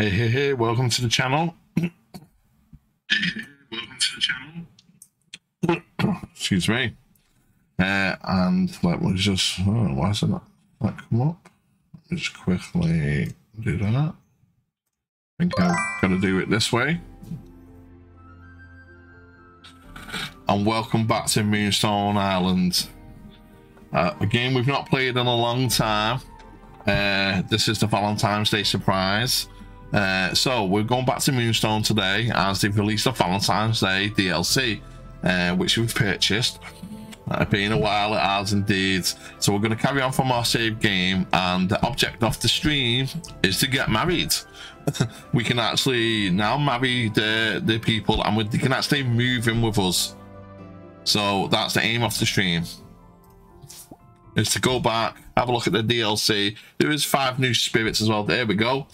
Hey, welcome to the channel. Excuse me. And let me just, why isn't that come up? Let me just quickly do that. I think I've got to do it this way. And welcome back to Moonstone Island. A game we've not played in a long time. This is the Valentine's Day surprise. So we're going back to Moonstone today as they've released a Valentine's Day DLC, which we've purchased. Been a while it has indeed. So we're going to carry on from our save game, and the object of the stream is to get married. We can actually now marry the people, and they can actually move in with us. So that's the aim of the stream, is to go back, have a look at the DLC. There is 5 new spirits as well. There we go.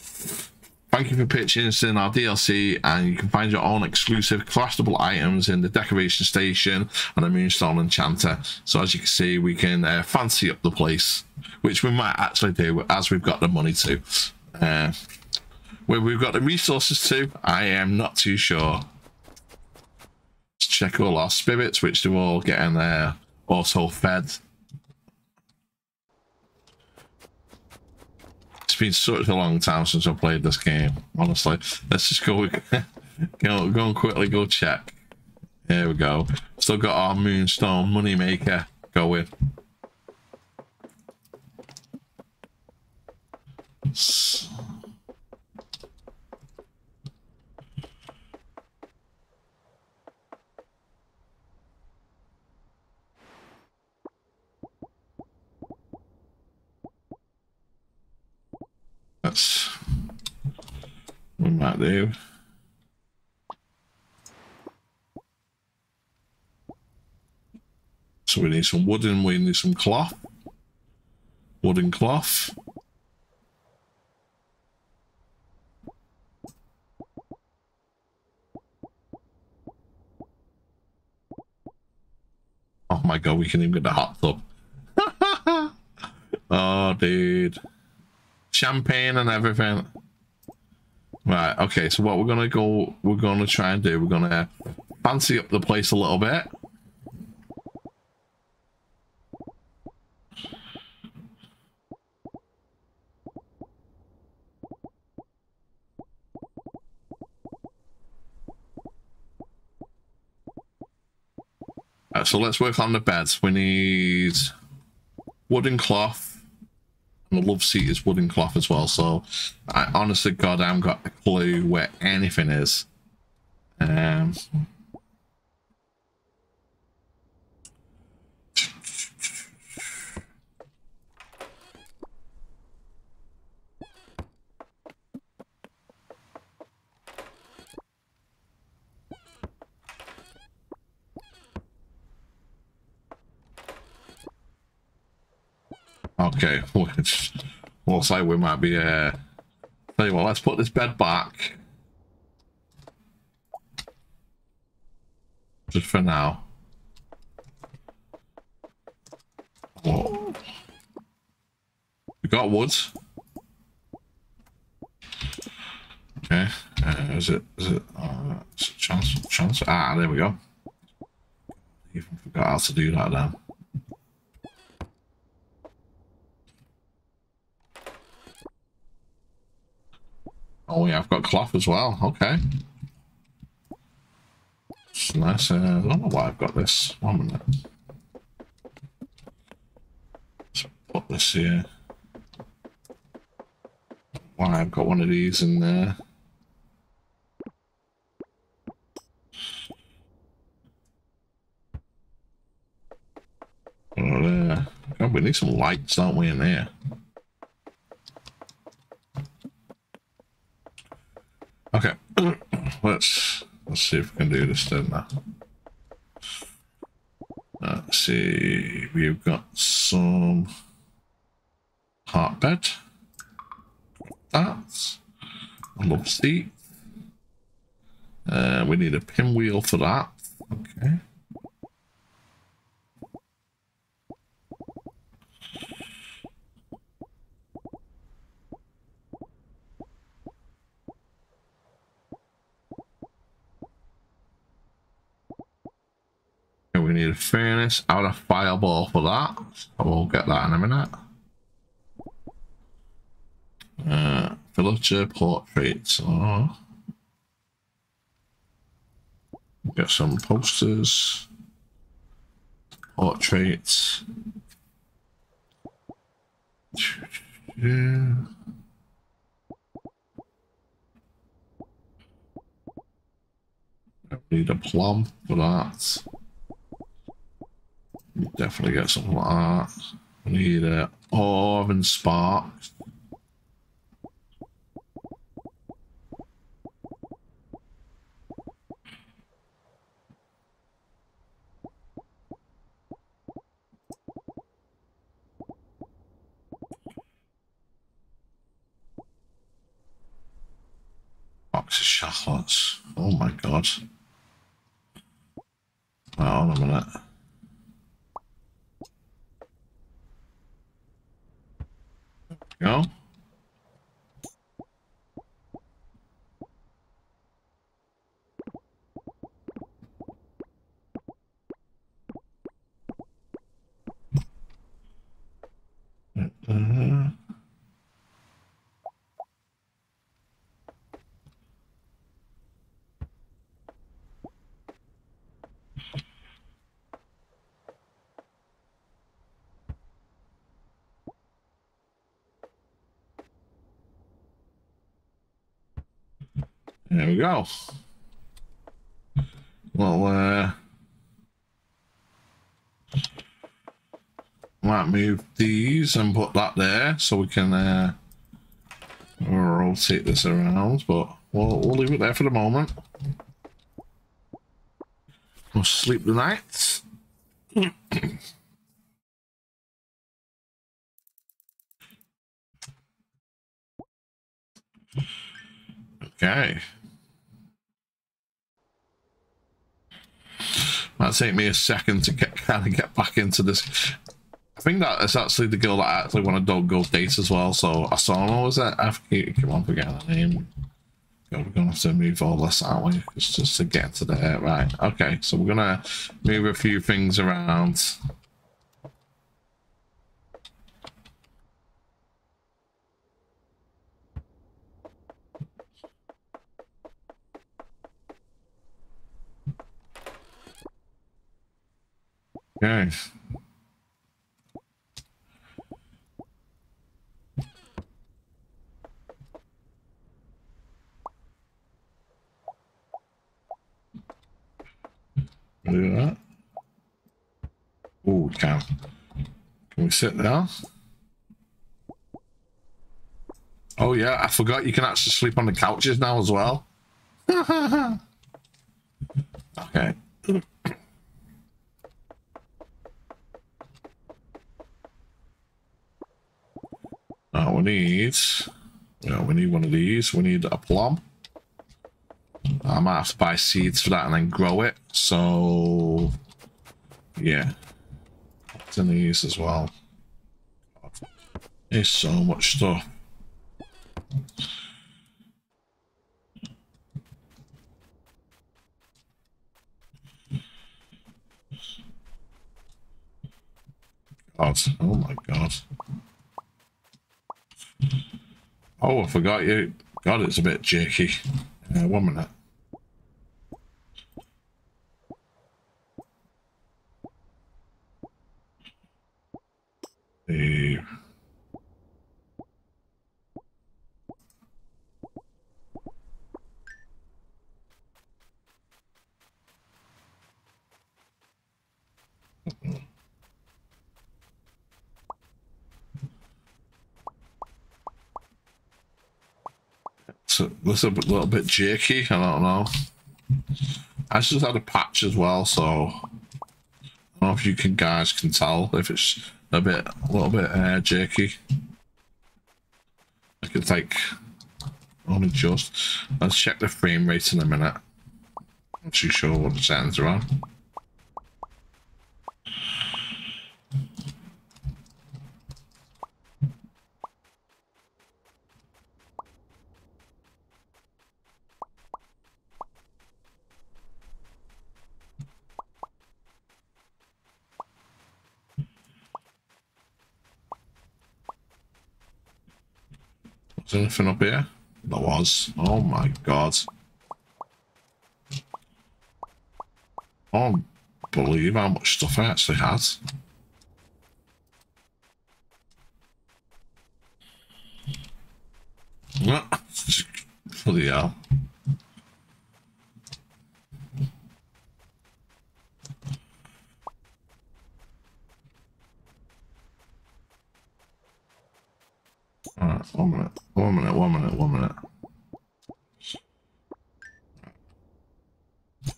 Thank you for purchasing our DLC, and you can find your own exclusive collectible items in the Decoration Station and the Moonstone Enchanter. So as you can see, we can fancy up the place, which we might actually do as we've got the money to. Where we've got the resources to, I am not too sure. Let's check all our spirits, which they're all getting auto-fed. It's been such a long time since I played this game, honestly. Let's just go and quickly go check. Here we go. Still got our Moonstone Moneymaker going. We might do. So we need some wooden, we need some cloth. Wooden cloth. Oh my god, we can even get the hot tub. Oh dude. Champagne and everything. Right, okay, so what we're gonna try and do, we're gonna fancy up the place a little bit. Right, so let's work on the beds. We need wooden cloth. The love seat is wooden cloth as well, so I honestly god I haven't got a clue where anything is. Okay, looks like we might be. Tell you what, let's put this bed back just for now. Whoa. We got wood. Okay, is it? It's a chance. Ah, there we go. Even forgot how to do that then. Oh yeah, I've got cloth as well. Okay, it's nice. I don't know why I've got this. 1 minute. So put this here. Why I've got one of these in there? Oh, there. God, we need some lights, don't we, in there? Okay, let's see if we can do this then now. Let's see, we've got some heart bed. That's a love seat. We need a pinwheel for that. Okay. we need a furnace. I want a fireball for that. So we'll get that in a minute. Villager portraits. Oh. Get some posters. Portraits. Yeah. Need a plum for that. We'll definitely get something like that. We need a orb and sparks. Box of chocolates. Oh my god. Hold on a minute. There we go. There we go. Well, might move these and put that there so we can rotate this around, but we'll leave it there for the moment. We'll sleep the night. Okay. Might take me a second to kind of get back into this. I think that it's actually the girl that I actually want to go date as well. So I saw her was that. I keep on forgetting her name. God, we're gonna have to move all this, aren't we? It's just to get to there, right? Okay, so we're gonna move a few things around. Okay. Do that. Oh, can we sit down? Oh yeah, I forgot you can actually sleep on the couches now as well. Okay. Now we need one of these. We need a plum. I might have to buy seeds for that and then grow it. So yeah, it's in these as well. There's so much stuff. God, oh my god. Oh, I forgot you. God, it's a bit jerky. 1 minute. It's a little bit jerky, I don't know. I just had a patch as well, so I don't know if you guys can tell if it's a little bit jerky. I could take only just. Let's check the frame rate in a minute. I'm not too sure what the settings are on. anything up here? There was. Oh my god. I can't believe how much stuff I actually had. Bloody hell. Alright, 1 minute, 1 minute, 1 minute, 1 minute.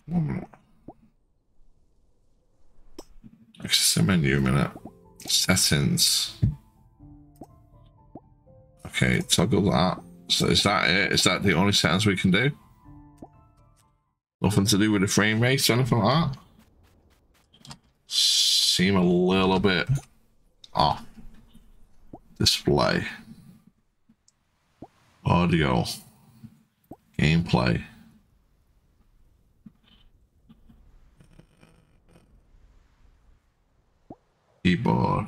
1 minute. Access menu, minute. Settings. Okay, toggle that. So is that it? Is that the only settings we can do? Nothing to do with the frame rate or anything like that? Seem a little bit off. Display. Audio. Gameplay. Keyboard.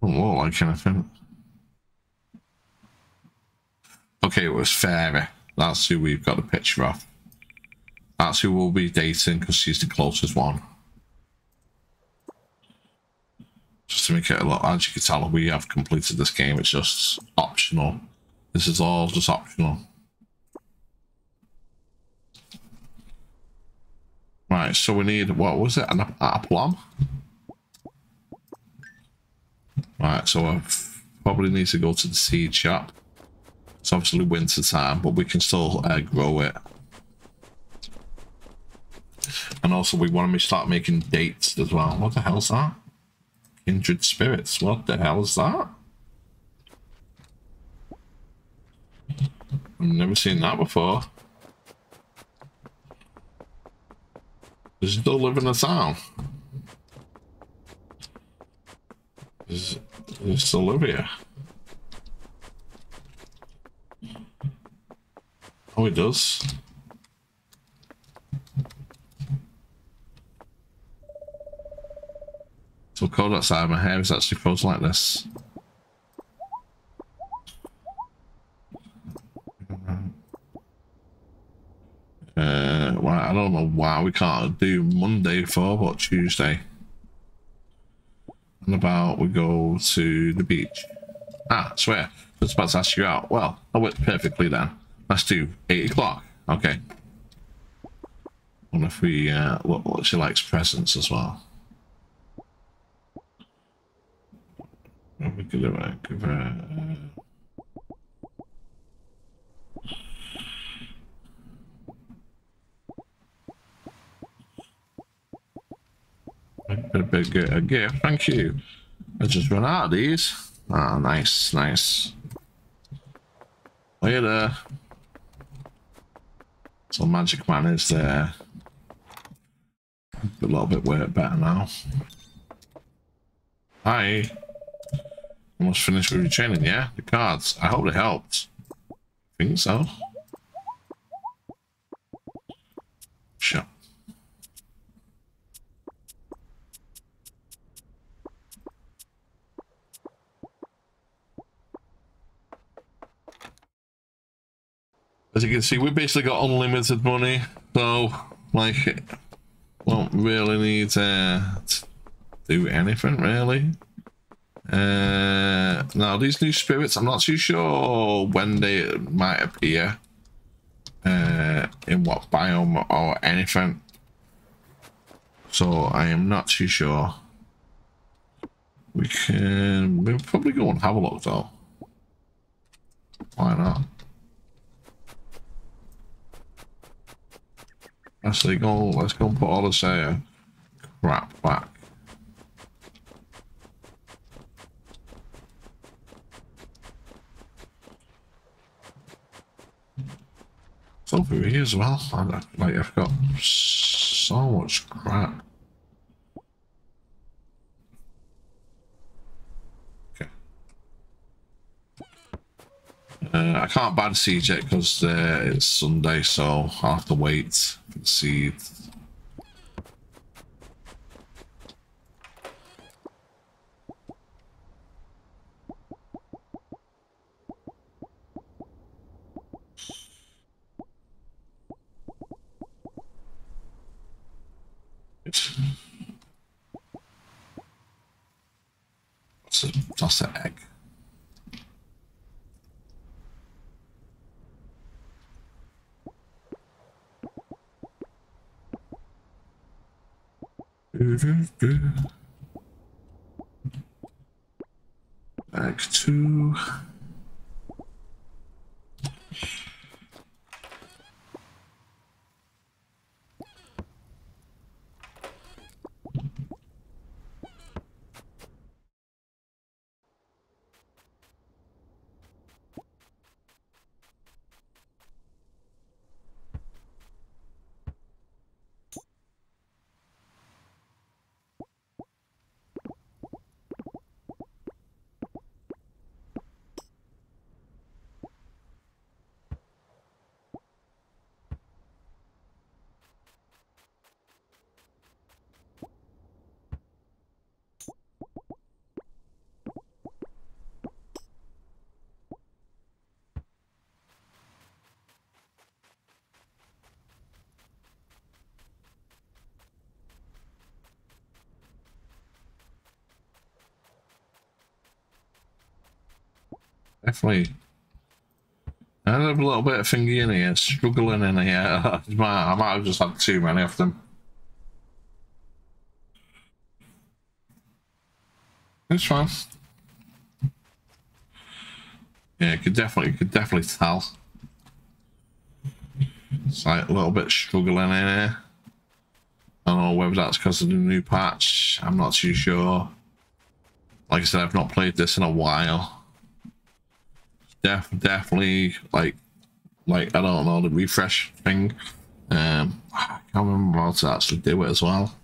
Whoa, I can't think. Okay, it was Fairy. That's who we've got a picture of. That's who we'll be dating because she's the closest one. Just to make it a lot, as you can tell, we have completed this game. It's just optional. This is all just optional. Right, so we need, what was it? An plum? Right, so I probably need to go to the seed shop. It's obviously winter time, but we can still grow it. And also we want to start making dates as well. What the hell's that? Kindred Spirits. What the hell is that? I've never seen that before. Does she still live in the town? Does she still live here? Oh, it does. It's so cold outside, my hair is actually frozen like this. Well, I don't know why we can't do Monday for, but Tuesday. And about we go to the beach. Ah, I swear, I was about to ask you out. Well, that worked perfectly then. Let's do 8 o'clock. Okay. Wonder if we, what she likes presents as well. We could give her a gift. Thank you. I just run out of these. Ah, nice, nice. Later. So Magic Man is there. A little bit work better now. Hi. Almost finished with your training, yeah? The cards. I hope they helped. I think so. Sure. As you can see, we basically got unlimited money, so like, it won't really need to do anything really. Now these new spirits, I'm not too sure when they might appear, in what biome or anything. So I am not too sure. We can, we'll probably go and have a look though. Why not? Actually, go, let's go and put all this crap back. It's over here as well. Like, I've got so much crap. Okay. I can't buy the seed yet because it's Sunday, so I'll have to wait Let's see. Toss that egg. Egg 2. Definitely. I have a little bit of thingy in here, struggling in here. I might have just had too many of them. It's fine. Yeah, you could definitely tell. It's like a little bit struggling in here. I don't know whether that's because of the new patch. I'm not too sure. Like I said, I've not played this in a while. Definitely like I don't know, the refresh thing. I can't remember how to actually do it as well.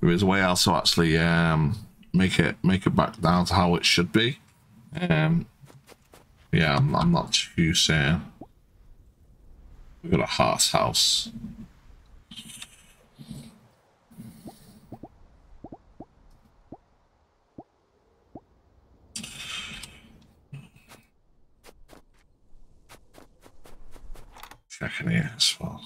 There is a way else to actually make it back down to how it should be. Yeah, I'm not too certain. We've got a heart's house. Checking here as well.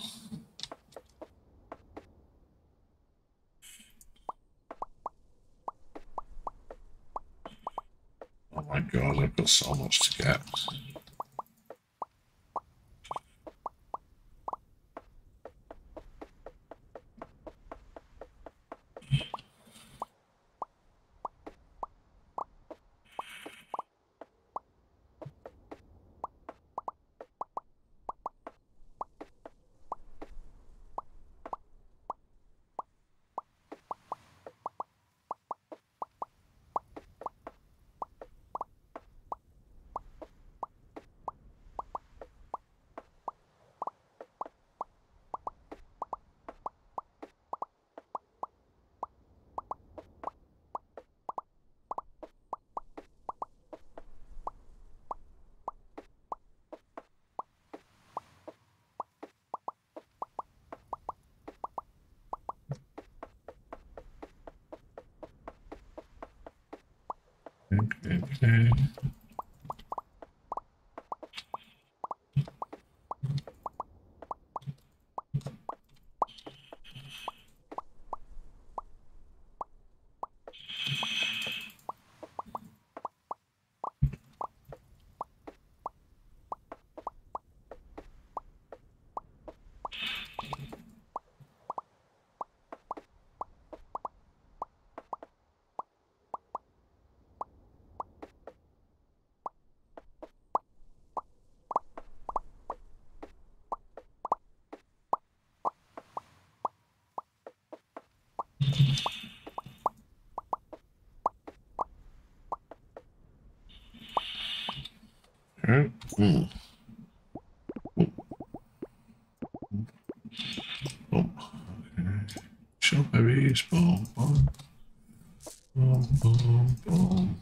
Oh my god, I've got so much to get. Okay. Mm. Oh. Oh. Show babies, boom, boom, boom, boom, boom.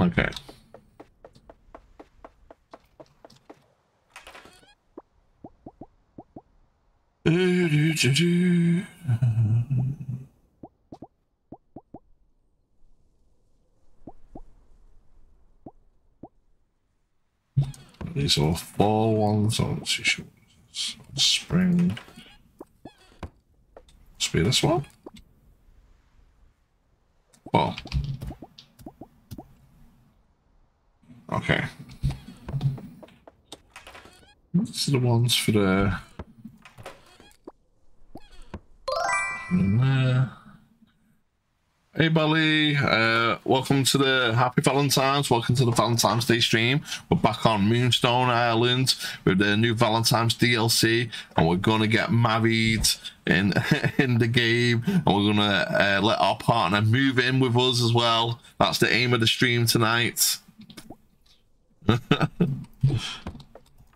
Okay. These are fall ones, or spring. Must be this one. Fall. Okay. These are the ones for the. Hey Belly, welcome to the Happy Valentine's, welcome to the Valentine's Day stream. We're back on Moonstone Island with the new Valentine's DLC, and we're gonna get married in the game, and we're gonna let our partner move in with us as well. That's the aim of the stream tonight.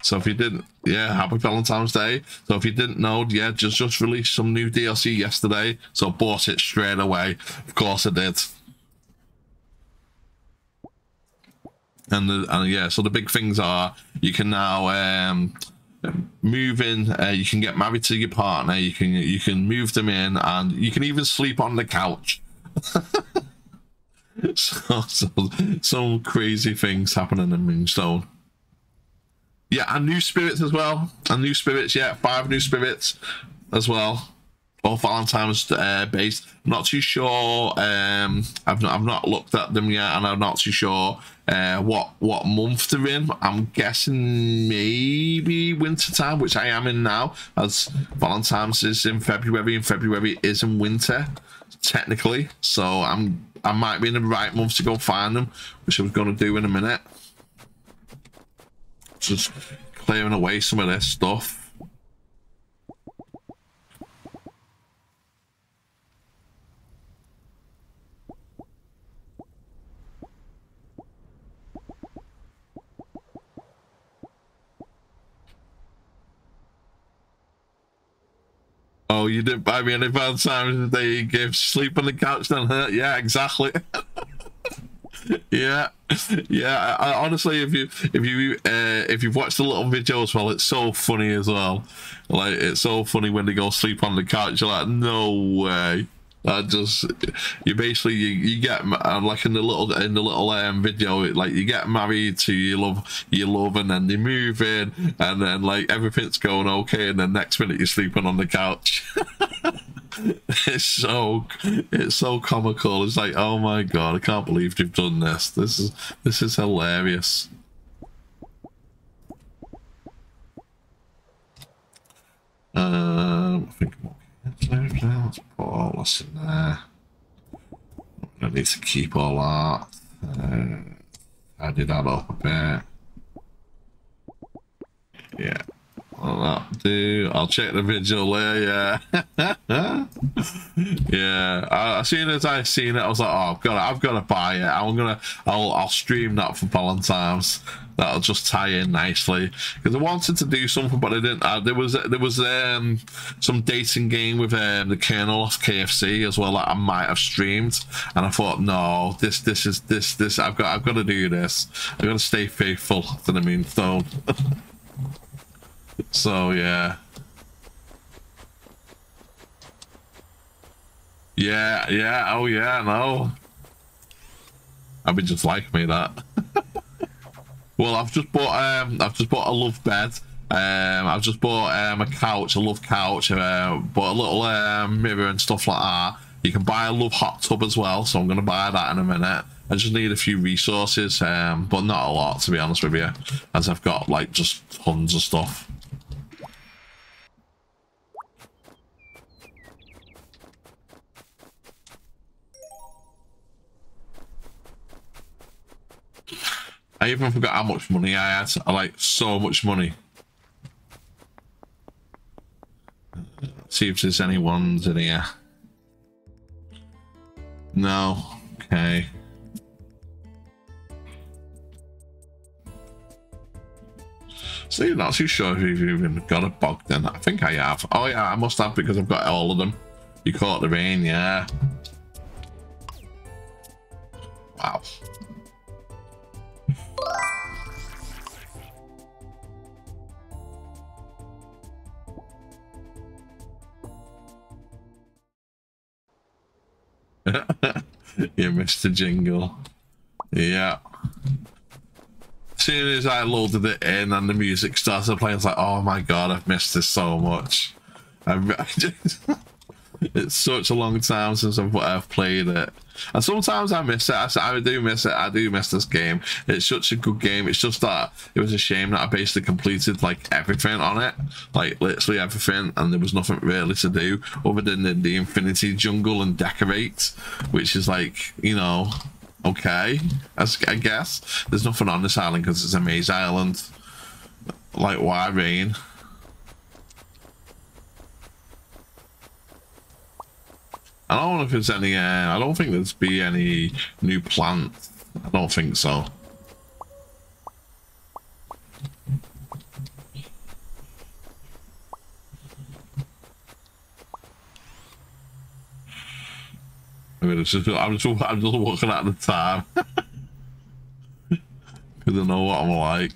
So if you didn't, yeah, happy Valentine's Day. So if you didn't know, yeah, just released some new DLC yesterday, so I bought it straight away. Of course I did. And yeah, so the big things are, you can now move in, you can get married to your partner, you can move them in, and you can even sleep on the couch. So some crazy things happening in Moonstone. Yeah, and new spirits as well. And new spirits, yeah, 5 new spirits as well. All Valentine's based. I'm not too sure. I've not looked at them yet, and I'm not too sure what month they're in. I'm guessing maybe winter time, which I am in now, as Valentine's is in February, and February is in winter technically. So I might be in the right month to go find them, which I was going to do in a minute. Just clearing away some of this stuff. Oh, you didn't buy me any Valentine's Day gifts. Sleep on the couch, then, huh? Yeah, exactly. Yeah, yeah. I honestly, if you've watched the little video as well, it's so funny as well. Like, it's so funny when they go sleep on the couch. You're like, no way. That just, you basically you get like in the little video, like you get married to your love, and then they move in, and then like everything's going okay, and then next minute you're sleeping on the couch. It's so comical. It's like, oh my god, I can't believe you've done this. This is hilarious. I think let's put all this in there. I need to keep all that. I did that up a bit. Yeah. I'll check the video later. Yeah. Yeah. As soon as I seen it, I was like, oh, I've got to buy it. I'll stream that for Valentine's. That'll just tie in nicely, because I wanted to do something, but I didn't. There was some dating game with the Colonel off KFC as well that I might have streamed, and I thought, no, this is I've got to do this. I've got to stay faithful to the Moonstone. So yeah, oh yeah, no, I'd be just like me that. Well, I've just bought a love bed. I've just bought a couch, a love couch. Bought a little mirror and stuff like that. You can buy a love hot tub as well, so I'm gonna buy that in a minute. I just need a few resources, but not a lot, to be honest with you, as I've got like just tons of stuff. I even forgot how much money I had. I like so much money. Let's see if there's any ones in here. No. Okay. So you're not too sure if you've even got a bog then. I think I have. Oh yeah, I must have, because I've got all of them. You caught the rain, yeah. Wow. You missed the jingle. Yeah. As soon as I loaded it in and the music started playing, I was like, oh my god, I've missed this so much. It's such a long time since I've played it. And sometimes I miss it. I do miss it. I do miss this game. It's such a good game. It's just that it was a shame that I basically completed like everything on it. Like literally everything. And there was nothing really to do other than in the Infinity Jungle and decorate. Which is like, you know, okay. I guess. There's nothing on this island because it's a maze island. Like, why rain? I don't know if there's any, I don't think there's be any new plants. I don't think so. I mean, I'm just looking at the time. Because I know what I'm like.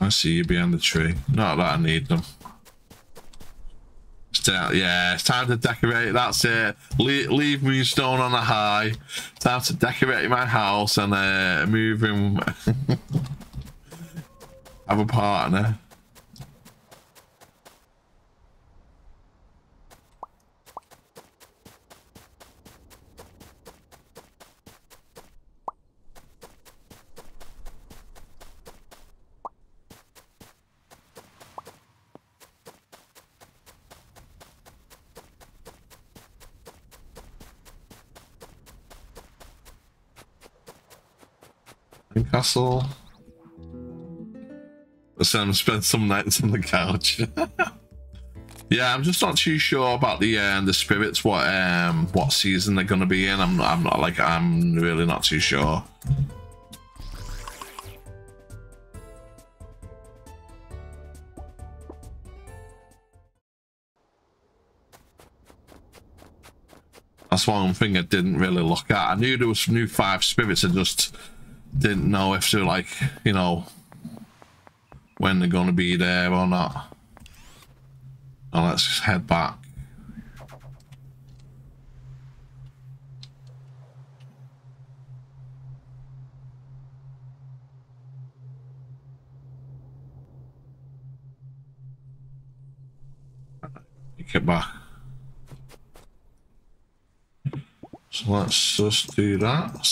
I see you behind the tree. Not that I need them. Still, yeah, it's time to decorate. That's it. Leave Moonstone on a high. Time to decorate my house and move in. Have a partner. Castle. Listen, I've spent some nights on the couch. Yeah, I'm just not too sure about the spirits. What season they're gonna be in? I'm really not too sure. That's one thing I didn't really look at. I knew there was new 5 spirits and just didn't know if they're like, you know, when they're gonna be there or not. Oh, let's just head back. Pick it back. So let's just do that.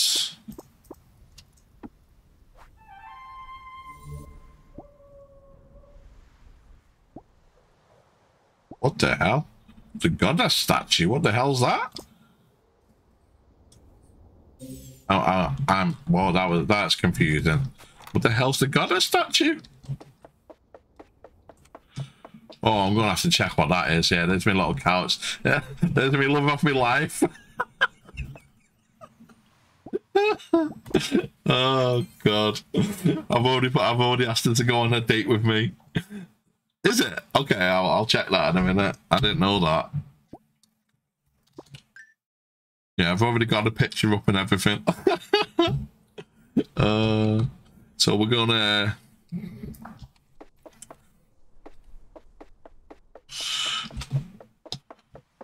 What the hell? The goddess statue. What the hell's that? Oh, well, that's confusing. What the hell's the goddess statue? Oh, I'm gonna have to check what that is. Yeah, there's my little couch. Yeah, there's my love of my life. Oh god, I've already asked her to go on a date with me. Is it? Okay, I'll check that in a minute. I didn't know that. Yeah, I've already got a picture up and everything. So we're gonna... Yeah,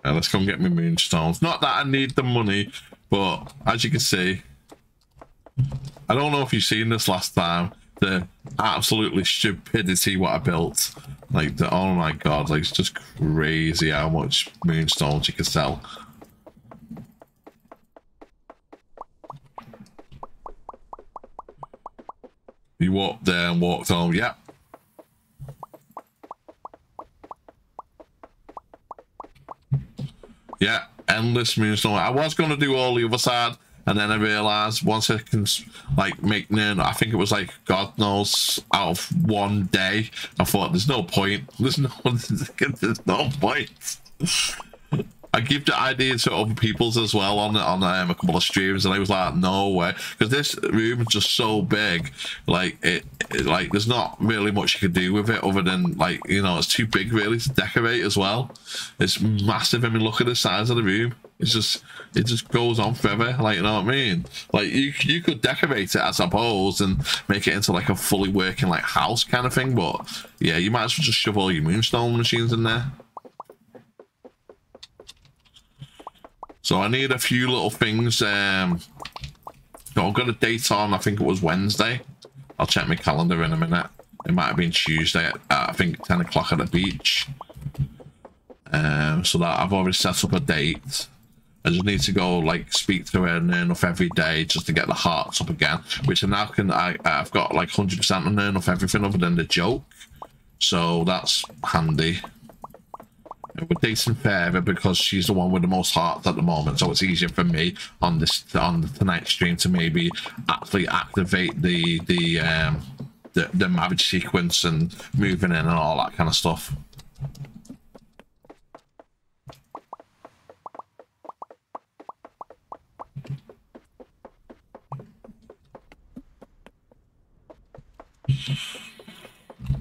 let's come get me moonstones. Not that I need the money, but as you can see... I don't know if you've seen this last time. The absolutely stupidity what I built. Like, oh my god, like, it's just crazy how much moonstones you can sell. You walked there and walked home, yep. Yeah, endless moonstone. I was going to do all the other side. And then I realised once I can, like, make, I think it was like, God knows, out of one day, I thought, there's no point. There's no point. I give the idea to other people's as well on a couple of streams, and I was like, no way. Because this room is just so big, like, like there's not really much you can do with it other than, like, you know, it's too big, really, to decorate as well. It's massive. I mean, look at the size of the room. It just goes on forever, like, you know what I mean? Like, you could decorate it, I suppose, and make it into like a fully working like house kind of thing, but yeah, you might as well just shove all your moonstone machines in there. So I need a few little things. So I've got a date on, I think it was Wednesday. I'll check my calendar in a minute. It might have been Tuesday at, I think, 10 o'clock at the beach. So that I've already set up a date. I just need to go like speak to her and earn enough every day just to get the hearts up again, which I now can. I've got like 100% and earn off everything other than the joke, so that's handy. And we're dating Farah because she's the one with the most hearts at the moment, so it's easier for me on this tonight's stream to maybe actually activate the marriage sequence and moving in and all that kind of stuff.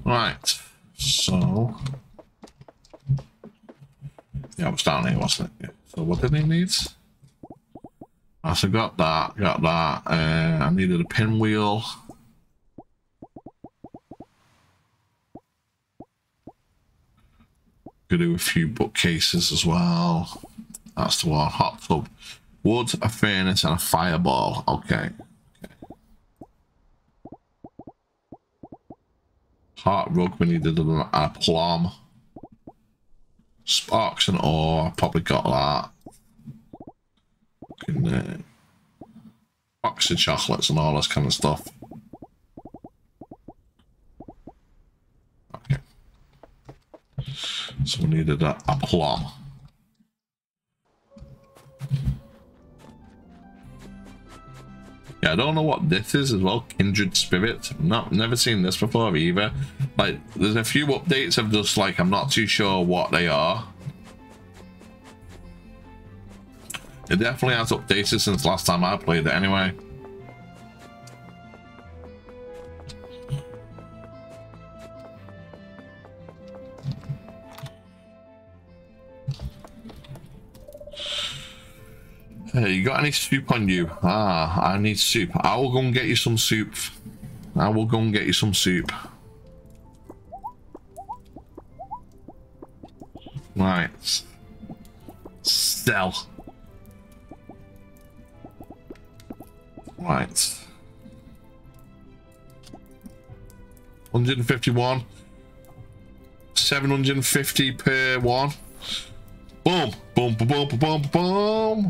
Right, so yeah, I was down here, wasn't it? Yeah. So what did he need? I so got that. I needed a pinwheel. Could do a few bookcases as well. That's the one. Hot tub, wood, a furnace, and a fireball. Okay. Heart rug, we needed a plum. Sparks and ore, probably got that. Fucking, box of chocolates and all this kind of stuff. Okay. So we needed a plum. Yeah, I don't know what this is as well. Kindred Spirit. Never seen this before either. Like, there's a few updates of just like, I'm not too sure what they are. It definitely has updated since last time I played it anyway. Hey, you got any soup on you? Ah, I need soup. I will go and get you some soup. I will go and get you some soup. Right. Sell. Right. 151. 750 per one. Boom, boom, boom, boom, boom, boom.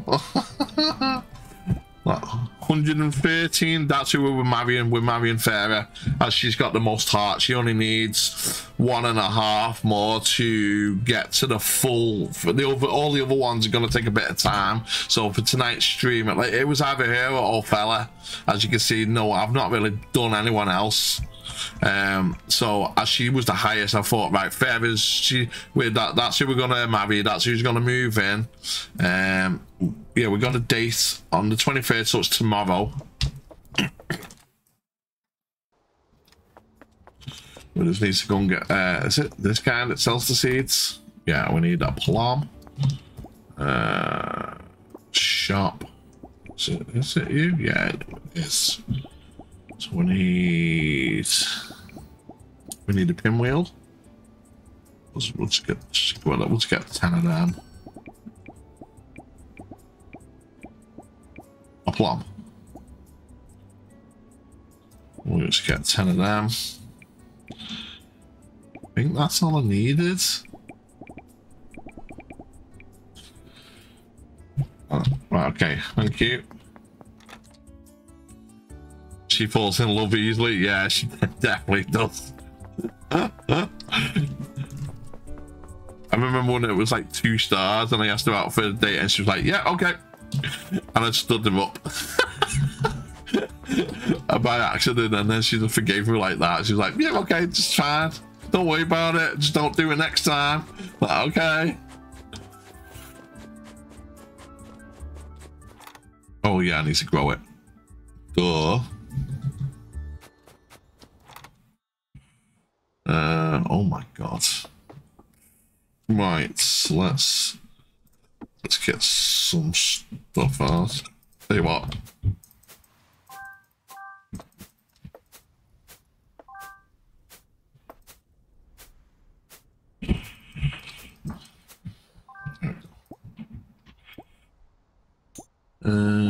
113, that's who we're marrying. We're marrying Farah, as she's got the most heart. She only needs 1.5 more to get to the full. All the other ones are going to take a bit of time. So for tonight's stream, it was either her or Fella. As you can see, no, I've not really done anyone else. So as she was the highest, I thought, right, fair is she with that. That's who we're gonna marry. That's who's gonna move in. Yeah, we got a date on the 23rd, so it's tomorrow. We just need to go and get. Is it this guy that sells the seeds? Yeah, we need a plum. Shop. Is it you? Yeah, it is. So we need a pinwheel. Let's get 10 of them. A plum. We'll just get 10 of them. I think that's all I needed. Oh, right, okay, thank you. She falls in love easily. Yeah, she definitely does. I remember when it was like 2 stars and I asked her out for a date and she was like, yeah, okay. And I stood her up by accident, and then she just forgave me like that. She was like, yeah, okay, just fine. Don't worry about it. Just don't do it next time. Like, okay. Oh yeah, I need to grow it. Duh. Oh my god. Right, let's able to get some stuff out. Tell you what.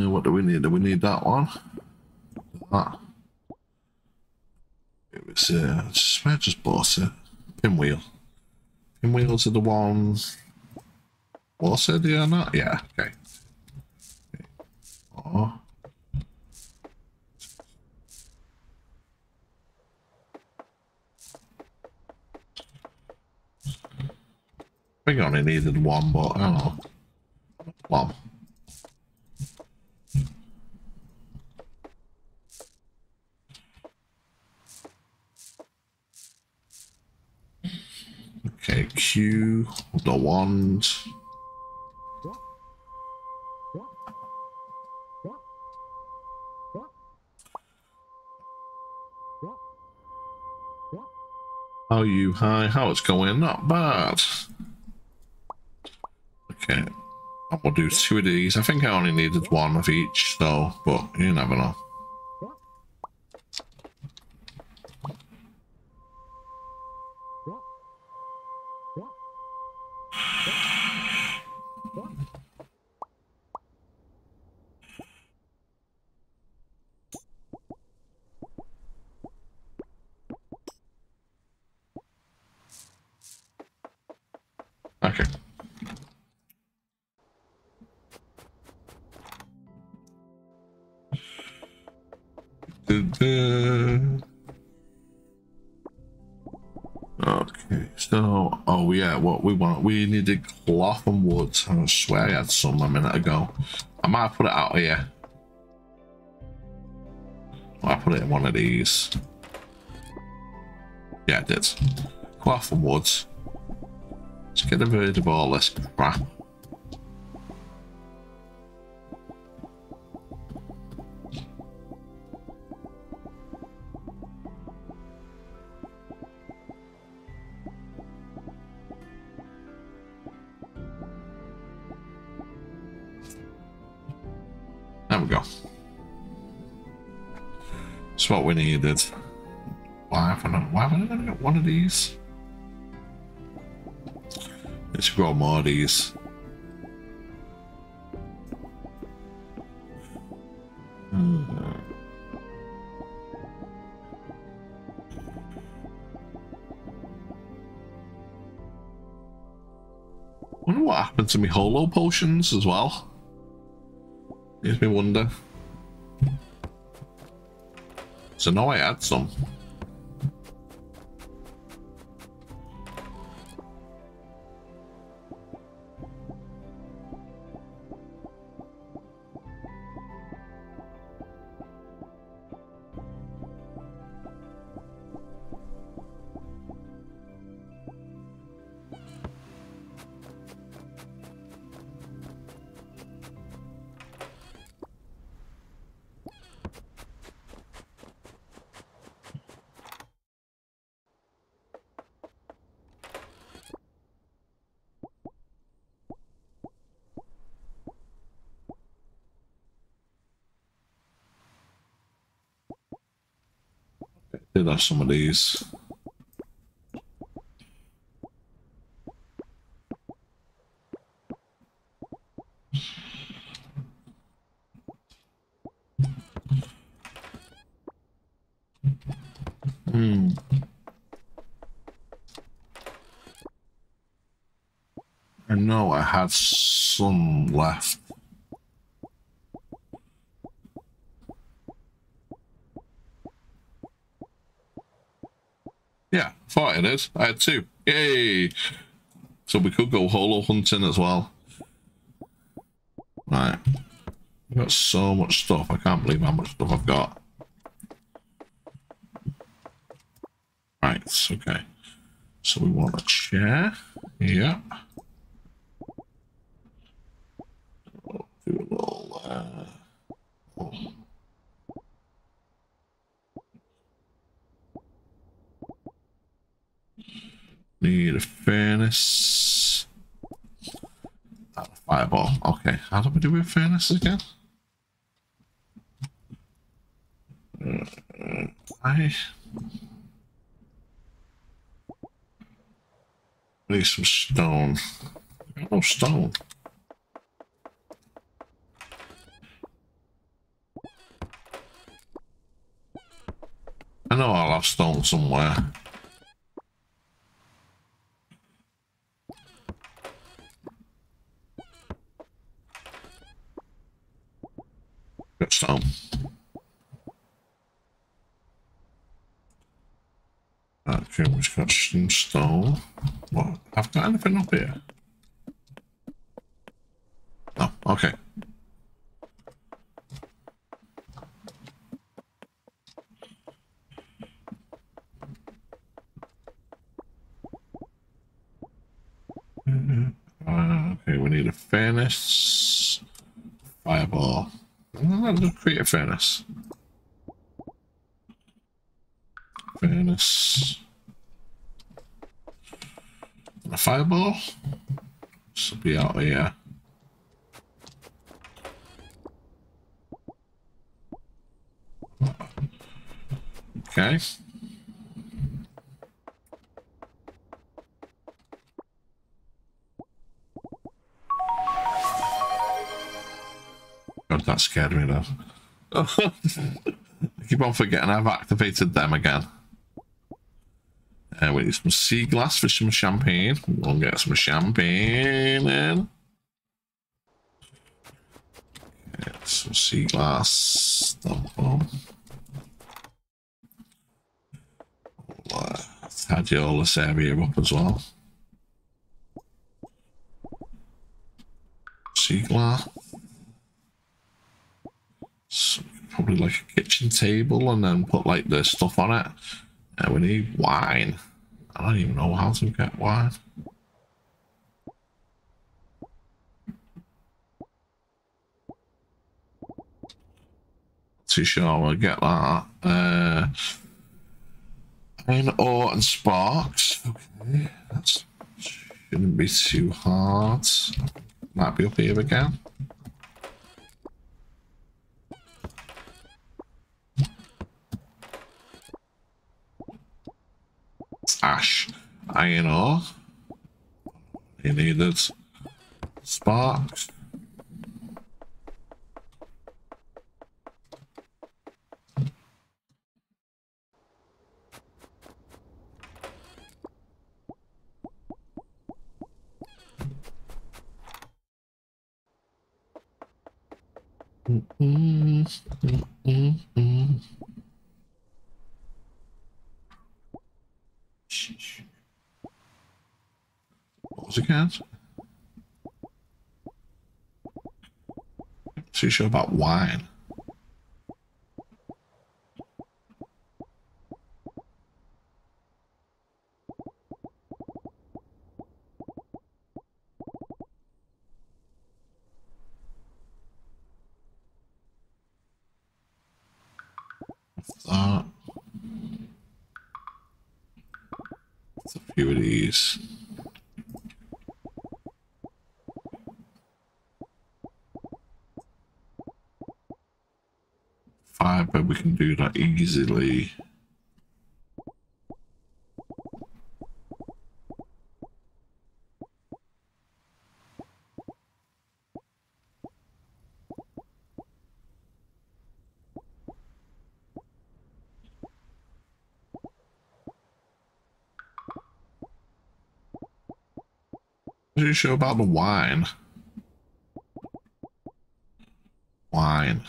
What do we need? Do we need that one? That. It was, I just bought it. Pinwheel. Pinwheels are the ones. What's it? Yeah, not? Yeah, okay. Oh. We only needed one, but I don't know. One. Okay, Q, the wand. How you? Hi, how it's going? Not bad. Okay, I will do two of these. I think I only needed one of each, though, but you never know. Okay. Okay, so, oh yeah, what we want, we needed cloth and wood. I swear I had some a minute ago. I might put it out here. I put it in one of these. Yeah, I did. Cloth and wood. Let's get rid of all this crap. There we go. That's what we needed. Why haven't I got one of these? Let's grow more of these. Wonder what happened to me holo potions as well. Makes me wonder. So now I had some. Did have some of these. I know I have some left. Yeah, I thought it is. I had two. Yay! So we could go holo hunting as well. Right. I've got so much stuff. I can't believe how much stuff I've got. Right, okay. So we want a chair. Yeah. I'll do a little... Need a furnace. A fire ball. Okay, how do we do with fairness again? I need some stone. No stone. I know I'll have stone somewhere. Got stone. Okay, we've got some stone. What? I've got anything up here? Oh, okay. Okay, we need a furnace. Fireball. Let's create a furnace. Furnace. A fireball. This will be out here. Okay. God, that scared me though. I keep on forgetting I've activated them again. We need some sea glass for some champagne. We'll get some champagne in. Get some sea glass. Let's tidy all this area up as well. Sea glass. So probably like a kitchen table and then put like the stuff on it. And we need wine. I don't even know how to get wine. Too sure we'll get that. Iron ore and sparks. Okay, that shouldn't be too hard. Might be up here again. Ash, iron ore, you needed sparks, again. Too sure about wine. What's that? It's a few of these. But we can do that easily. What are you sure about the wine? Wine.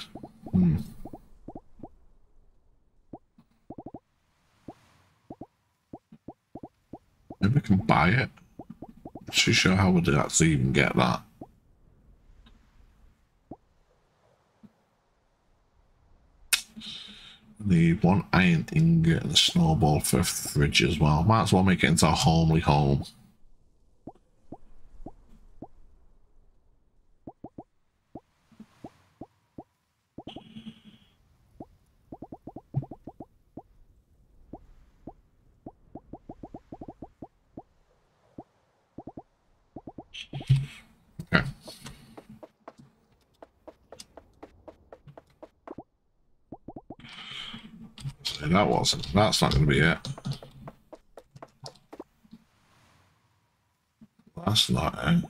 Maybe we can buy it. I'm too sure how we'd actually even get that. We need one iron ingot and a snowball for a fridge as well. Might as well make it into a homely home. Okay. that was. That's not going to be it. That's not it.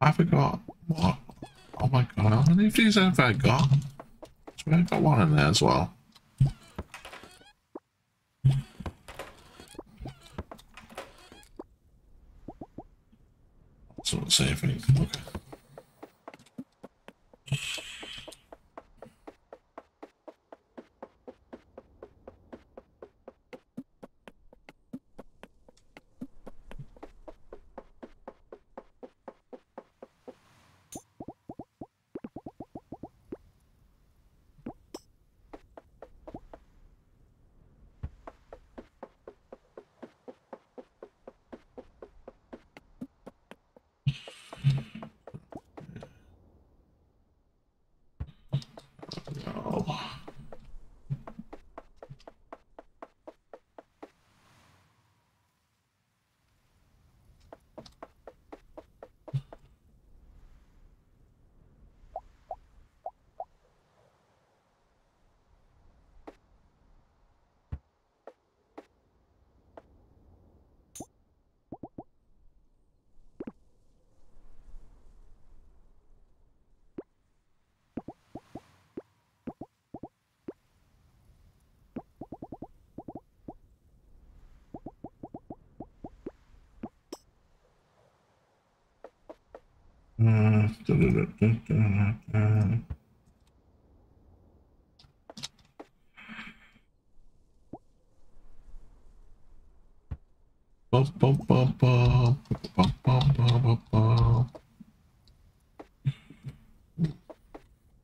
I forgot what. Oh my god, how many of these have I got? I swear I got one in there as well. That's not saving. Okay.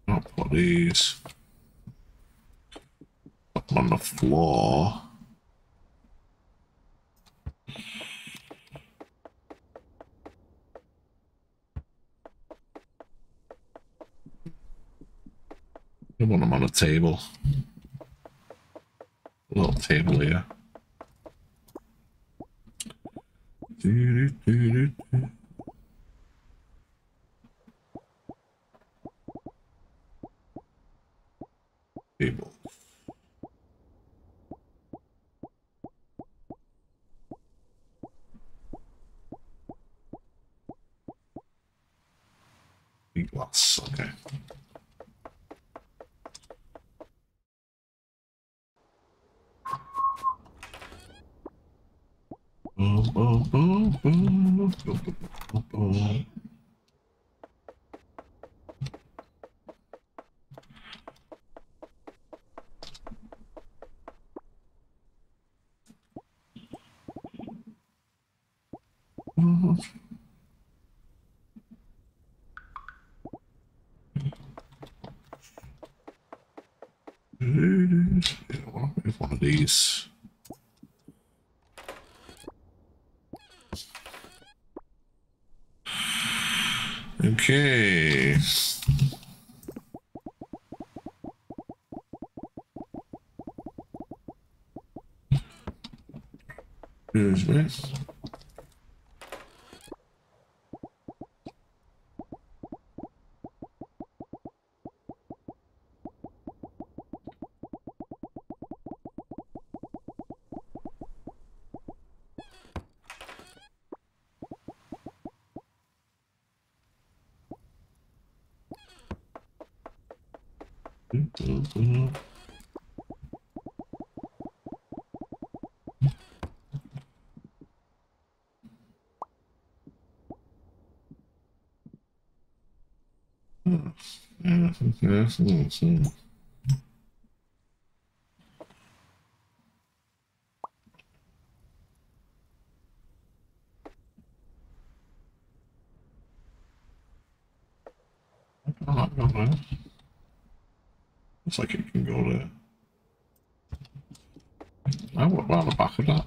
Not put these up on the floor. I want them on a table. A little table here. Table. Glass, okay. One of these. Okay. Here's this. Mm-hmm. I don't know. Looks like it can go there. I went round the back of that.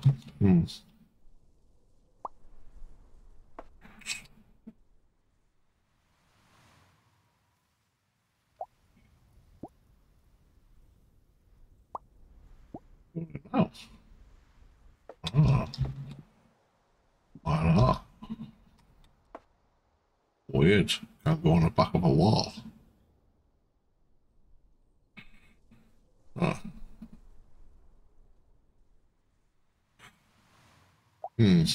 Oh. I don't know. Weird. Can't go on the back of a wall. Oh. Yeah.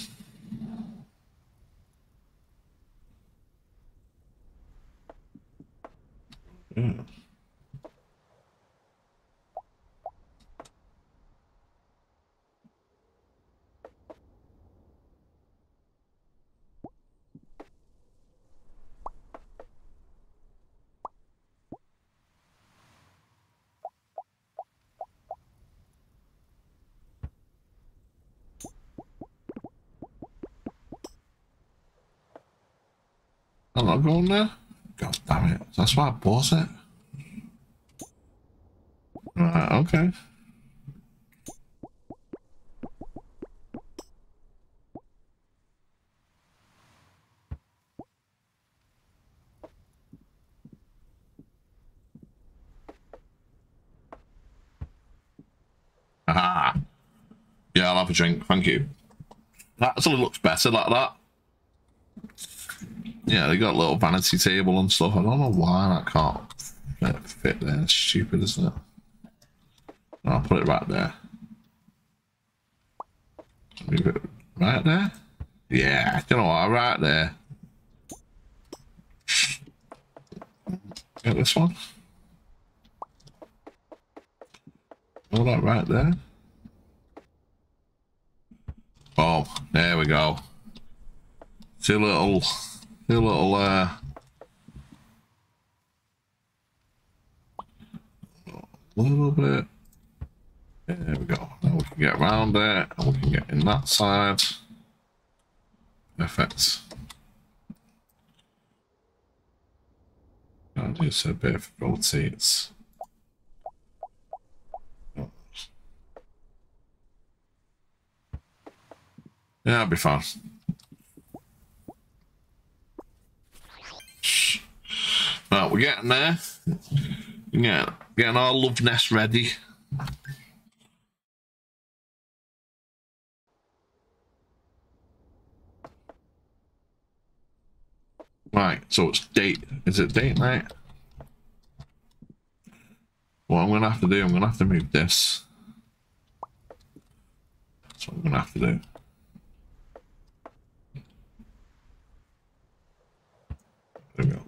I'm not going there. God damn it. That's why I bought it. Okay. Aha. Yeah, I'll have a drink. Thank you. That actually looks better like that. Yeah, they got a little vanity table and stuff. I don't know why that can't fit there. It's stupid, isn't it? I'll put it right there. Move it right there? Yeah, you know what? Right there. Get this one. All that right there. Boom. There we go. Little bit. There we go. Now we can get around there and we can get in that side. Perfect. I'll do a bit of rotates. Yeah, that'll be fine. Right, we're getting there. Yeah, getting our love nest ready. Right, so it's date. Is it date night? What I'm gonna have to do, I'm gonna have to move this. That's what I'm gonna have to do. There we go.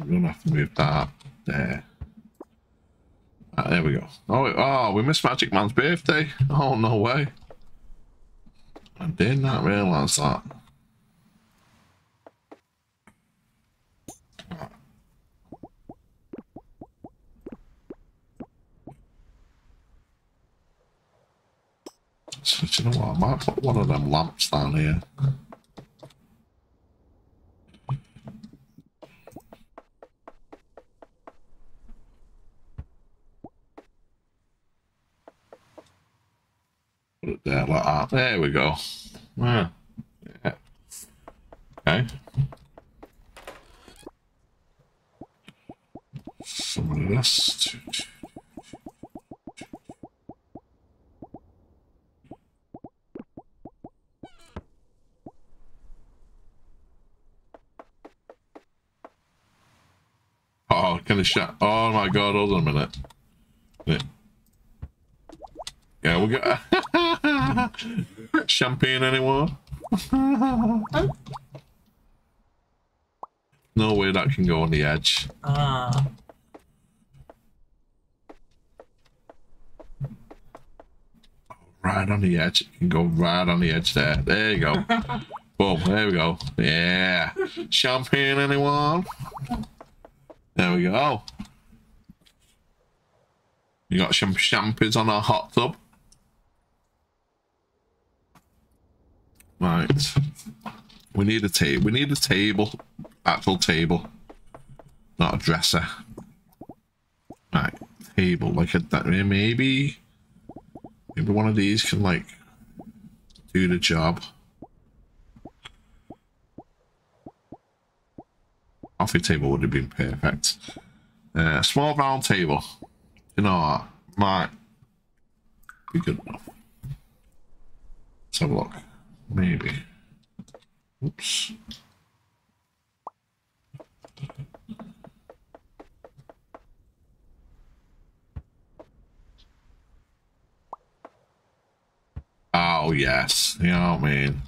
I'm gonna have to move that up there. Right, there we go. Oh, we missed Magic Man's birthday. Oh, no way. I did not realise that. So, do you know what? I might put one of them lamps down here. Put it there like that. There we go. Yeah. Okay. Some of this. Oh, can I shut? Oh my God! Hold on a minute. Yeah, we got champagne anymore? No way that can go on the edge. Right on the edge. It can go right on the edge there. There you go. Boom. There we go. Yeah. Champagne, anyone? There we go. You got some champers on our hot tub. Right. We need a table. We need a table. Actual table. Not a dresser. Right. Table. Like a, maybe one of these can like do the job. Coffee table would have been perfect. Small round table. You know what? Right. be good enough. Let's have a look. Maybe. Oops. Oh, yes. You know what I mean?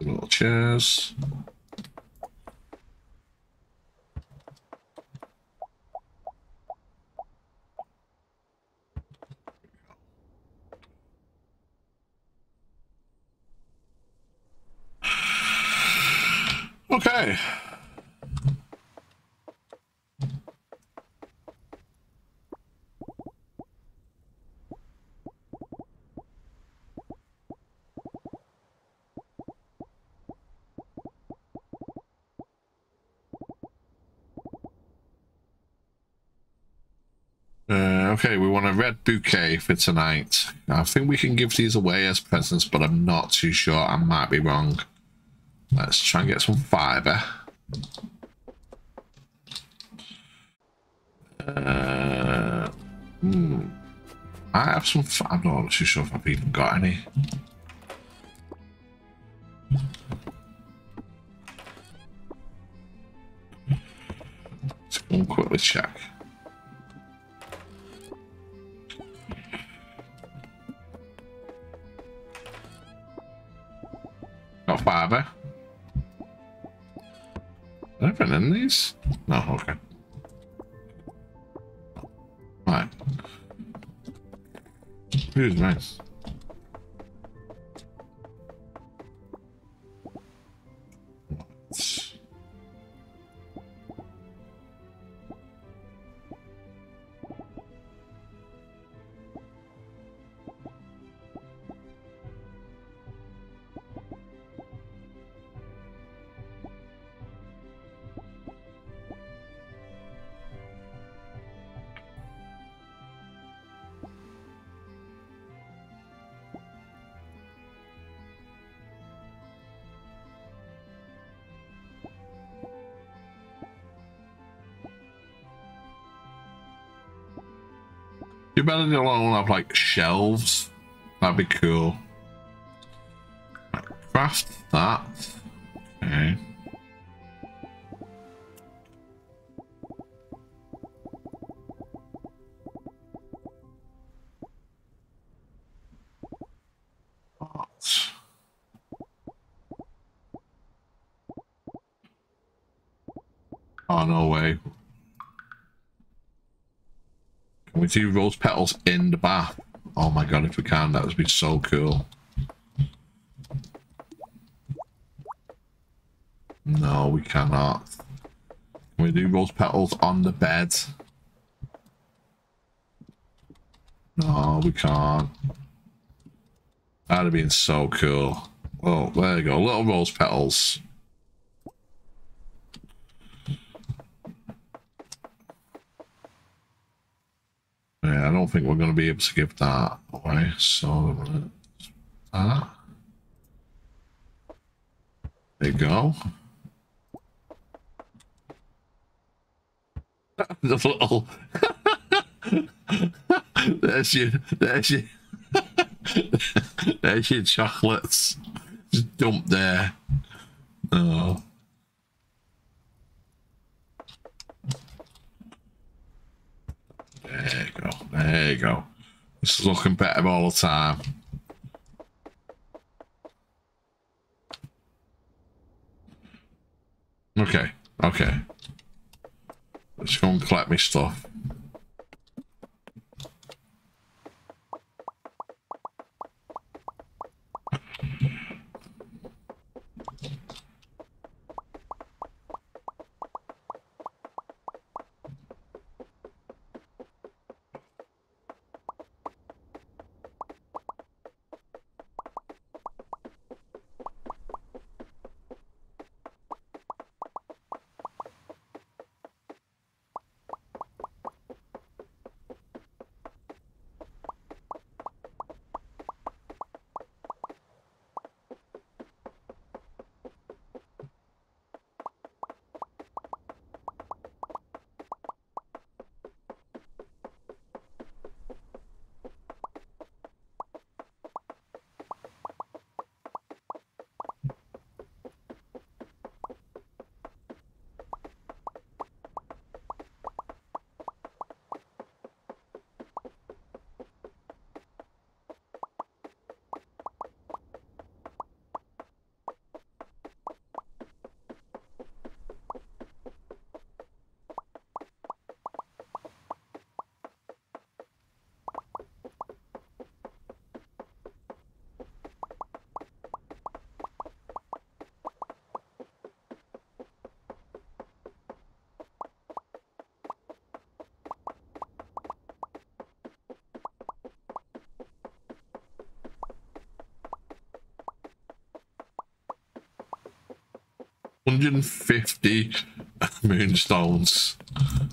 Little chairs. Okay. Okay, we want a red bouquet for tonight. I think we can give these away as presents, but I'm not too sure. I might be wrong. Let's try and get some fiber. I have some. I'm not too sure if I've even got any. Let's go and quickly check. Got fiber. Everything in these? No, okay. Right. Food's nice. You better not want to have like shelves. That'd be cool. Right, craft that. Okay. Oh no way. We do rose petals in the bath. Oh my god, if we can, that would be so cool. No, we cannot. Can we do rose petals on the bed? No, we can't. That would have been so cool. Oh, there you go. Little rose petals. I don't think we're going to be able to give that away, so there you go. The little there's your there's your chocolates just dumped there. Oh. There you go, there you go. This is looking better all the time. Okay, okay. Let's go and collect me stuff. 150 moonstones.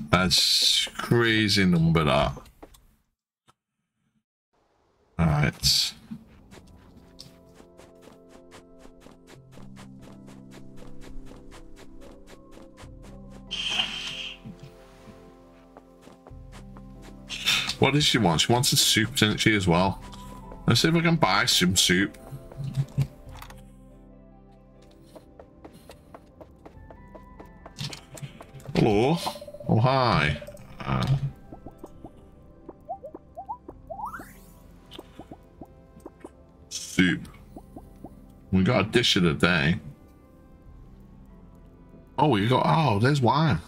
That's crazy number, that. Alright. What does she want? She wants a soup, doesn't she, as well? Let's see if we can buy some soup. Hello. Oh, hi. Soup. We got a dish of the day. Oh, we got... Oh, there's wine.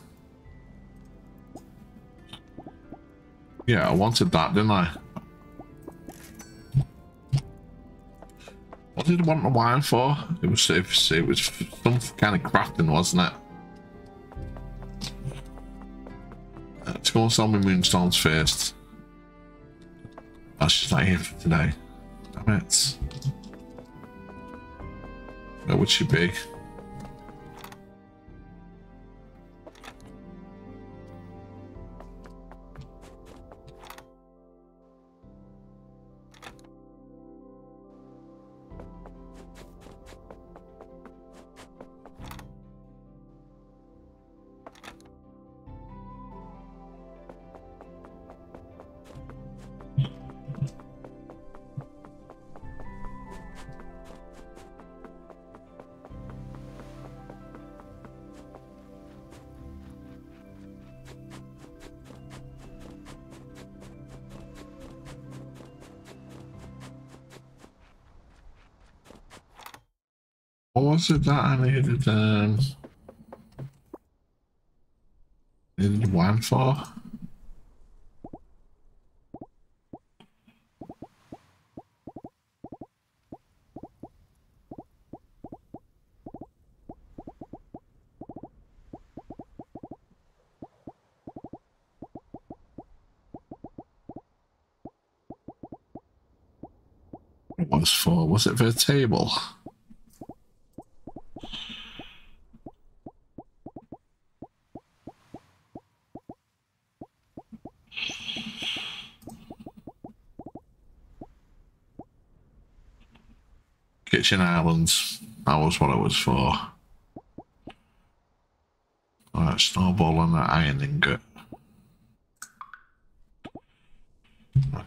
Yeah, I wanted that, didn't I? What did I want the wine for? It was some kind of crafting, wasn't it? Let's go and sell my moonstones first. That's just not here for today. Damn it. Where would she be? That I needed wine for. What was it for? Was it for a table? Kitchen islands. That was what it was for. Alright, snowball and an iron ingot. Okay.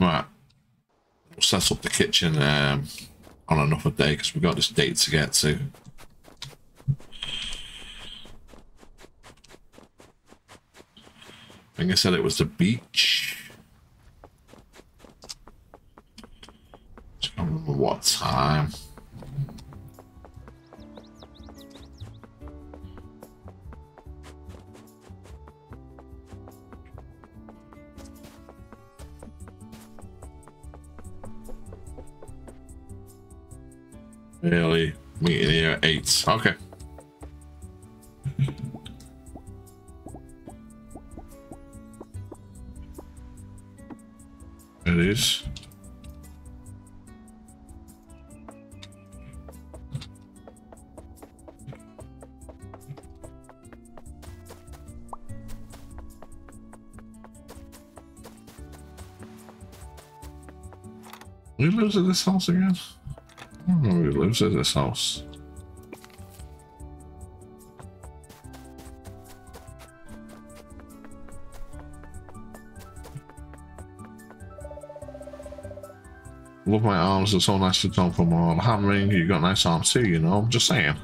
Right. We'll set up the kitchen on another day because we've got this date to get to. I think I said it was the beach. What time? Really? Meeting here at 8. Okay. It is. Who lives at this house again? I don't know who lives at this house. Love my arms, they're so nice to tell from all the hammering. You got nice arms too, you know, I'm just saying.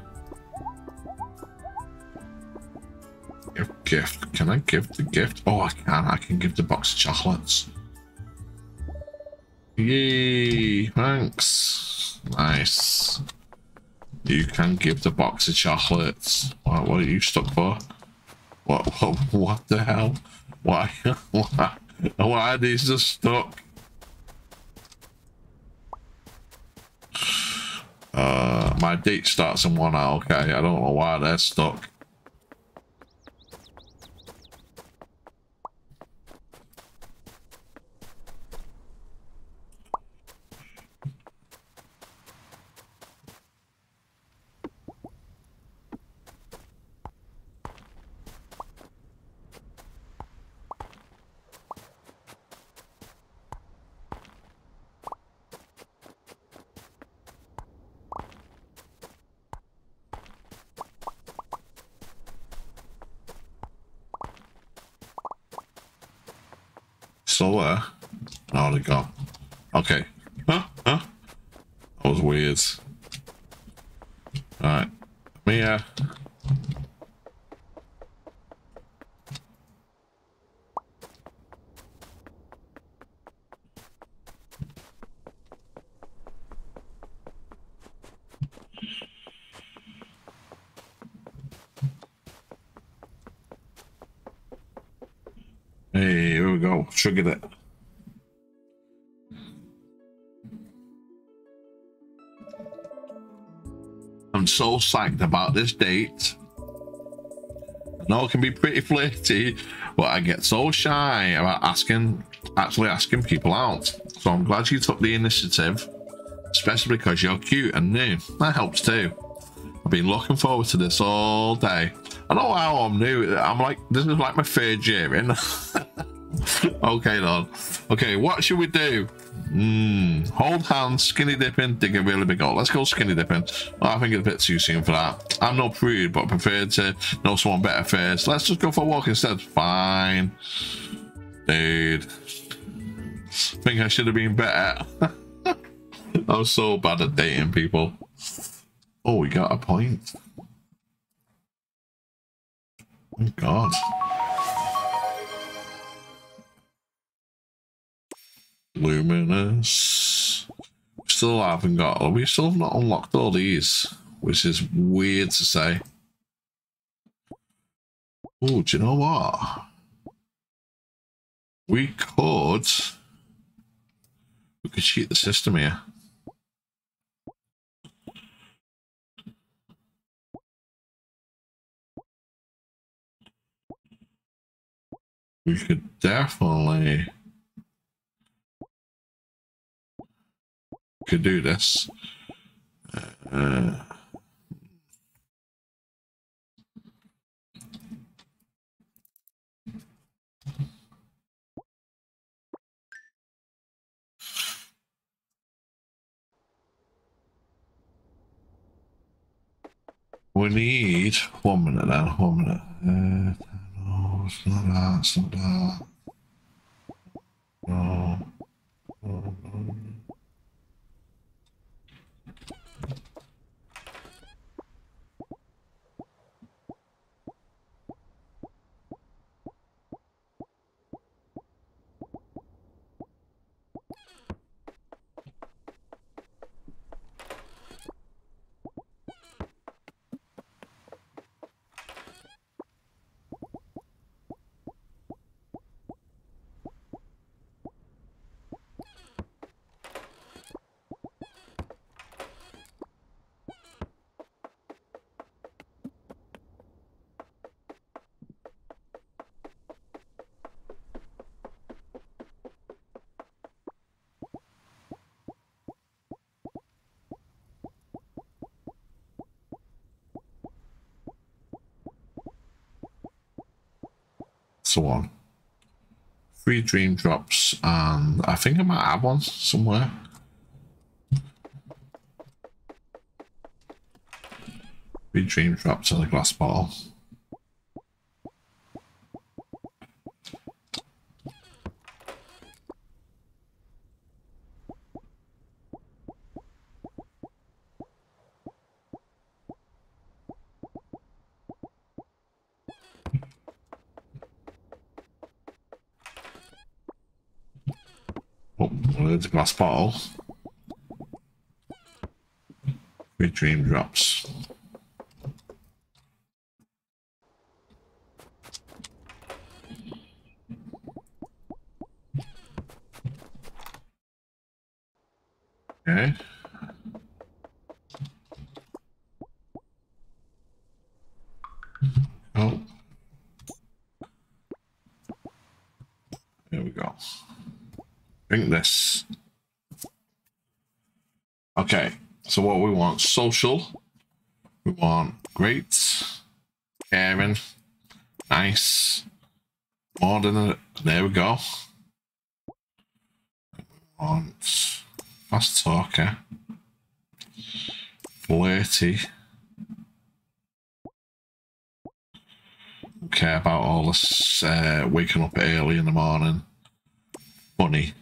Gift. Can I give the gift? Oh, I can. I can give the box of chocolates. Yay, thanks. Nice. You can give the box of chocolates. What are you stuck for? What the hell? Why are these just stuck? My date starts in 1 hour, okay. I don't know why they're stuck. Still there? Oh, they're gone. Okay. Huh? That was weird. Alright. Mia. Hey, here we go. Triggered it. I'm so psyched about this date. I know it can be pretty flirty, but I get so shy about actually asking people out. So I'm glad you took the initiative, especially because you're cute and new. That helps too. I've been looking forward to this all day. I don't know how I'm new. I'm like, this is like my third year in. Okay, Lord. Okay, what should we do? Hold hands, skinny dipping, dig a really big hole. Let's go skinny dipping. Oh, I think it's a bit too soon for that. I'm no prude, but I prefer to know someone better first. Let's just go for a walk instead. Fine. Dude. Think I should have been better. I'm so bad at dating people. Oh, we got a point. Oh, God. Luminous. We still have not unlocked all these, which is weird to say. Oh, do you know what? We could cheat the system here. We could definitely do this. We need 1 minute now. 1 minute. No, it's not that. It's not that. No. So on 3 dream drops, and I think I might have one somewhere. Three dream drops in a glass bottle. Glass bottle with dream drops. Okay. Oh. There we go. Drink this. Okay, so what we want, social, we want great, caring, nice, more than a, there we go. We want fast talker, flirty, don't care about all this waking up early in the morning, funny.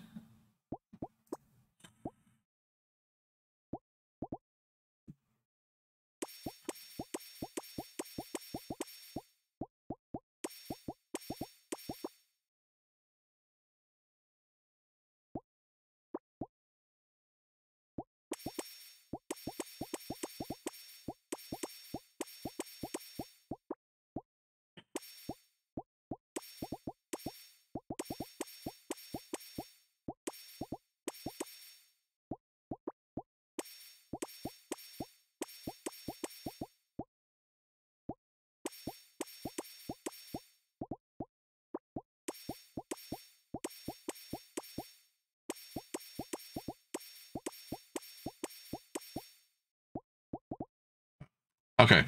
Okay,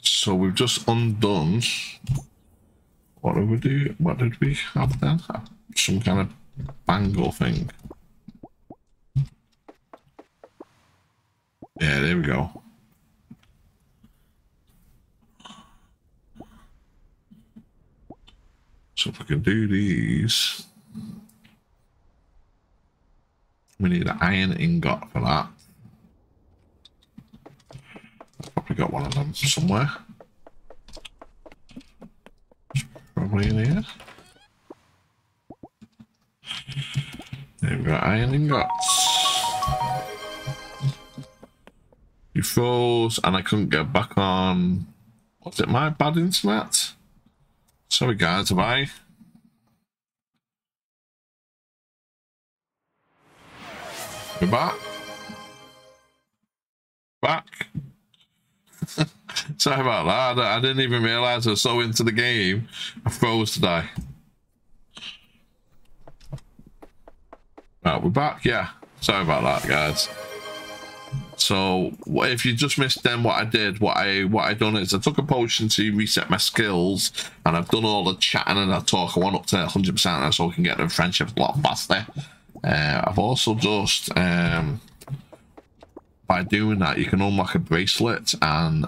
so we've just undone. What did we do? What did we have then? Some kind of bangle thing. Yeah, there we go. So if we can do these, we need an iron ingot for that. Got one of them somewhere. Probably in here. There we've got iron ingots. You froze and I couldn't get back on. Was it my bad internet? Sorry guys, have I? We're back. Sorry about that. I didn't even realise I was so into the game. I froze to die. Right, we're back. Yeah. Sorry about that, guys. So, if you just missed then what I did, what I done is I took a potion to reset my skills, and I've done all the chatting and I talk. I want up to 100% so I can get the friendship a lot faster. I've also just... by doing that, you can unlock a bracelet, and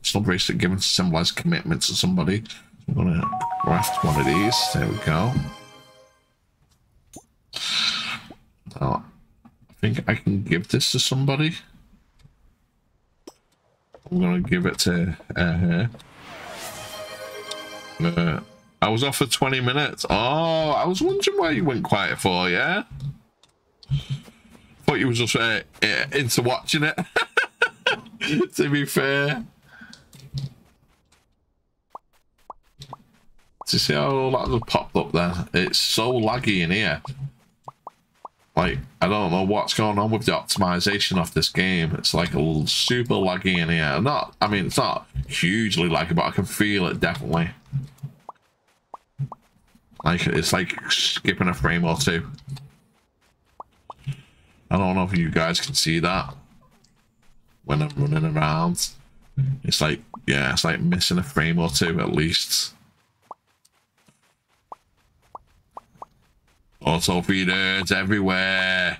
it's not a bracelet given to symbolize commitment to somebody. I'm gonna craft one of these. There we go. Now, I think I can give this to somebody. I'm gonna give it to her. I was off for 20 minutes. Oh, I was wondering why you went quiet for, yeah? You was just into watching it. To be fair, to see how all that just popped up there. It's so laggy in here. Like, I don't know what's going on with the optimization of this game. It's like a super laggy in here. Not, I mean, it's not hugely laggy, but I can feel it definitely. Like, it's like skipping a frame or two. I don't know if you guys can see that when I'm running around. It's like, yeah, it's like missing a frame or two at least. Auto feeders everywhere.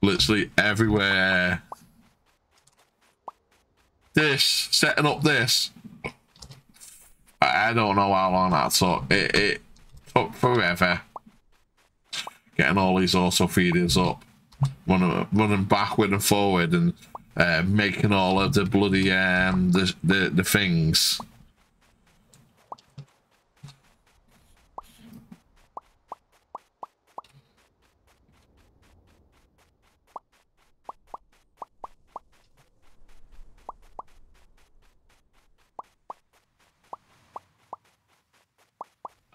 Literally everywhere. This, setting up this. I don't know how long that took. It took forever. Getting all these auto feeders up, running backward and forward, and making all of the bloody the things.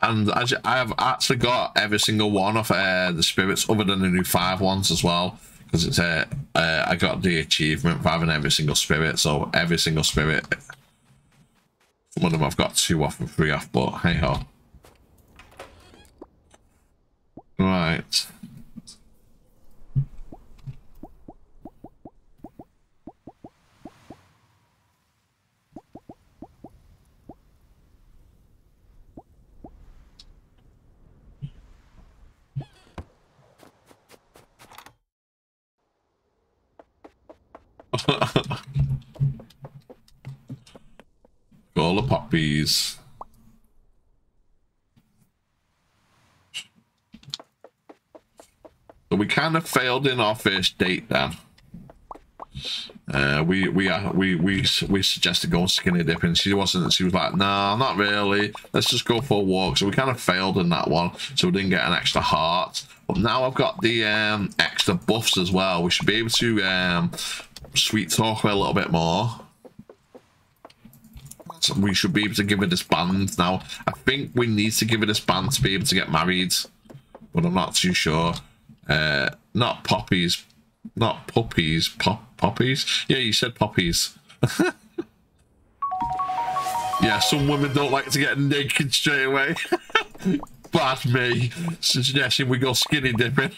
And I have actually got every single one of the spirits, other than the new 5 ones as well, because it's I got the achievement for having every single spirit. So every single spirit, some of them I've got 2 off and 3 off, but hey ho. Right. All the poppies. So we kind of failed in our first date, Dan. We suggested going skinny dipping. She wasn't. She was like, "Nah, not really. Let's just go for a walk." So we kind of failed in that one. So we didn't get an extra heart. But now I've got the extra buffs as well. We should be able to sweet talk her a little bit more. So we should be able to give her this band now. I think we need to give her this band to be able to get married, but I'm not too sure. Not poppies. Not puppies, poppies. Yeah, you said poppies. Yeah, some women don't like to get naked straight away. Bad me, suggesting we go skinny dipping.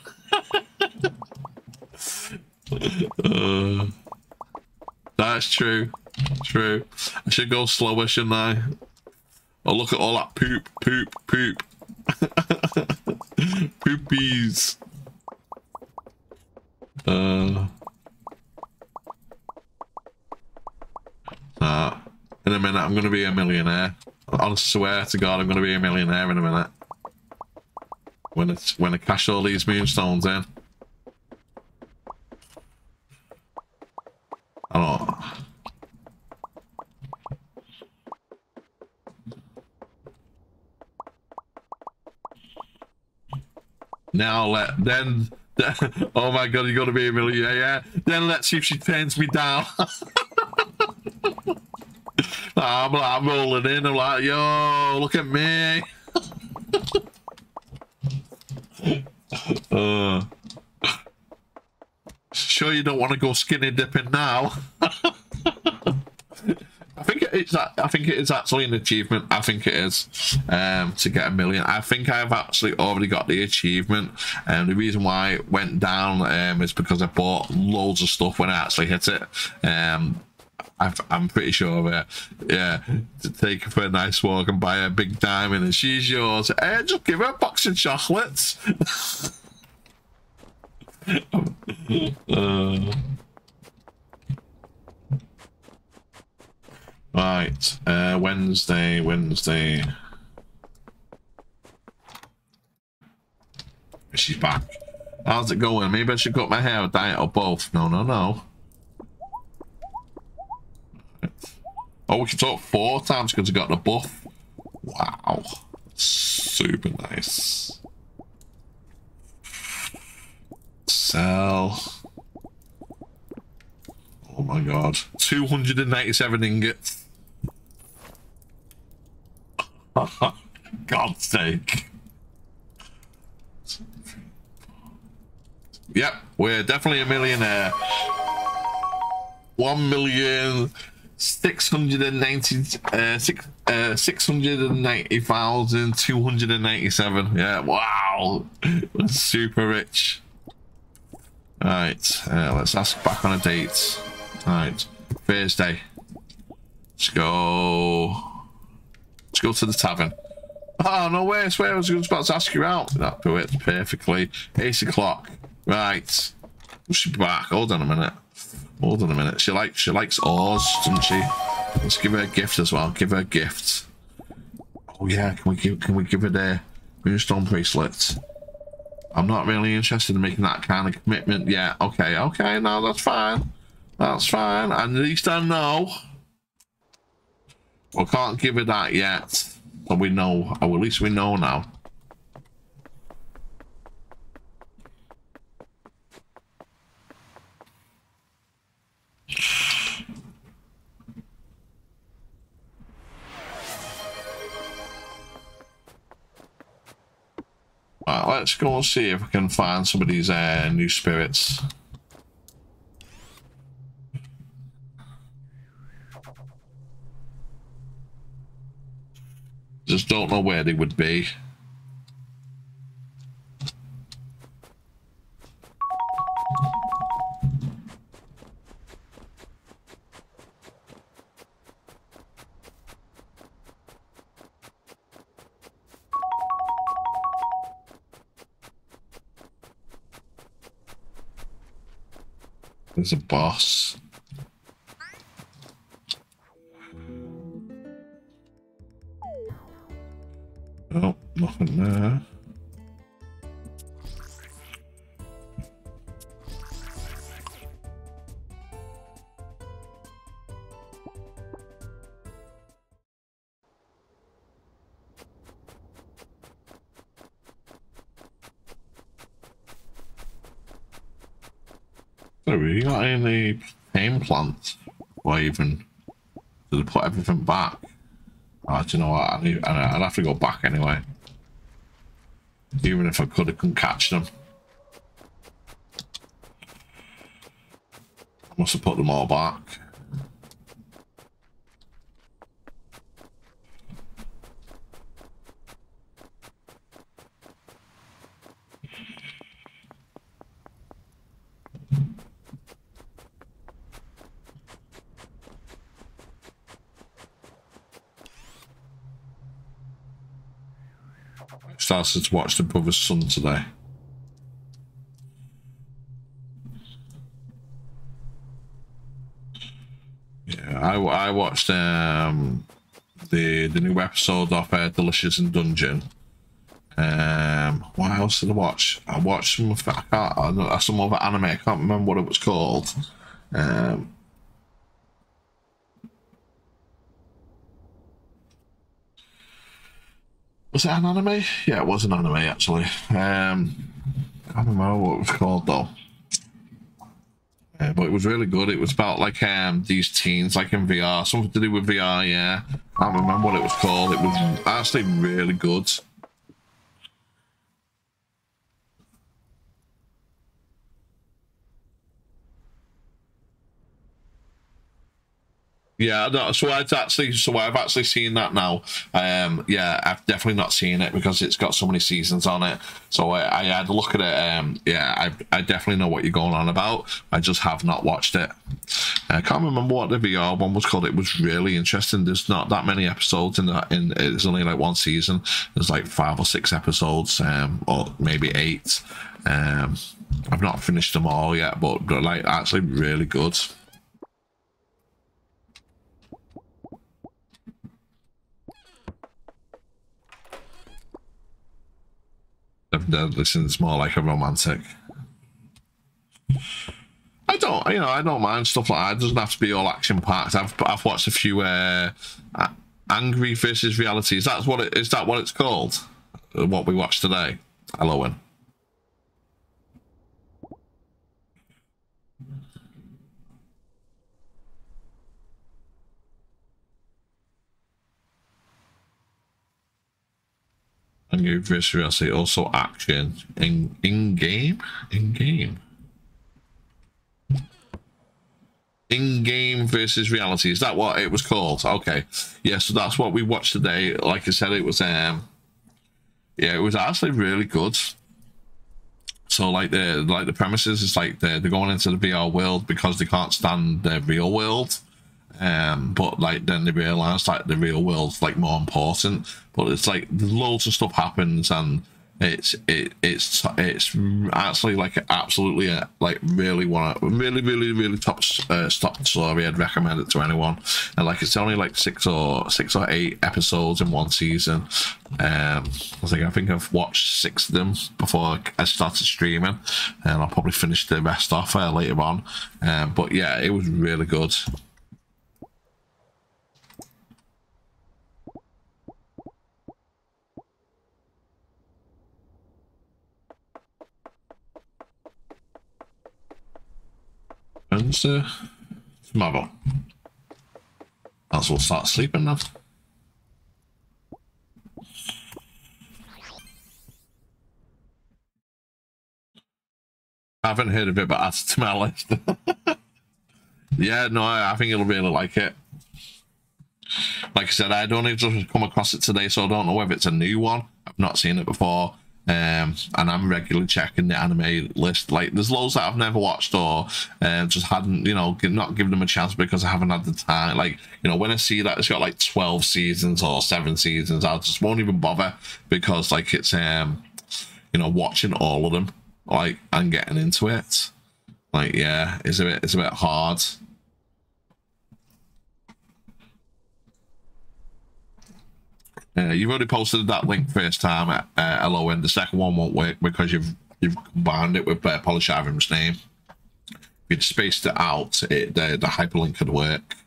That's true, true. I should go slower, shouldn't I? Oh, look at all that poop, poop, poop. Poopies. Nah. In a minute I'm gonna be a millionaire. I'll swear to God I'm gonna be a millionaire in a minute. When I cash all these moonstones in. I don't know. Now let then. Oh my God, you gotta be a millionaire, yeah. Then let's see if she turns me down. I'm rolling in, I'm like, yo, look at me. Sure you don't want to go skinny dipping now. I think it is actually an achievement. I think it is to get a million. I think I've actually already got the achievement, and the reason why it went down is because I bought loads of stuff when I actually hit it. I'm pretty sure of it. Yeah, to take her for a nice walk and buy a big diamond, and she's yours. Hey, just give her a box of chocolates. Right, Wednesday. She's back. How's it going? Maybe I should cut my hair or dye it or both. No. Oh, we can talk 4 times because I got the buff. Wow. Super nice. Sell. Oh my God. 297 ingots. God's sake. Yep, we're definitely a millionaire. 1,690,297. Yeah, wow. That's super rich. Alright, let's ask back on a date. Alright, Thursday. Let's go. Let's go to the tavern. Oh, no way, I swear I was about to ask you out. That worked perfectly. 8 o'clock. Right. She's back. Hold on a minute. She likes oars, doesn't she? Let's give her a gift as well. Give her a gift. Oh yeah, can we give her the moonstone bracelet? I'm not really interested in making that kind of commitment yet. Okay, no, that's fine. That's fine. At least I know. Well, can't give her that yet, but we know, or at least we know now. Right, let's go and see if I can find some of these new spirits. Just don't know where they would be. There's a boss. Oh, nothing there. So have you got any pain plants? Or even did they put everything back? Oh, do you know what? I'd have to go back anyway. Even if I could, I couldn't catch them. I must have put them all back. Started to watch The Brother's Son today. Yeah, I watched the new episode of Delicious in Dungeon. What else did I watch? I watched some other anime. I can't remember what it was called. Was it an anime? Yeah, it was an anime actually. I don't remember what it was called though. But it was really good. It was about like these teens like in VR, something to do with VR, yeah. I don't remember what it was called. It was actually really good. Yeah, no, so I've actually seen that now. Yeah, I've definitely not seen it because it's got so many seasons on it. So I had a look at it. Yeah, I definitely know what you're going on about. I just have not watched it. I can't remember what the VR one was called. It was really interesting. There's not that many episodes in that. It's only like one season. There's like 5 or 6 episodes, or maybe 8. I've not finished them all yet, but they're like actually really good. This is more like a romantic. I don't mind stuff like that. It doesn't have to be all action packed. I've watched a few Angry vs Reality. Is that what it's called? What we watched today? Halloween. Angry vs Reality, also action in game versus reality. Is that what it was called? Okay, yeah. So that's what we watched today. Like I said, it was yeah, it was actually really good. So like the premises is like they're going into the VR world because they can't stand their real world. But like then they realise like the real world's like more important. But it's like loads of stuff happens, and it's actually like absolutely like really top story. I'd recommend it to anyone. And like it's only like 6 or 8 episodes in one season. I think I've watched 6 of them before I started streaming, and I'll probably finish the rest off later on. But yeah, it was really good. Tomorrow. As we'll start sleeping now. I haven't heard of it, but add it to my list. Yeah, no, I think you'll really like it. Like I said, I don't even just come across it today, so I don't know whether it's a new one. I've not seen it before. And I'm regularly checking the anime list. Like there's loads that I've never watched or just hadn't, you know, not given them a chance because I haven't had the time. Like, you know, when I see that it's got like 12 seasons or 7 seasons, I just won't even bother because like it's you know, watching all of them like and getting into it. Like yeah, it's a bit hard. You've already posted that link first time at LO, and the second one won't work because you've combined it with Polisharim's name. If you'd spaced it out, the hyperlink could work,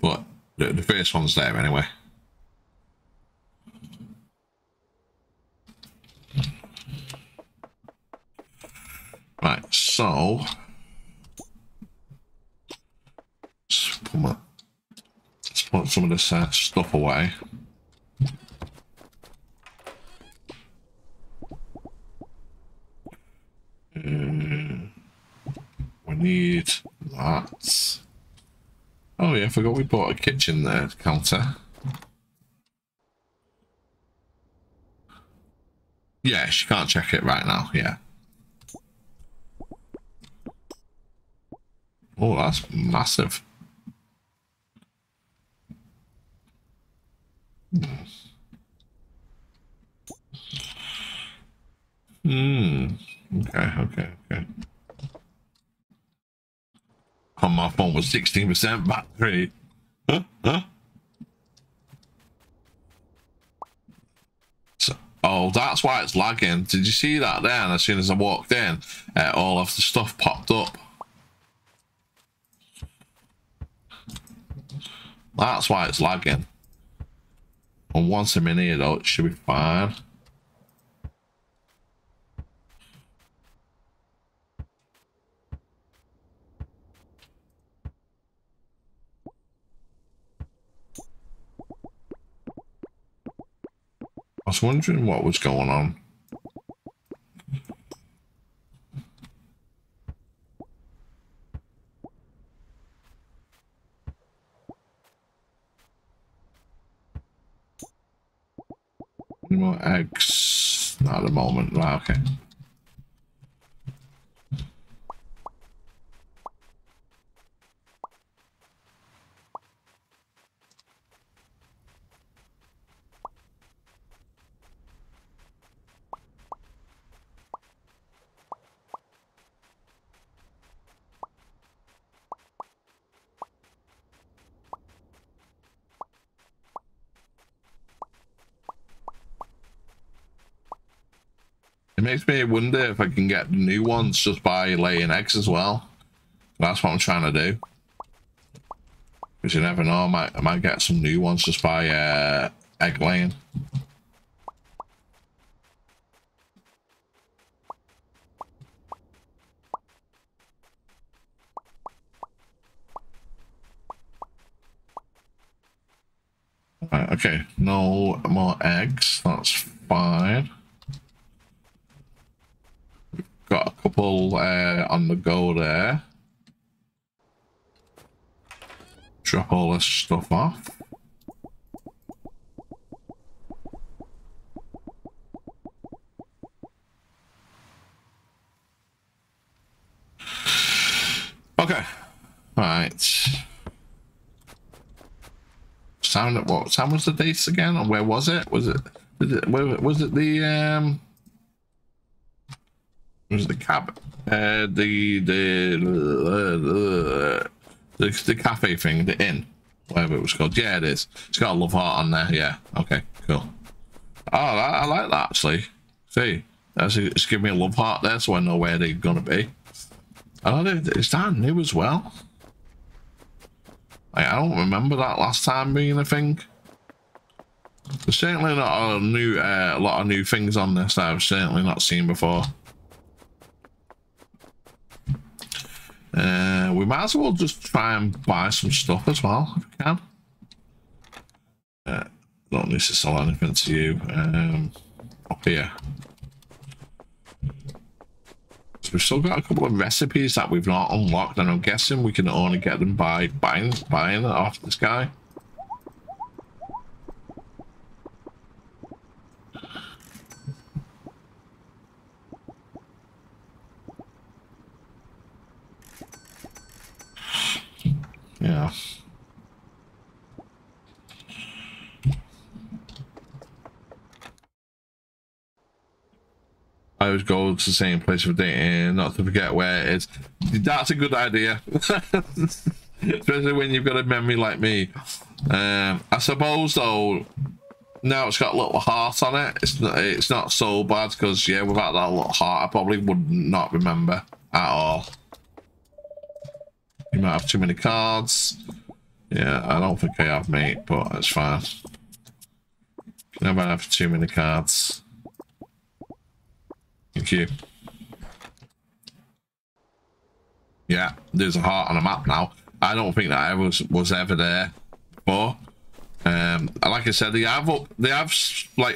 but the first one's there anyway. Right, so some of this stuff away. We need that. Oh yeah, I forgot we bought a kitchen there, counter. Yeah, she can't check it right now, yeah. Oh, that's massive. Okay. Oh, my phone was 16% battery. So, oh, that's why it's lagging. Did you see that there? And as soon as I walked in, all of the stuff popped up. That's why it's lagging. And once I'm in here, though, it should be fine. I was wondering what was going on. Any more eggs? Not at the moment. Right, okay. Makes me wonder if I can get new ones just by laying eggs as well. That's what I'm trying to do. Because you never know, I might get some new ones just by egg laying. Right, okay, no more eggs. That's fine. Got a couple on the go there. Drop all this stuff off. Okay. All right. What time was the date again? And where was it? Was it the cab, the cafe thing, the inn, whatever it was called? Yeah, it is. It's got a love heart on there. Yeah. Okay. Cool. Oh, I like that actually. See, it's giving me a love heart there, so I know where they're gonna be. I don't know. Is that new as well? Like, I don't remember that last time being a thing. There's certainly not a new, a lot of new things on this that I've certainly not seen before. We might as well just try and buy some stuff as well, if we can. Don't need to sell anything to you. Up here. So we've still got a couple of recipes that we've not unlocked, and I'm guessing we can only get them by buying it off this guy. Yeah. I always go to the same place for dating, not to forget where it is. That's a good idea. Especially when you've got a memory like me. I suppose though, now it's got a little heart on it, it's not so bad, because yeah, without that little heart I probably would not remember at all. You might have too many cards. Yeah, I don't think I have, mate, but it's fine. You might have too many cards. Thank you. Yeah, there's a heart on a map now. I don't think that I was ever there before. Like I said, they have like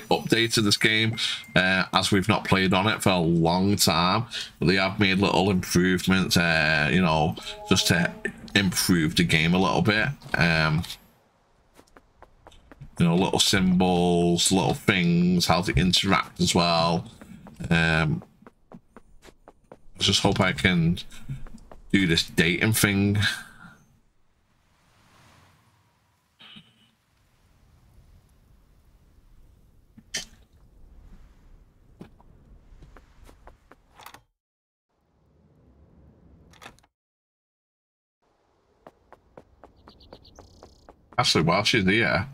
updated this game as we've not played on it for a long time. But they have made little improvements, you know, just to improve the game a little bit. You know, little symbols, little things, how to interact as well. I just hope I can do this dating thing. Actually, while she's here,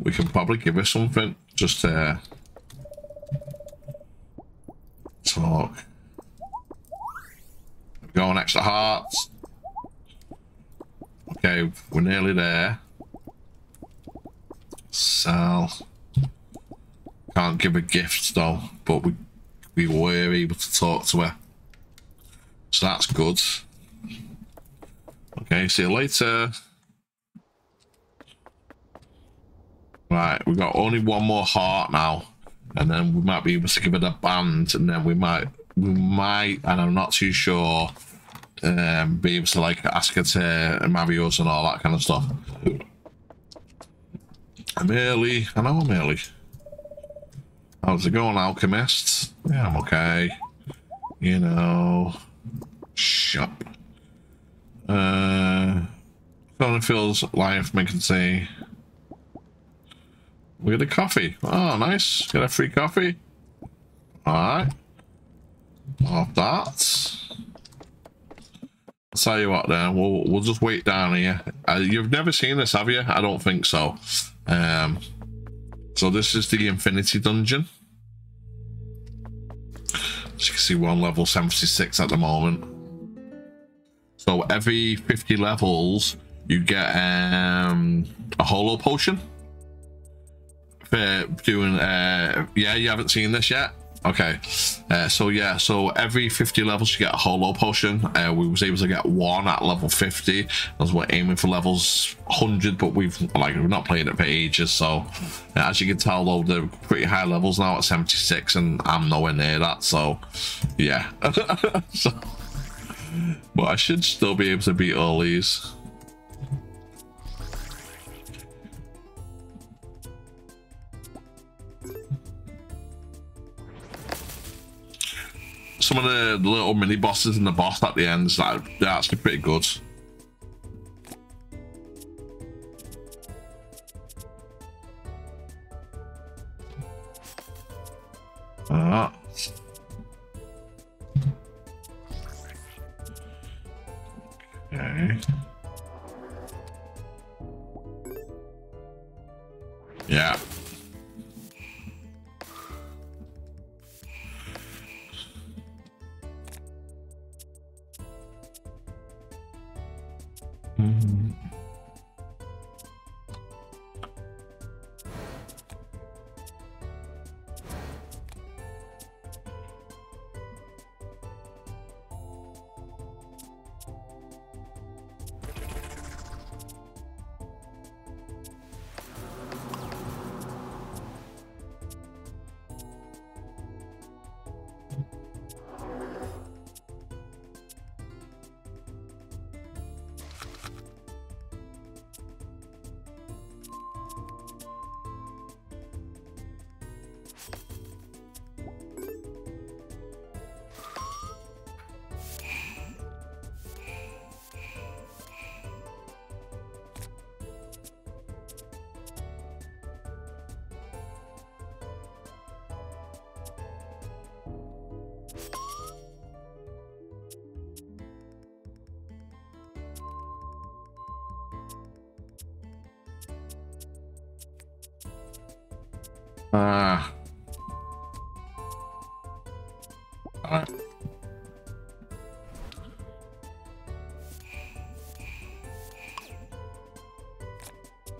we can probably give her something just to talk. Go on, extra hearts. Okay, we're nearly there. So can't give her gifts though, but we were able to talk to her, so that's good. Okay, see you later. Right, we've got only one more heart now, and then we might be able to give it a band, and then we might, and I'm not too sure, be able to like ask her to marry us and all that kind of stuff. I'm early. I know I'm early. How's it going, alchemists? Yeah, I'm okay. You know, shop. Kind of feels life, we can see. We get a coffee. Oh, nice. Get a free coffee. All right. Love that. I'll tell you what then, we'll just wait down here. You've never seen this, have you? I don't think so. So this is the Infinity Dungeon. As you can see, we're on level 76 at the moment. So every 50 levels, you get a holo potion. For doing, yeah, you haven't seen this yet? Okay, so yeah, so every 50 levels you get a holo potion. We was able to get one at level 50, as we're aiming for levels 100, but we've not played it for ages. So as you can tell though, they're pretty high levels now at 76, and I'm nowhere near that. So yeah, so, but I should still be able to beat all these. Some of the little mini bosses and the boss at the end, they're actually pretty good. Okay. Yeah.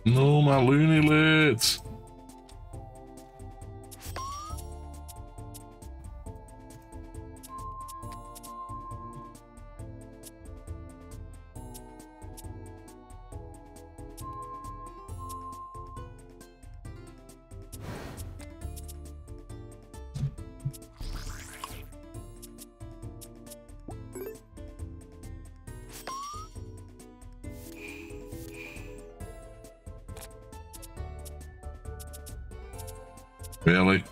No, my loony lids. Really?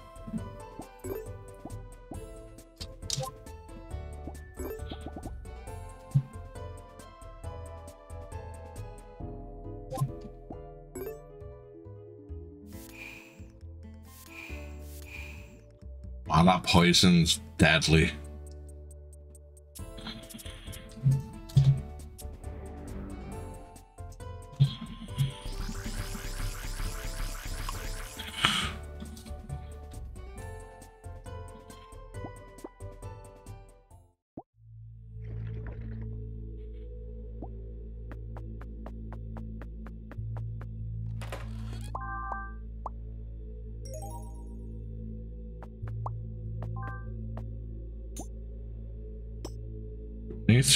Wow, that poison's deadly.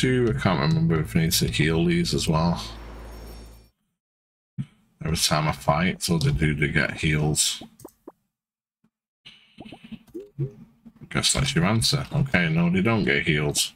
I can't remember if I need to heal these as well. Every time I fight, so they get heals. I guess that's your answer. Okay, no, they don't get heals.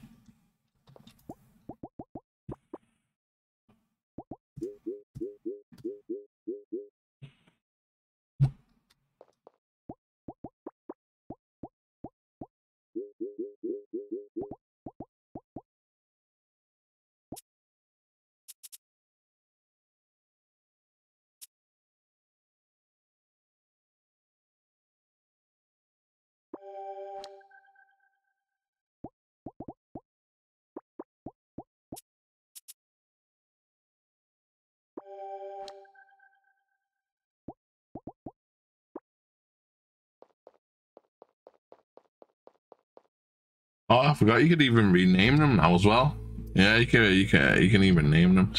Oh, I forgot you could even rename them now as well. Yeah, you can even name them.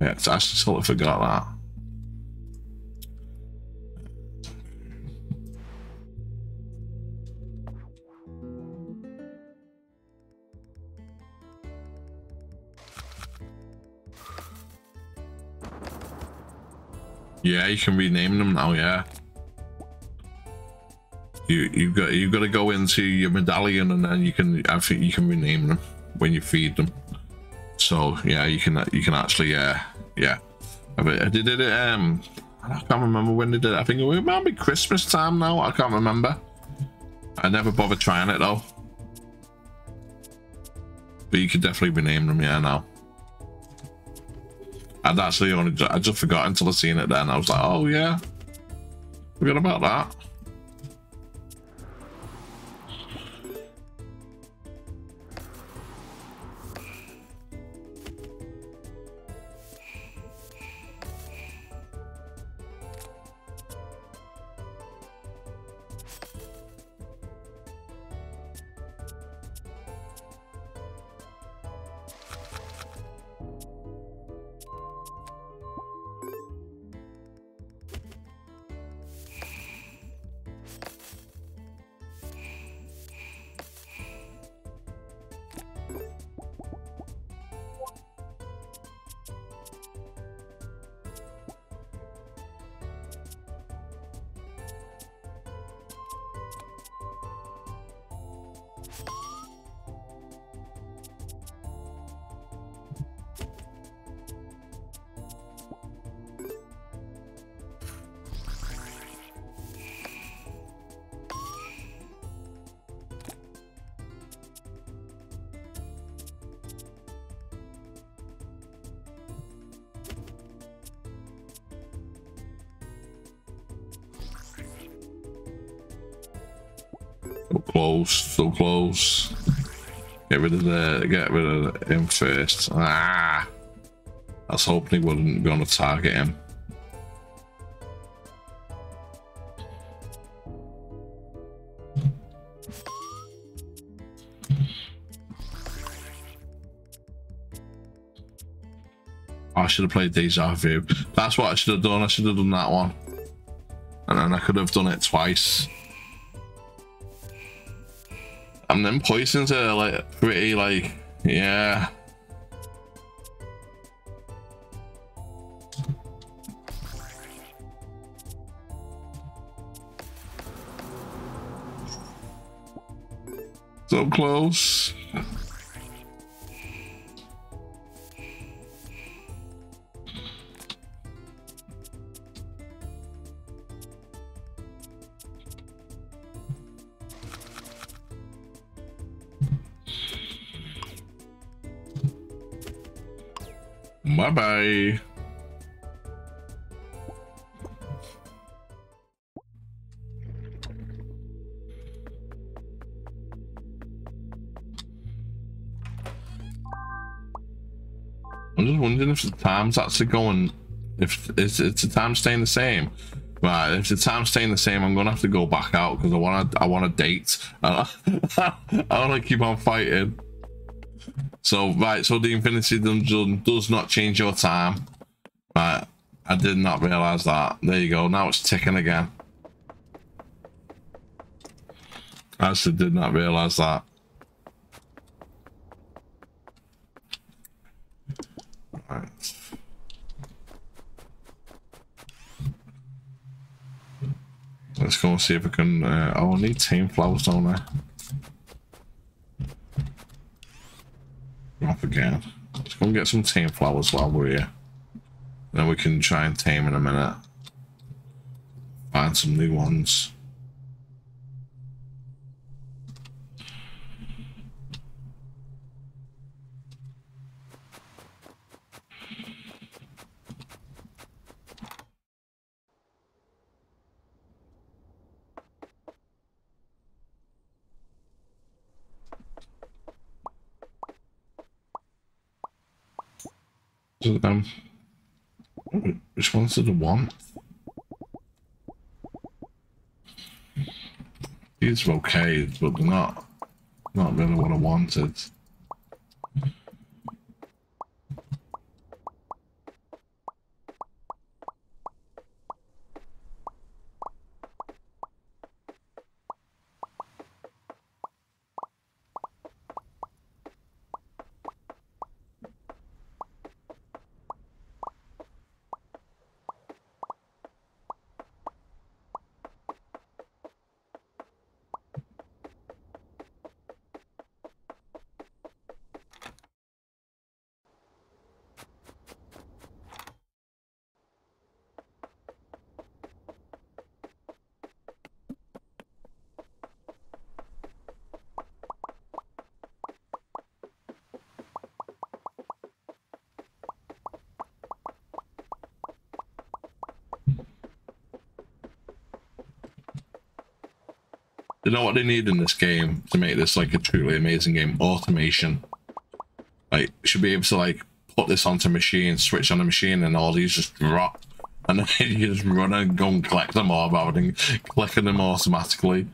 Yeah, I totally forgot that. Yeah, you can rename them now. Yeah, you've got to go into your medallion, and then you can, I think you can rename them when you feed them. So yeah, you can actually, yeah. They did it. I can't remember when they did it. I think it might be Christmas time now. I can't remember. I never bothered trying it though. But you can definitely rename them. Yeah, now. And that's the only, I just forgot until I seen it then. I was like, oh yeah, forgot about that. So close. Get rid of him first. Ah, I was hoping he wasn't gonna target him. I should have played Deja Vu. That's what I should have done. I should have done that one, and then I could have done it twice. And then poisons are like pretty, like, yeah. So close. Bye-bye. I'm just wondering if the time's actually going, if it's the time staying the same. Right, if the time's staying the same, I'm gonna have to go back out because I want a date. I wanna keep on fighting. So right, so the Infinity Dungeon does not change your time. Right, I did not realize that. There you go. Now it's ticking again. I actually did not realize that. Right. Let's go and see if we can. Oh, I need tame flowers, don't I? Off again. Let's go and get some tame flowers while we're here. Then we can try and tame in a minute. Find some new ones. Which ones did I want? These are okay, but they're not really what I wanted. You know what they need in this game to make this like a truly amazing game? Automation. Like, should be able to like put this onto a machine, switch on a machine, and all these just drop, and then you just run and go and collect them all rather than collecting them automatically.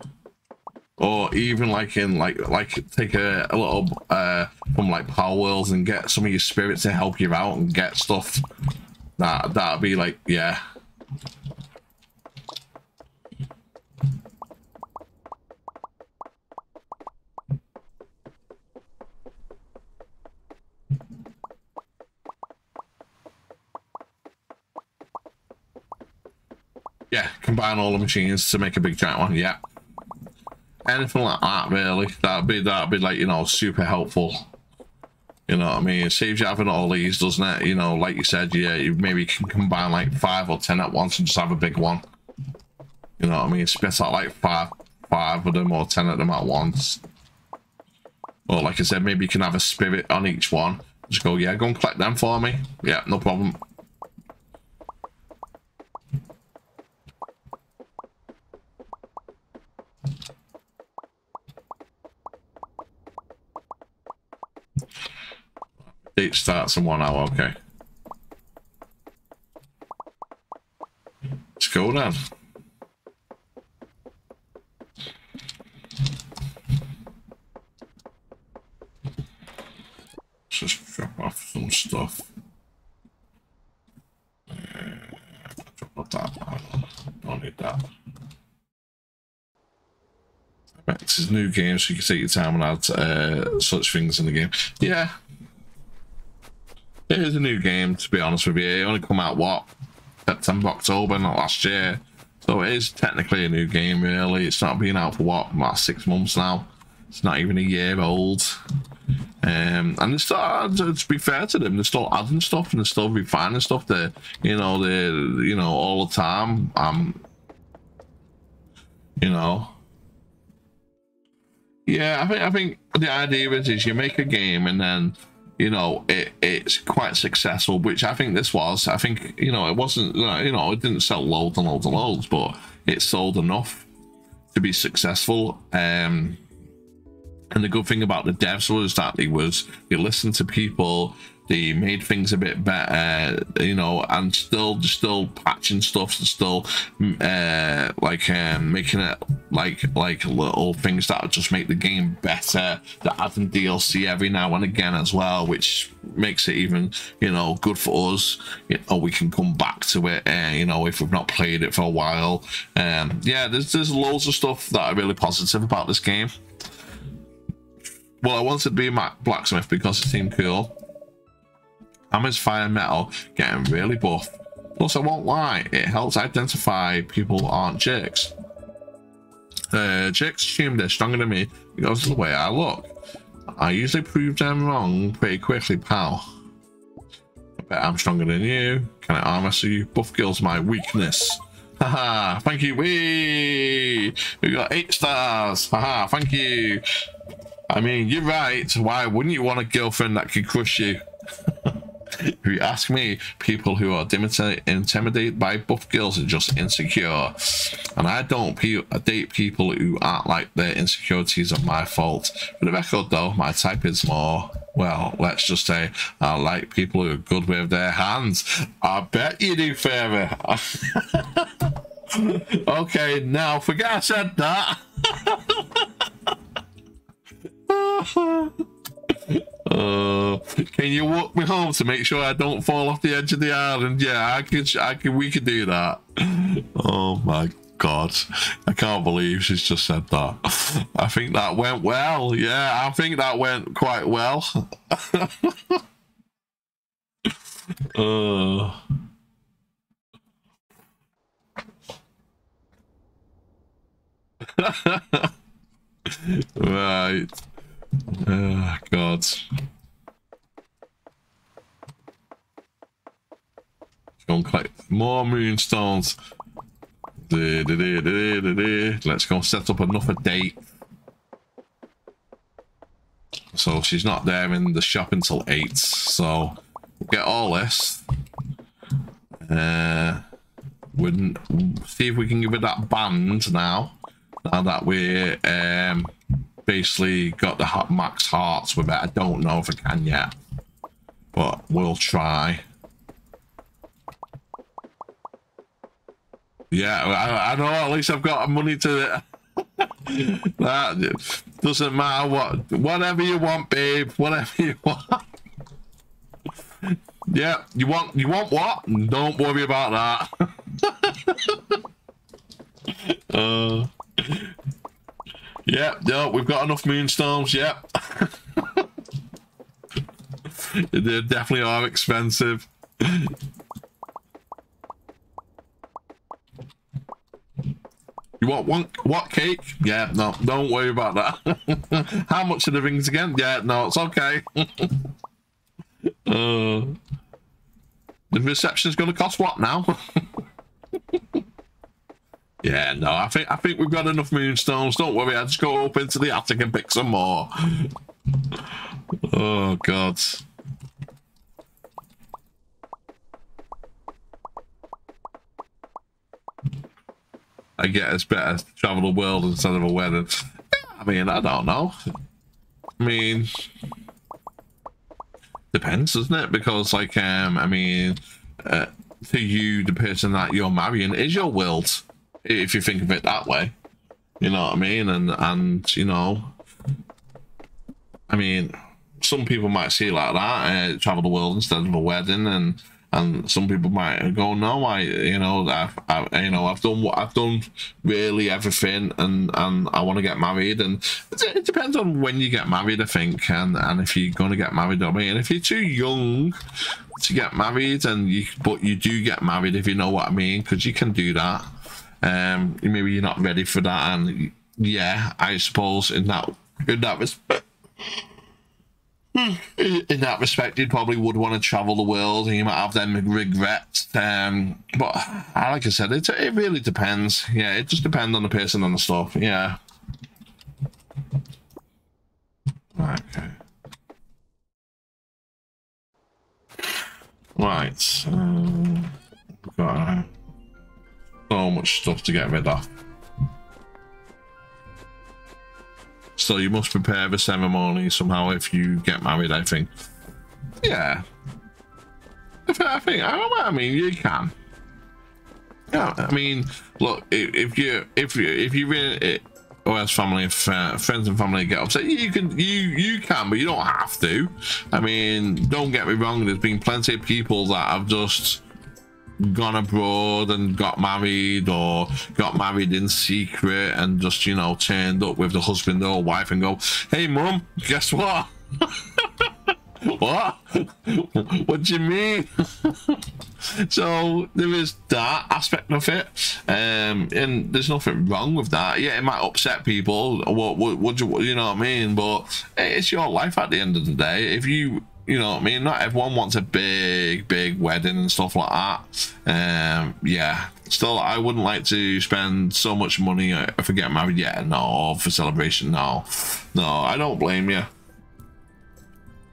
Or even like in like take a little from like Power Worlds and get some of your spirits to help you out and get stuff. That'd be like, yeah. Combine all the machines to make a big giant one. Yeah, anything like that really. That'd be like, you know, super helpful. You know what I mean? It saves you having all these, doesn't it? You know, like you said, yeah, you maybe can combine like 5 or 10 at once and just have a big one. You know what I mean? Spit out like five of them or 10 of them at once. Or like I said, maybe you can have a spirit on each one. Just go, yeah, go and collect them for me. Yeah, no problem. Date starts in 1 hour, okay. Let's go then. Let's just drop off some stuff. Drop off that one. Don't need that. Right, this is a new game, so you can take your time and add such things in the game. Yeah. It is a new game, to be honest with you. It only come out, what, September, October, not last year. So it is technically a new game, really. It's not been out for, what, about 6 months now. It's not even a year old. And they still, to be fair to them, they're still adding stuff and they're still refining stuff. They, you know, all the time. You know. Yeah, I think the idea is you make a game and then you know, it's quite successful, which I think this was. I think, you know, it wasn't, you know, it didn't sell loads and loads and loads, but it sold enough to be successful. And the good thing about the devs was that they listened to people, they made things a bit better, you know, and still patching stuff, and still making it like little things that just make the game better. They're adding DLC every now and again as well, which makes it even, you know, good for us. You know, we can come back to it, you know, if we've not played it for a while. Yeah, there's loads of stuff that are really positive about this game. Well, I wanted to be a blacksmith because it seemed cool. Hammer's fire metal getting really buff. Plus, I won't lie, it helps identify people who aren't jerks. Jerks assume they're stronger than me because of the way I look. I usually prove them wrong pretty quickly, pal. I bet I'm stronger than you. Can I arm wrestle you? Buff girl's my weakness. Haha, thank you. Wee! We got 8 stars. Haha, thank you. I mean, you're right. Why wouldn't you want a girlfriend that could crush you? If you ask me, people who are intimidated by buff girls are just insecure, and I don't date people who aren't like their insecurities are my fault. For the record though, my type is more, well, let's just say I like people who are good with their hands. I bet you do, Fairy. Okay, now forget I said that. Can you walk me home to make sure I don't fall off the edge of the island? Yeah, we could do that. Oh my god, I can't believe she's just said that. I think that went well. Yeah, I think that went quite well. Right. Oh god. Go and collect more moonstones. Let's go and set up another date. So she's not there in the shop until 8. So we'll get all this. Wouldn't see if we can give her that band now. Now that we're basically got the max hearts with it. I don't know if I can yet, but we'll try. Yeah, I know, at least I've got money to that. Doesn't matter what, whatever you want, babe, whatever you want. Yeah, you want what? Don't worry about that. Yep, no, we've got enough moonstones, yep. They definitely are expensive. You want what cake? Yeah, no, don't worry about that. How much are the rings again? Yeah, no, it's okay. The reception's gonna cost what now? Yeah, no, I think we've got enough moonstones. Don't worry, I'll just go up into the attic and pick some more. Oh god. I guess it's better to travel the world instead of a wedding. I mean, I don't know. I mean, depends, doesn't it? Because like, I mean, to you, the person that you're marrying is your world. If you think of it that way, you know what I mean? And you know, I mean, some people might see it like that, travel the world instead of a wedding, and some people might go, no, I've done what I've done, really everything, and I want to get married. And it depends on when you get married, I think, and if you're going to get married, I mean, if you're too young to get married, but you do get married, if you know what I mean, because you can do that. Maybe you're not ready for that, and yeah, I suppose in that respect you probably would want to travel the world, and you might have them regrets. But like I said, it really depends. Yeah, it just depends on the person and the stuff. Yeah. Okay. Right, we've got so much stuff to get rid of. So you must prepare the ceremony somehow if you get married, I think. Yeah. I mean, you can. Yeah, I mean, look, if you really, or else family, if friends and family get upset, you can, but you don't have to. I mean, don't get me wrong. There's been plenty of people that have just gone abroad and got married, or got married in secret, and just, you know, turned up with the husband or wife and go, "Hey, mum, guess what?" What? What do you mean? So there is that aspect of it, and there's nothing wrong with that. Yeah, it might upset people. You know what I mean? But it's your life at the end of the day. If you know what I mean. Not everyone wants a big wedding and stuff like that. Yeah. Still, I wouldn't like to spend so much money for getting married yet. Yeah, no, for celebration. No. I don't blame you.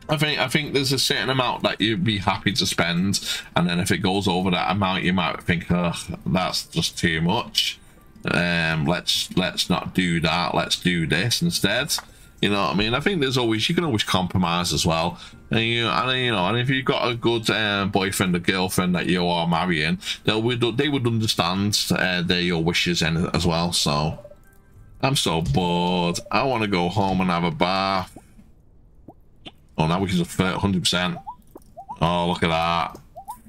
I think there's a certain amount that you'd be happy to spend, and then if it goes over that amount, you might think, "Oh, that's just too much. Let's not do that. Let's do this instead." You know what I mean? I think there's always, you can always compromise as well. And if you've got a good boyfriend or girlfriend that you are marrying, they would understand your wishes as well. So I'm so bored. I want to go home and have a bath. Oh, now we can just flirt 100%. Oh, look at that.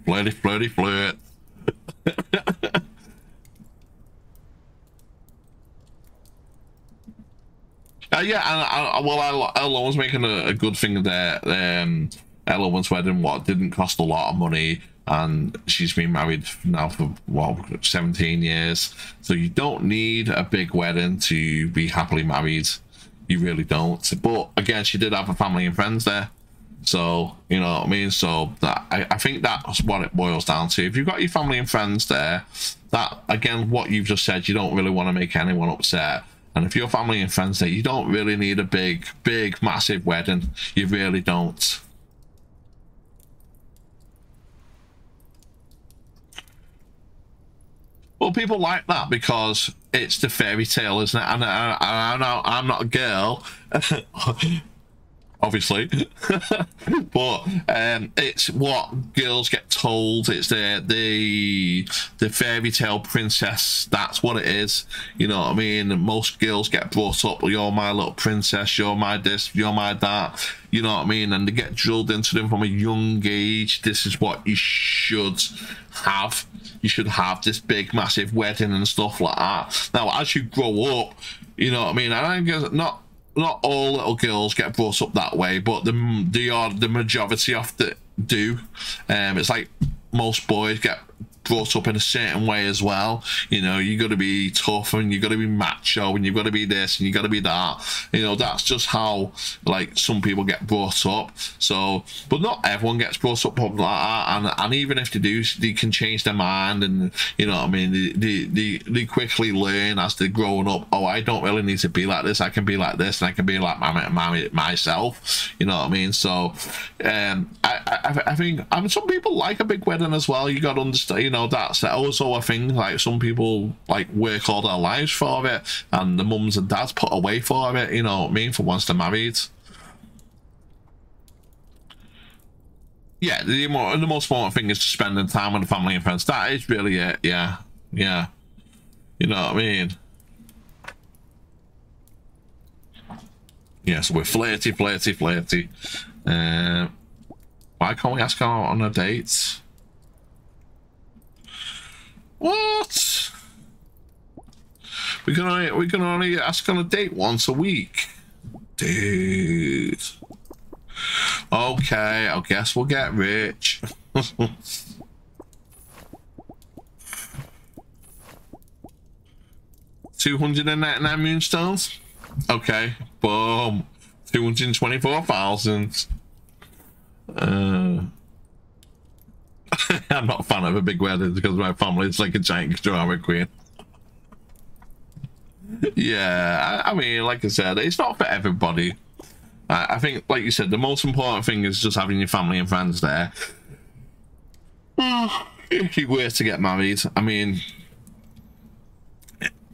Flirty, flirty, flirt. Ella was making a good thing there. Ella once wedding, what didn't cost a lot of money, and she's been married now for, well, 17 years. So you don't need a big wedding to be happily married. You really don't. But again, she did have a family and friends there, so you know what I mean. So that I think that's what it boils down to. If you've got your family and friends there, that again, what you've just said, you don't really want to make anyone upset. And if your family and friends there, you don't really need a big massive wedding. You really don't. Well, people like that because it's the fairy tale, isn't it? And I'm not a girl, obviously, but it's what girls get told. It's the fairy tale princess. That's what it is. You know what I mean? Most girls get brought up, "You're my little princess. You're my this. You're my that." You know what I mean? And they get drilled into them from a young age. This is what you should have. You should have this big, massive wedding and stuff like that. Now, as you grow up, you know what I mean? And I guess not all little girls get brought up that way, but the majority of them do. It's like most boys get brought up in a certain way as well. You know, you got to be tough, and you got to be macho, and you've got to be this, and you got to be that. You know, that's just how, like, some people get brought up. So, but not everyone gets brought up like that, and even if they do, they can change their mind, and you know what I mean, they quickly learn as they're growing up, "Oh, I don't really need to be like this. I can be like this, and I can be like myself." You know what I mean? So I think, I mean, some people like a big wedding as well. You got to understand, you know, that's also a thing. Like, some people like work all their lives for it, and the mums and dads put away for it, you know what I mean, for once they're married. Yeah, the most important thing is just spending time with the family and friends. That is really it. Yeah, you know what I mean. Yeah, so we're flirty. Why can't we ask her out on a date? What? We can only ask on a date once a week, dude. Okay, I guess we'll get rich. $299 moonstones. Okay, boom. 224,000. I'm not a fan of a big wedding because my family is like a giant drama queen. Yeah, I mean, like I said, it's not for everybody. I think, like you said, the most important thing is just having your family and friends there. It would be weird to get married. I mean,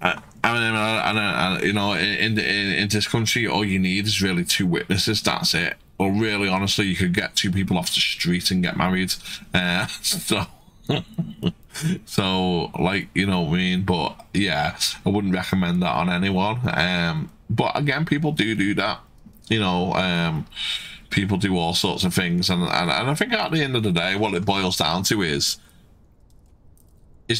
I don't, you know, in this country, all you need is really 2 witnesses. That's it. Or really, honestly, you could get 2 people off the street and get married. So like, you know what I mean? But yeah, I wouldn't recommend that on anyone. But again, people do that. You know, people do all sorts of things, and I think at the end of the day, what it boils down to is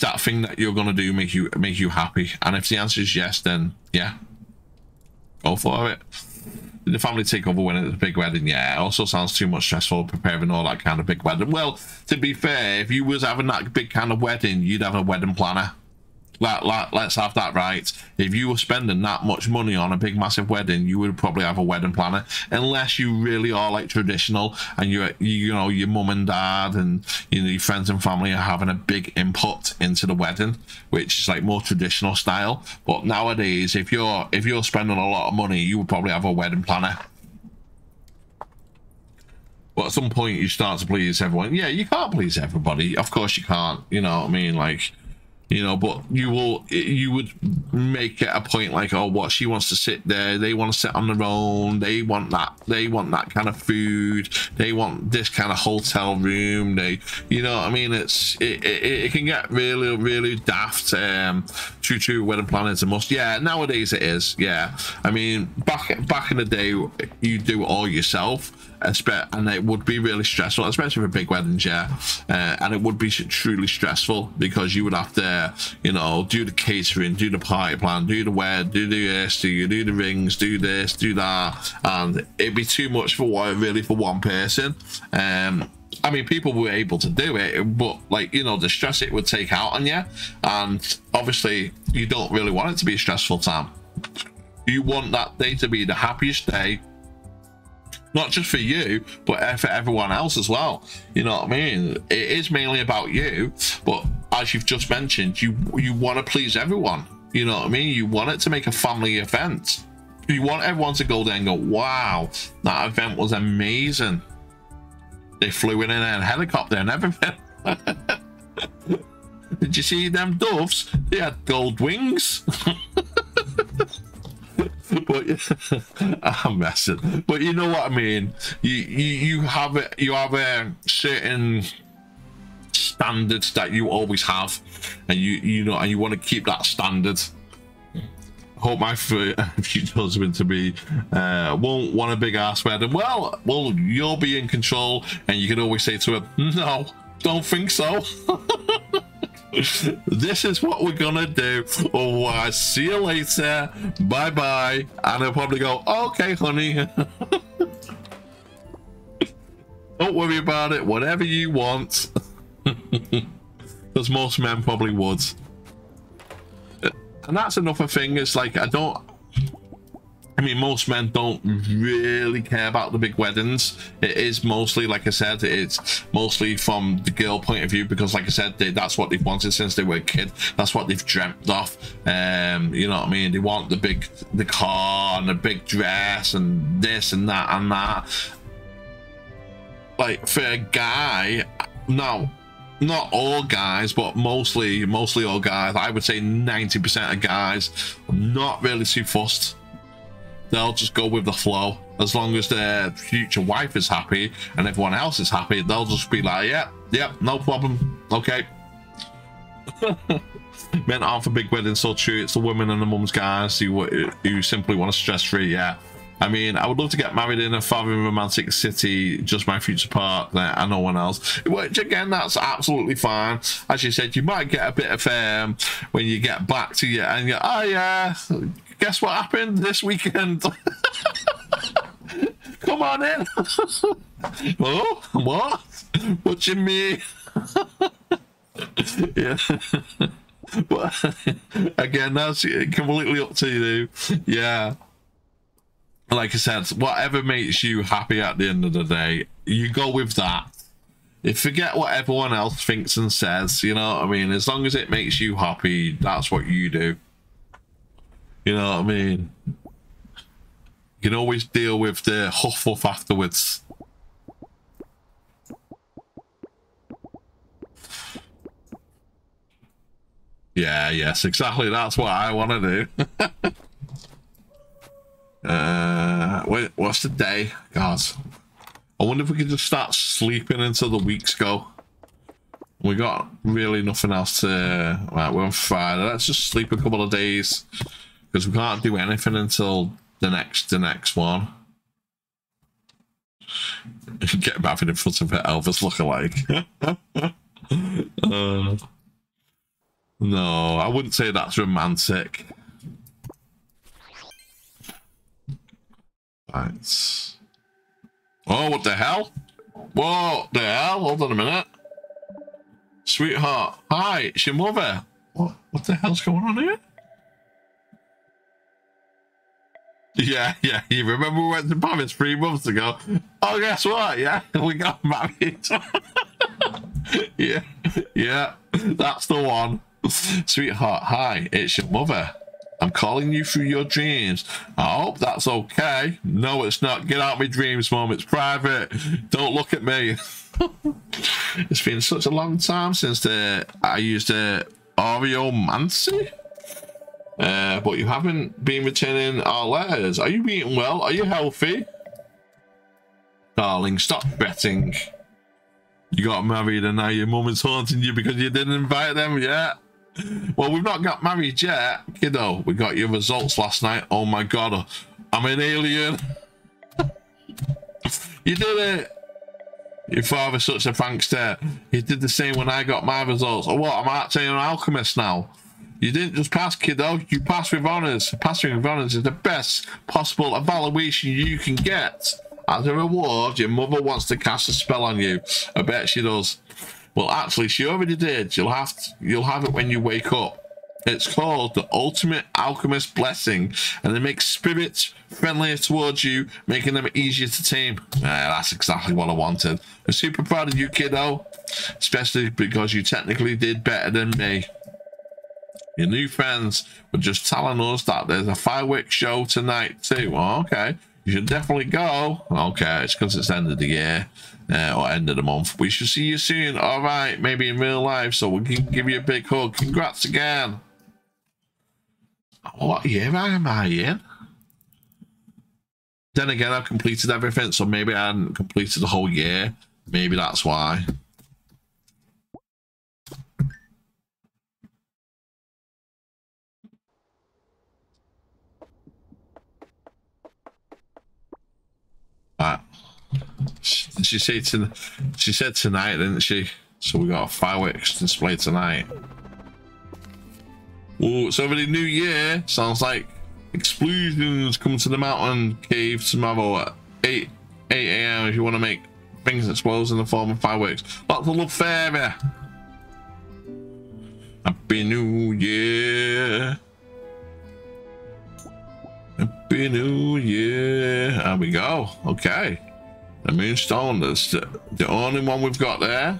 that thing that you're gonna do make you happy? And if the answer is yes, then yeah, go for it. The family takeover when it's a big wedding, yeah, it also sounds too much stressful preparing all that kind of big wedding. Well, to be fair, if you was having that big kind of wedding, you'd have a wedding planner. Let's have that right. If you were spending that much money on a big massive wedding, you would probably have a wedding planner, unless you really are like traditional and you know, your mum and dad and, you know, your friends and family are having a big input into the wedding, which is like more traditional style. But nowadays, if you're spending a lot of money, you would probably have a wedding planner. But at some point, you start to please everyone. Yeah, you can't please everybody. Of course you can't. You know what I mean? Like, you know, but you would make it a point, like, oh, what, she wants to sit there, they want to sit on their own, they want that kind of food, they want this kind of hotel room, they, you know what I mean? It can get really, really daft. True wedding planning is a must. Yeah, nowadays it is. Yeah, I mean, back in the day, you do it all yourself, and it would be really stressful, especially for big weddings. Yeah, and it would be truly stressful, because you would have to, you know, do the catering, do the party plan, do the wear, do this, do the rings, do this, do that, and it'd be too much for one person. I mean, people were able to do it, but, like, you know, the stress it would take out on you, and obviously you don't really want it to be a stressful time. You want that day to be the happiest day, not just for you, but for everyone else as well. You know what I mean? It is mainly about you, but as you've just mentioned, you want to please everyone. You know what I mean? You want it to make a family event. You want everyone to go there and go, wow, that event was amazing. They flew in a helicopter and everything. Did you see them doves? They had gold wings. But I'm messing. But you know what I mean. You have a certain standards that you always have, and you know, and you want to keep that standard. I hope my future husband to be won't want a big ass wedding. Well, you'll be in control, and you can always say to him, "No, don't think so." This is what we're gonna do. Oh, I see you later, bye bye. And I'll probably go, okay honey, don't worry about it, whatever you want. Because most men probably would. And that's another thing, is like, I mean, most men don't really care about the big weddings. It is mostly, like I said, it's mostly from the girl point of view, because, like I said, that's what they've wanted since they were a kid. That's what they've dreamt of. You know what I mean? They want the car and the big dress and this and that and that. Like, for a guy, no, not all guys, but mostly all guys, I would say 90% of guys, not really too fussed. They'll just go with the flow. As long as their future wife is happy and everyone else is happy, they'll just be like, yeah, no problem, okay. Men aren't for big weddings, so true. It's the women and the mums, guys, who simply want to stress-free, yeah. I mean, I would love to get married in a fathom romantic city, just my future partner and no one else. Which, again, that's absolutely fine. As you said, you might get a bit of when you get back to you and you're, oh yeah, guess what happened this weekend? Come on in. Oh, what? What you mean? Yeah. But again, that's completely up to you. Yeah. Like I said, whatever makes you happy at the end of the day, you go with that. You forget what everyone else thinks and says, you know what I mean? As long as it makes you happy, that's what you do. You know what I mean? You can always deal with the huff-huff afterwards. Yeah, yes, exactly. That's what I want to do. Wait, what's the day? God, I wonder if we could just start sleeping until the weeks go. We got really nothing else to... Right, we're on Friday. Let's just sleep a couple of days, because we can't do anything until the next one. Get back in front of her Elvis lookalike. No, I wouldn't say that's romantic. Right. Oh, what the hell? What the hell? Hold on a minute. Sweetheart. Hi, it's your mother. What the hell's going on here? Yeah, yeah. You remember we went to Paris 3 months ago? Oh, guess what? Yeah, we got married. Yeah, yeah. That's the one. Sweetheart, hi, it's your mother. I'm calling you through your dreams. I hope that's okay. No, it's not. Get out of my dreams, Mom. It's private. Don't look at me. It's been such a long time since I used the Oreomancy. But you haven't been returning our letters. Are you eating well? Are you healthy? Darling, stop betting. You got married and now your mum is haunting you because you didn't invite them yet. Well, we've not got married yet, kiddo. We got your results last night. Oh my God, I'm an alien. You did it. Your father's such a prankster. He did the same when I got my results. Oh, what? I'm actually an alchemist now. You didn't just pass, kiddo. You passed with honors. Passing with honors is the best possible evaluation you can get. As a reward, your mother wants to cast a spell on you. I bet she does. Well, actually, she already did. You'll have it when you wake up. It's called the Ultimate Alchemist Blessing, and it makes spirits friendlier towards you, making them easier to tame. Yeah, that's exactly what I wanted. I'm super proud of you, kiddo, especially because you technically did better than me. Your new friends were just telling us that there's a fireworks show tonight too. Oh, okay. You should definitely go. Okay, it's because it's the end of the year, or end of the month. We should see you soon. All right, maybe in real life, so we can give you a big hug. Congrats again. What year am I in? Then again, I've completed everything, so maybe I hadn't completed the whole year. Maybe that's why. She said tonight, didn't she? So we got a fireworks display tonight. Oh, so over the new year, sounds like explosions. Come to the mountain cave tomorrow at 8 a.m. if you want to make things explode in the form of fireworks. Lots of love, fairy. Happy New Year. Happy New Year. There we go. Okay. The Moonstone, that's the only one we've got there.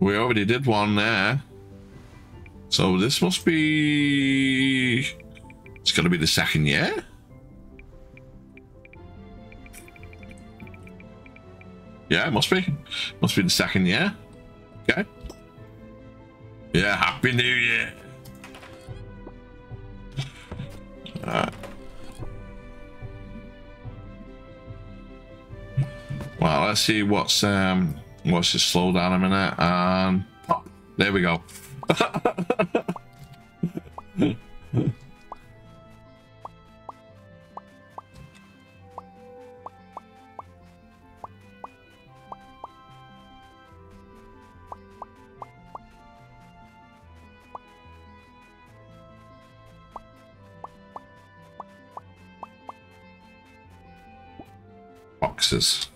We already did one there. So this must be... It's going to be the second year? Yeah, it must be. Must be the second year. Okay. Yeah, Happy New Year. Alright. Well, let's see what's just slow down a minute, and there we go. Boxes.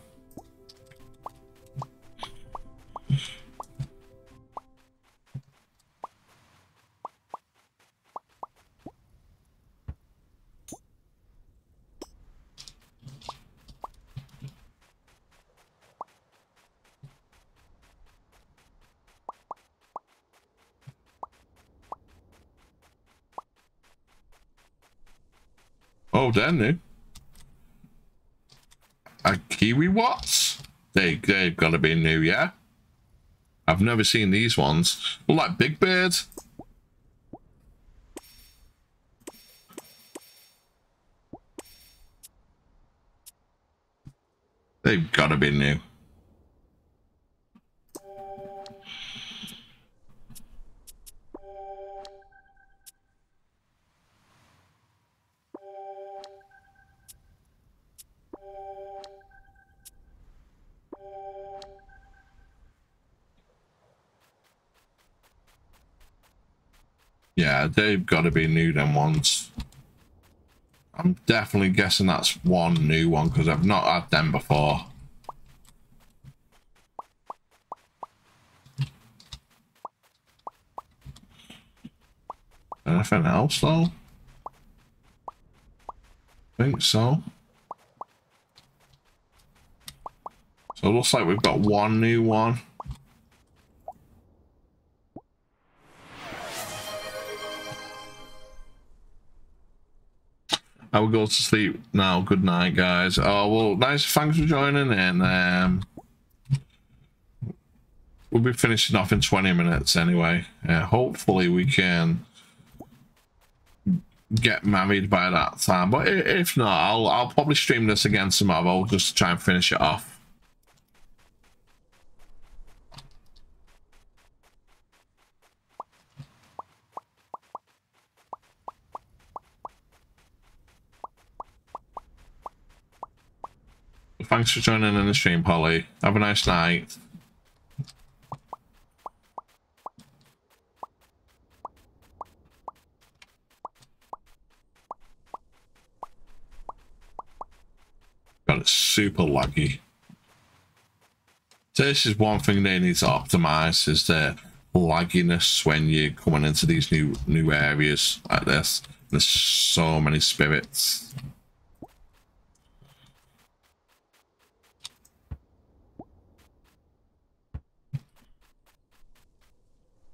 Oh, they're new. A Kiwi Watts? They've got to be new, yeah? I've never seen these ones. Well, like Big Bird. They've got to be new. Yeah, they've got to be new, them ones. I'm definitely guessing that's one new one, because I've not had them before. Anything else, though? I think so. So it looks like we've got one new one. I will go to sleep now. Good night, guys. Oh, well, nice. Thanks for joining in. We'll be finishing off in 20 minutes anyway. Hopefully we can get married by that time. But if not, I'll probably stream this again tomorrow just to try and finish it off. Thanks for joining in the stream, Polly. Have a nice night. God, it's super laggy. This is one thing they need to optimize, is their lagginess when you're coming into these new areas like this. There's so many spirits.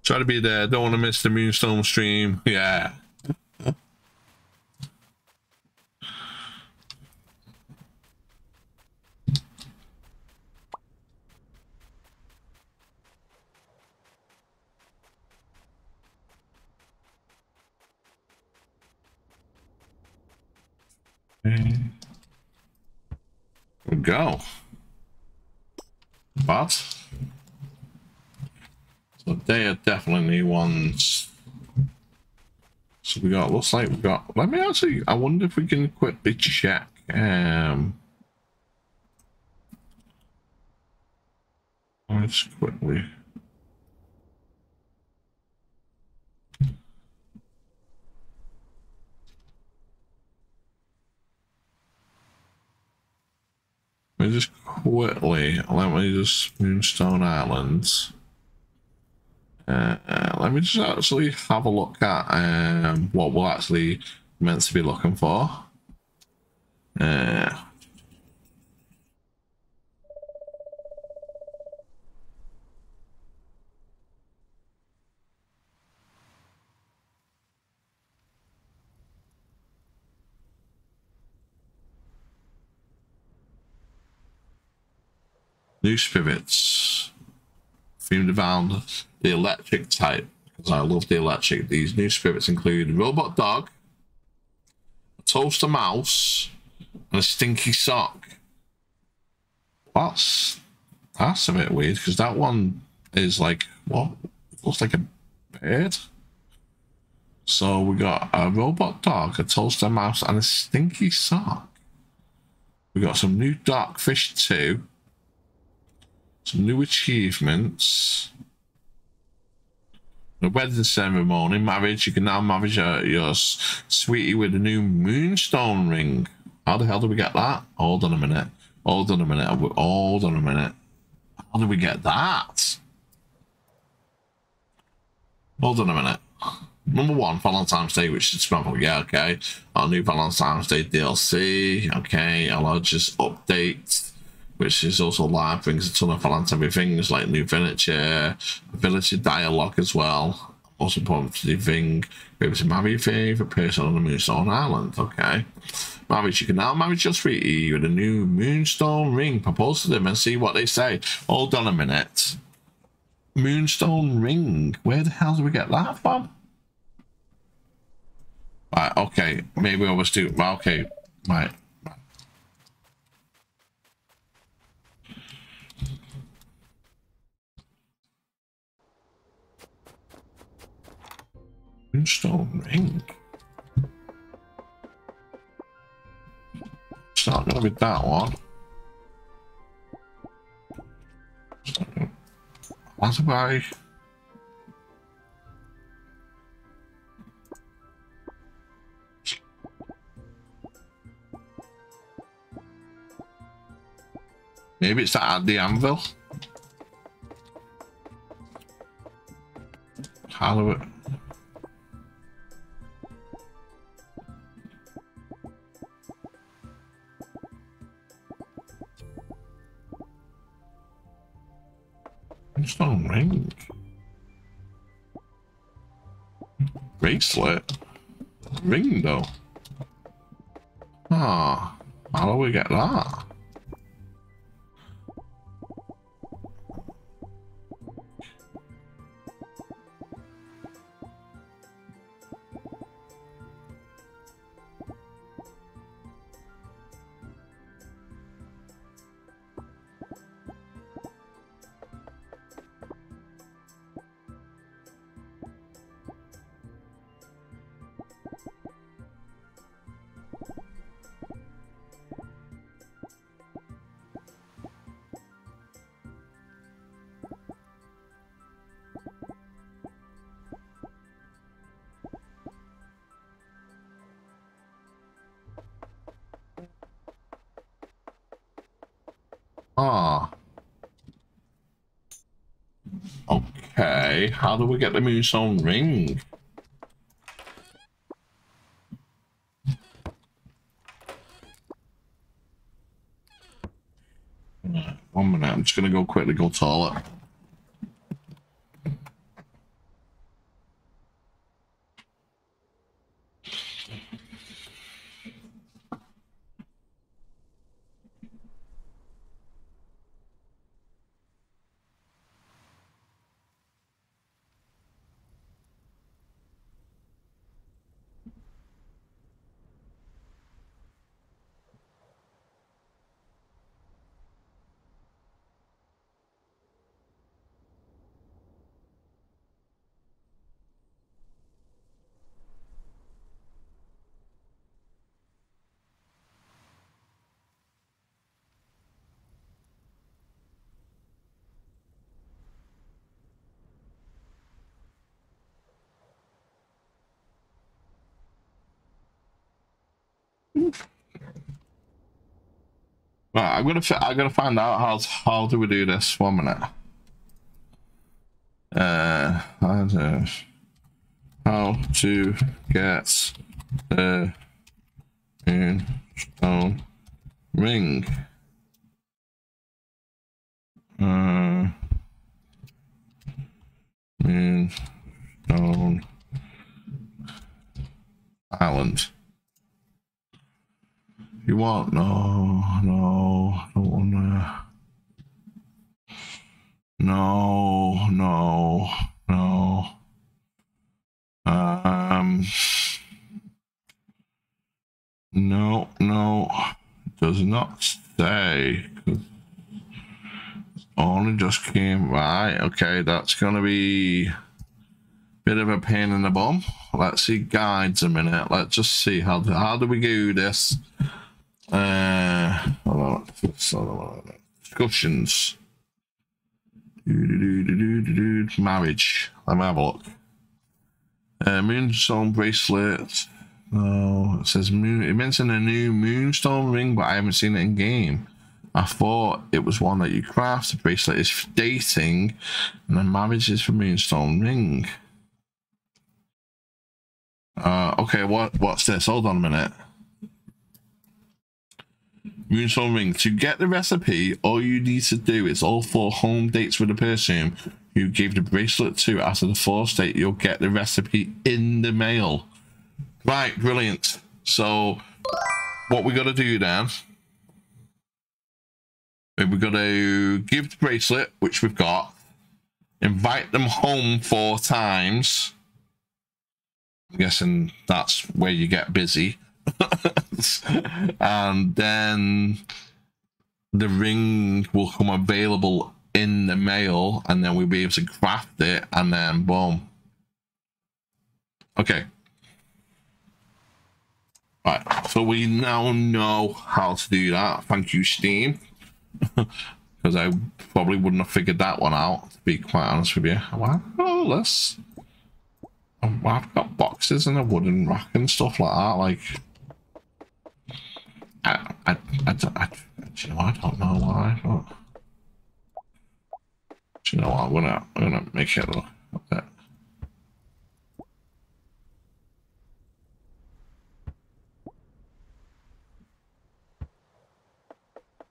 Try to be there. Don't want to miss the Moonstone stream. Yeah. Okay. There we go. But so they are definitely new ones. So we got, looks like we got, let me actually, I wonder if we can quickly check. Let's quickly. Let me just Moonstone Islands. Let me just actually have a look at what we're actually meant to be looking for. New spirits themed around the electric type, because I love the electric. These new spirits include a robot dog, a toaster mouse, and a stinky sock. That's a bit weird, because that one is like, what? It looks like a bird. So we got a robot dog, a toaster mouse, and a stinky sock. We got some new dark fish too. Some new achievements. A wedding ceremony, marriage. You can now marry your sweetie with a new moonstone ring. How the hell do we get that? Hold on a minute. Hold on a minute. Hold on a minute. How do we get that? Hold on a minute. Number one, Valentine's Day, which is probably, yeah, okay. Our new Valentine's Day DLC. Okay, our largest update, which is also live, brings a ton of Valentine things like new furniture, ability dialogue as well. Most important thing, be able to marry your favourite person on the Moonstone Island. Okay. Marriage, you can now marry your sweetie with a new moonstone ring. Propose to them and see what they say. Hold on a minute. Moonstone ring. Where the hell do we get that from? Right, okay. Maybe I was too... Okay, right. Moonstone ring. Starting with that one. What have I? Maybe it's that at the anvil. Hollow it. Moonstone ring. Bracelet. Ring though. Ah, how do we get that? Okay, how do we get the Moonstone ring? Right, 1 minute, I'm just gonna go quickly go toilet. Right, I'm gonna find out how do we do this. 1 minute. I don't know how to get the Moonstone ring. Moonstone Island. You want? No, I don't wanna. No. No. It does not say. Only just came right. Okay, that's gonna be a bit of a pain in the bum. Let's see guides a minute. Let's just see how do we do this. Hold on. Discussions. Marriage. Let me have a look. Moonstone bracelet. No, it says moon. It mentioned a new moonstone ring, but I haven't seen it in game. I thought it was one that you craft. The bracelet is for dating, and the marriage is for moonstone ring. Okay. What's this? Hold on a minute. Moonstone ring. To get the recipe, all you need to do is all 4 home dates with the person you gave the bracelet to. After the 4th date, you'll get the recipe in the mail. Right, brilliant. So what we got to do then, we've got to give the bracelet, which we've got. Invite them home 4 times. I'm guessing that's where you get busy. And then the ring will come available in the mail, and then we'll be able to craft it, and then boom. Okay. Right, so we now know how to do that. Thank you, Steam. Because I probably wouldn't have figured that one out, to be quite honest with you. I've got boxes and a wooden rack and stuff like that. Like, I don't know why, but... Do you know what? I'm gonna make it a little bit.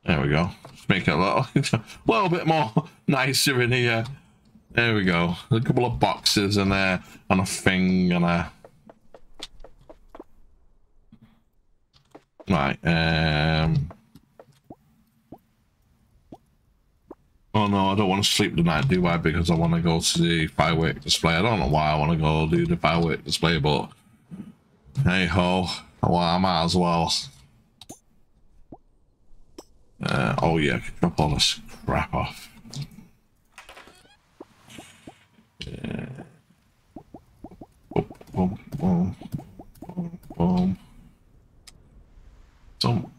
There we go. Let's make it a little bit more nicer in here. There we go. A couple of boxes in there and a thing and a... Right, Oh no, I don't want to sleep tonight, do I? Because I want to go to the firework display. I don't know why I want to go do the firework display, but hey ho, well, I might as well. Oh yeah, I can drop all this crap off. Yeah. Boom, boom, boom, boom. So.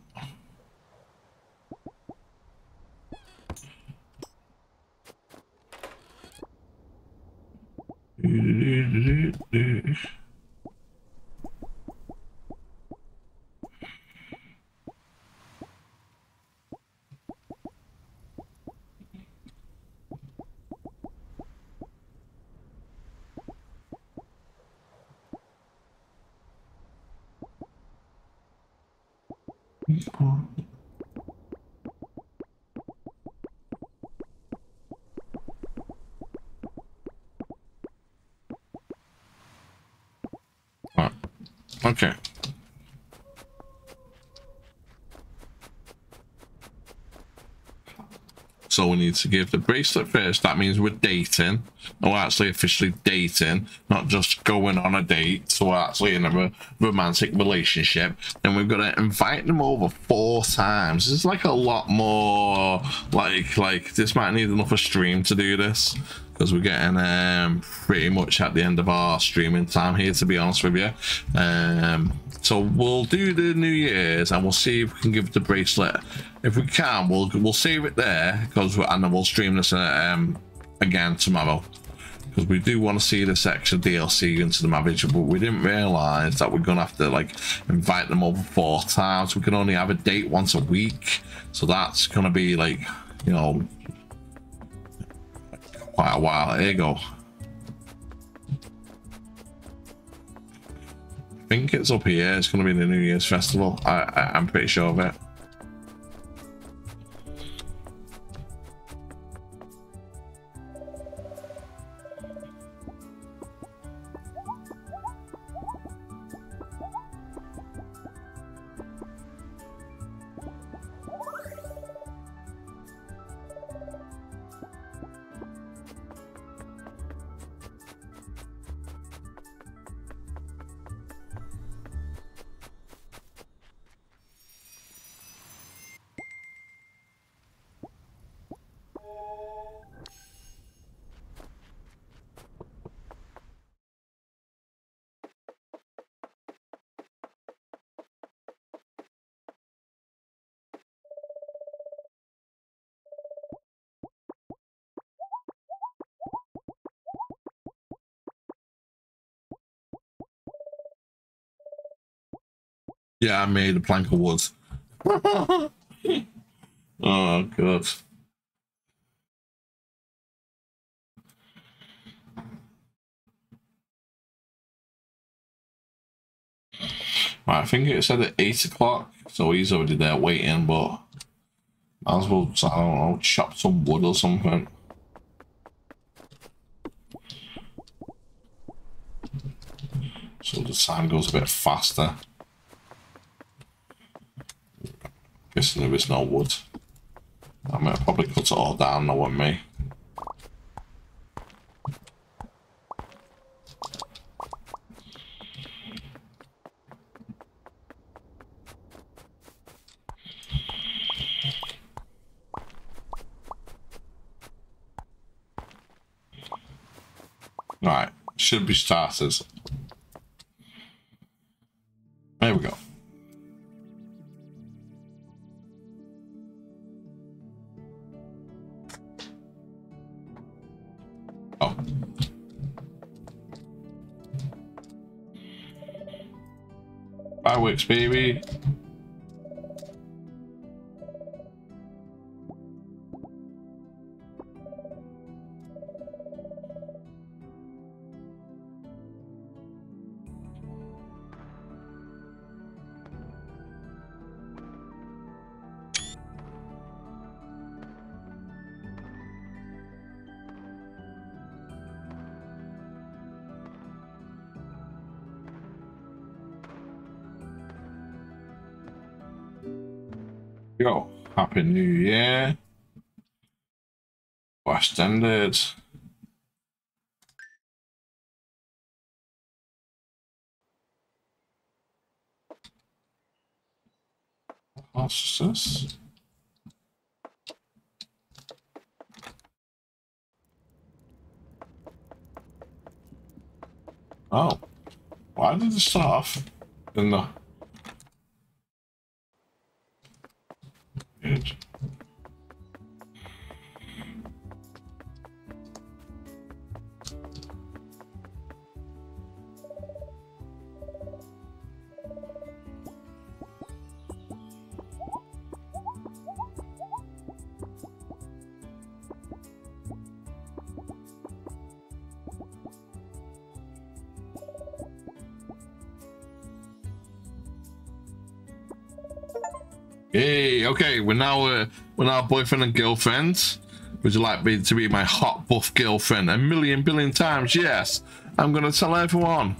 Okay. So we need to give the bracelet first. That means we're dating. We're actually officially dating, not just going on a date. So we're actually in a romantic relationship. And we've got to invite them over 4 times. It's like a lot more, like this might need enough of a stream to do this. Because we're getting pretty much at the end of our streaming time here, to be honest with you. So we'll do the New Year's and we'll see if we can give the bracelet. If we can, we'll save it there, because and then we'll stream this again tomorrow, because we do want to see this extra DLC into the marriage. But we didn't realise that we're gonna have to like invite them over 4 times. We can only have a date once a week, so that's gonna be like, you know, quite a while. There you go. I think it's up here. It's going to be the New Year's festival. I'm pretty sure of it. Yeah, I made a plank of wood. Oh, God. Right, I think it said at 8 o'clock, so he's already there waiting, but I was supposed to, I don't know, chop some wood or something. So the time goes a bit faster. Guessing there is no wood. I might probably cut it all down, knowing me. Alright, should be starters. There we go. Oh. Fireworks, baby. Go. Happy New Year. Quest ended. What's this? Oh, why did it start off in the Hey, okay, we're now boyfriend and girlfriend. Would you like me to be my hot buff girlfriend? A million billion times, yes. I'm gonna tell everyone.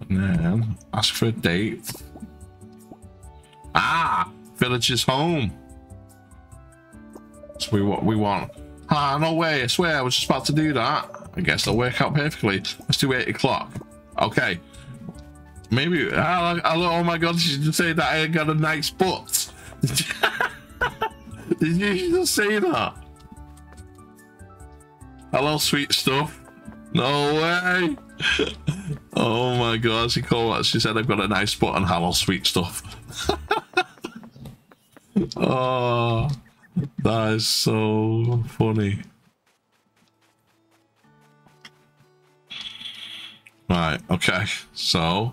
And then ask for a date. Ah, village is home. That's what we want. Ah, no way, I swear I was just about to do that. I guess they'll work out perfectly. Let's do 8 o'clock. Okay. Maybe oh my god, she just say that I ain't got a nice butt. Did you just say that? Hello, sweet stuff. No way. Oh my god, she called that. She said I've got a nice butt and hello, sweet stuff. Oh, that is so funny. Right, okay, so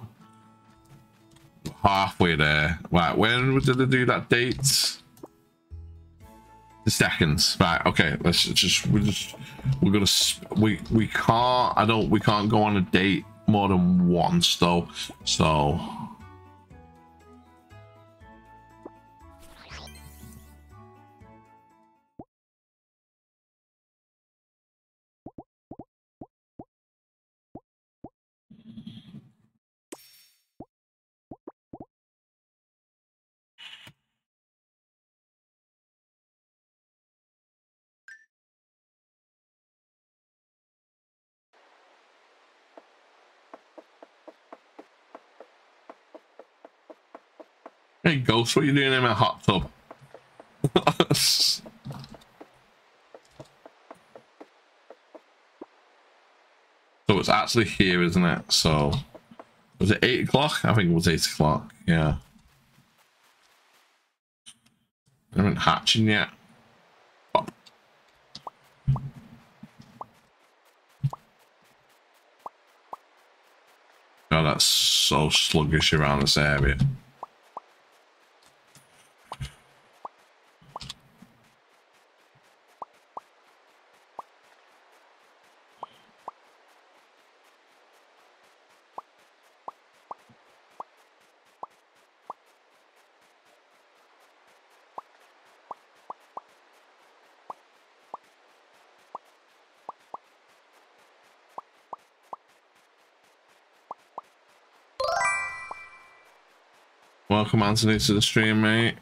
halfway there. Right, when did they do that date? The seconds. Right, okay, let's just we can't go on a date more than once though. So hey Ghost, what are you doing in my hot tub? So it's actually here, isn't it? So was it 8 o'clock? I think it was 8 o'clock, yeah. I haven't hatching yet. Oh. God, that's so sluggish around this area. Welcome, Anthony, to the stream, mate.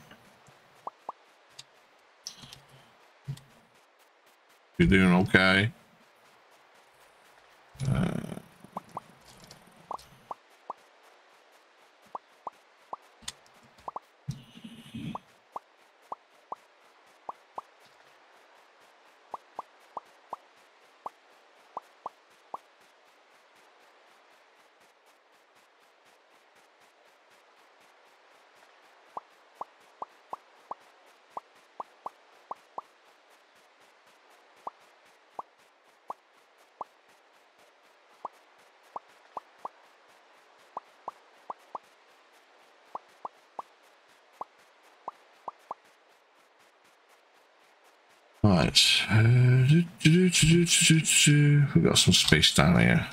You're doing okay. Right. We've got some space down here.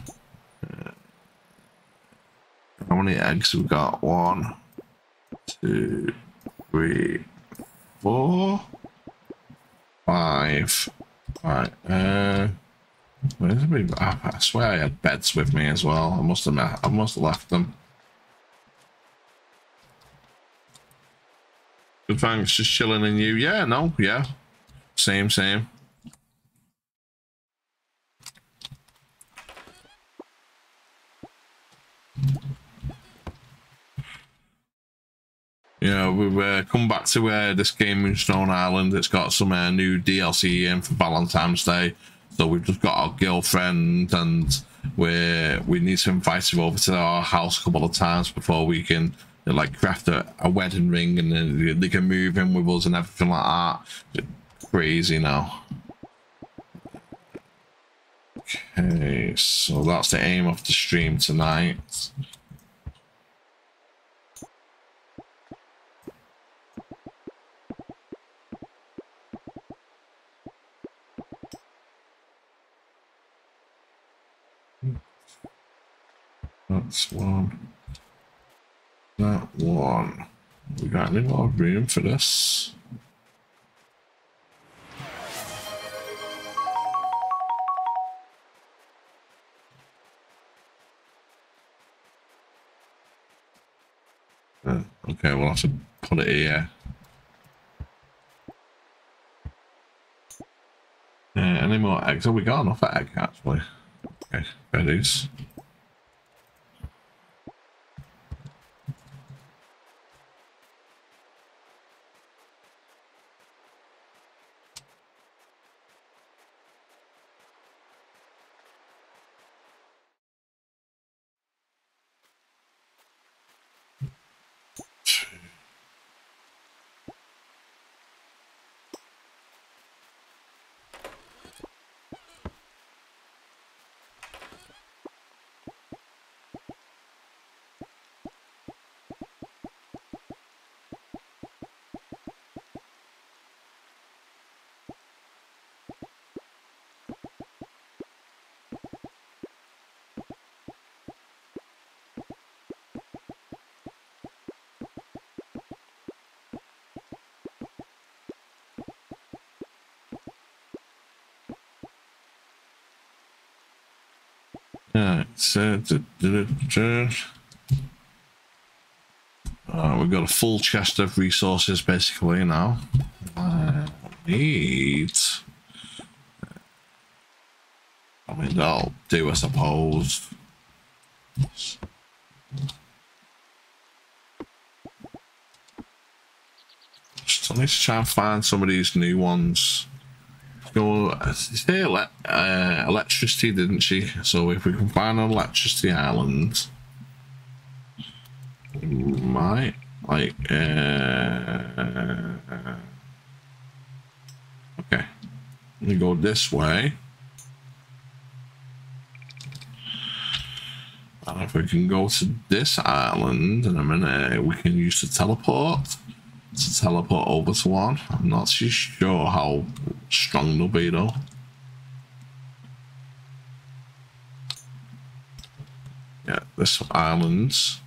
How many eggs have we got? 1, 2, 3, 4, 5. Right. I swear I had beds with me as well. I must have left them. Good thanks, just chilling in you. Yeah, no, yeah. Same, same. You know, we've come back to this game, Moonstone Island. It's got some new DLC in for Valentine's Day. So we've just got our girlfriend, and we need to invite her over to our house a couple of times before we can craft a wedding ring, and then they can move in with us and everything like that. It's crazy now. Okay, so that's the aim of the stream tonight. That's one. That one. We got any more room for this? Okay, we'll have to put it here. Any more eggs? Oh, we got enough egg actually. Okay, there it is. We've got a full chest of resources basically now. I mean, that'll do, I suppose. Still need to try and find some of these new ones. Electricity, didn't she? So if we can find an electricity island, we might like okay, we go this way, and if we can go to this island in a minute, we can use the teleport to teleport over to one. I'm not too sure how strong they'll be though. Yeah, there's some islands.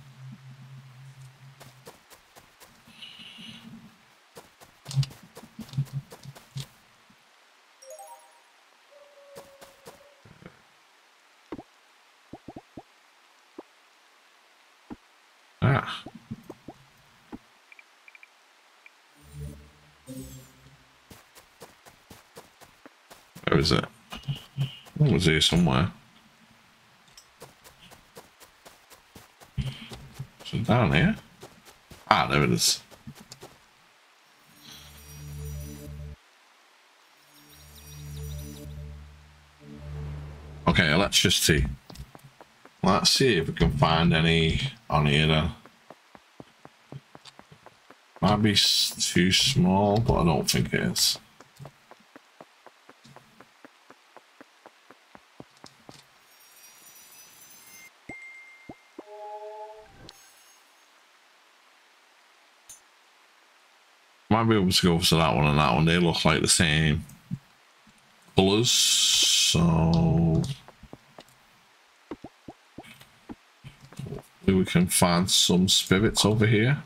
Is it? Oh, it was here somewhere. Is it down here? Ah, there it is. Okay, electricity. Let's see if we can find any on here then. Might be too small, but I don't think it is. Might be able to go for that one and that one. They look like the same. plus, so we can find some spirits over here.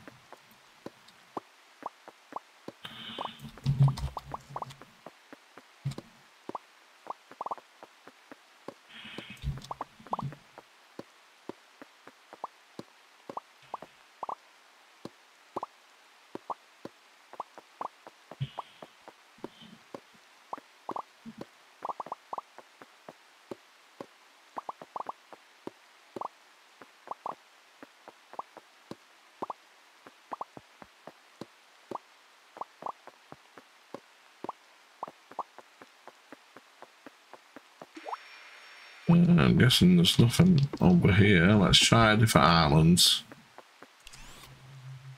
I'm guessing there's nothing over here. Let's try a different island. Let's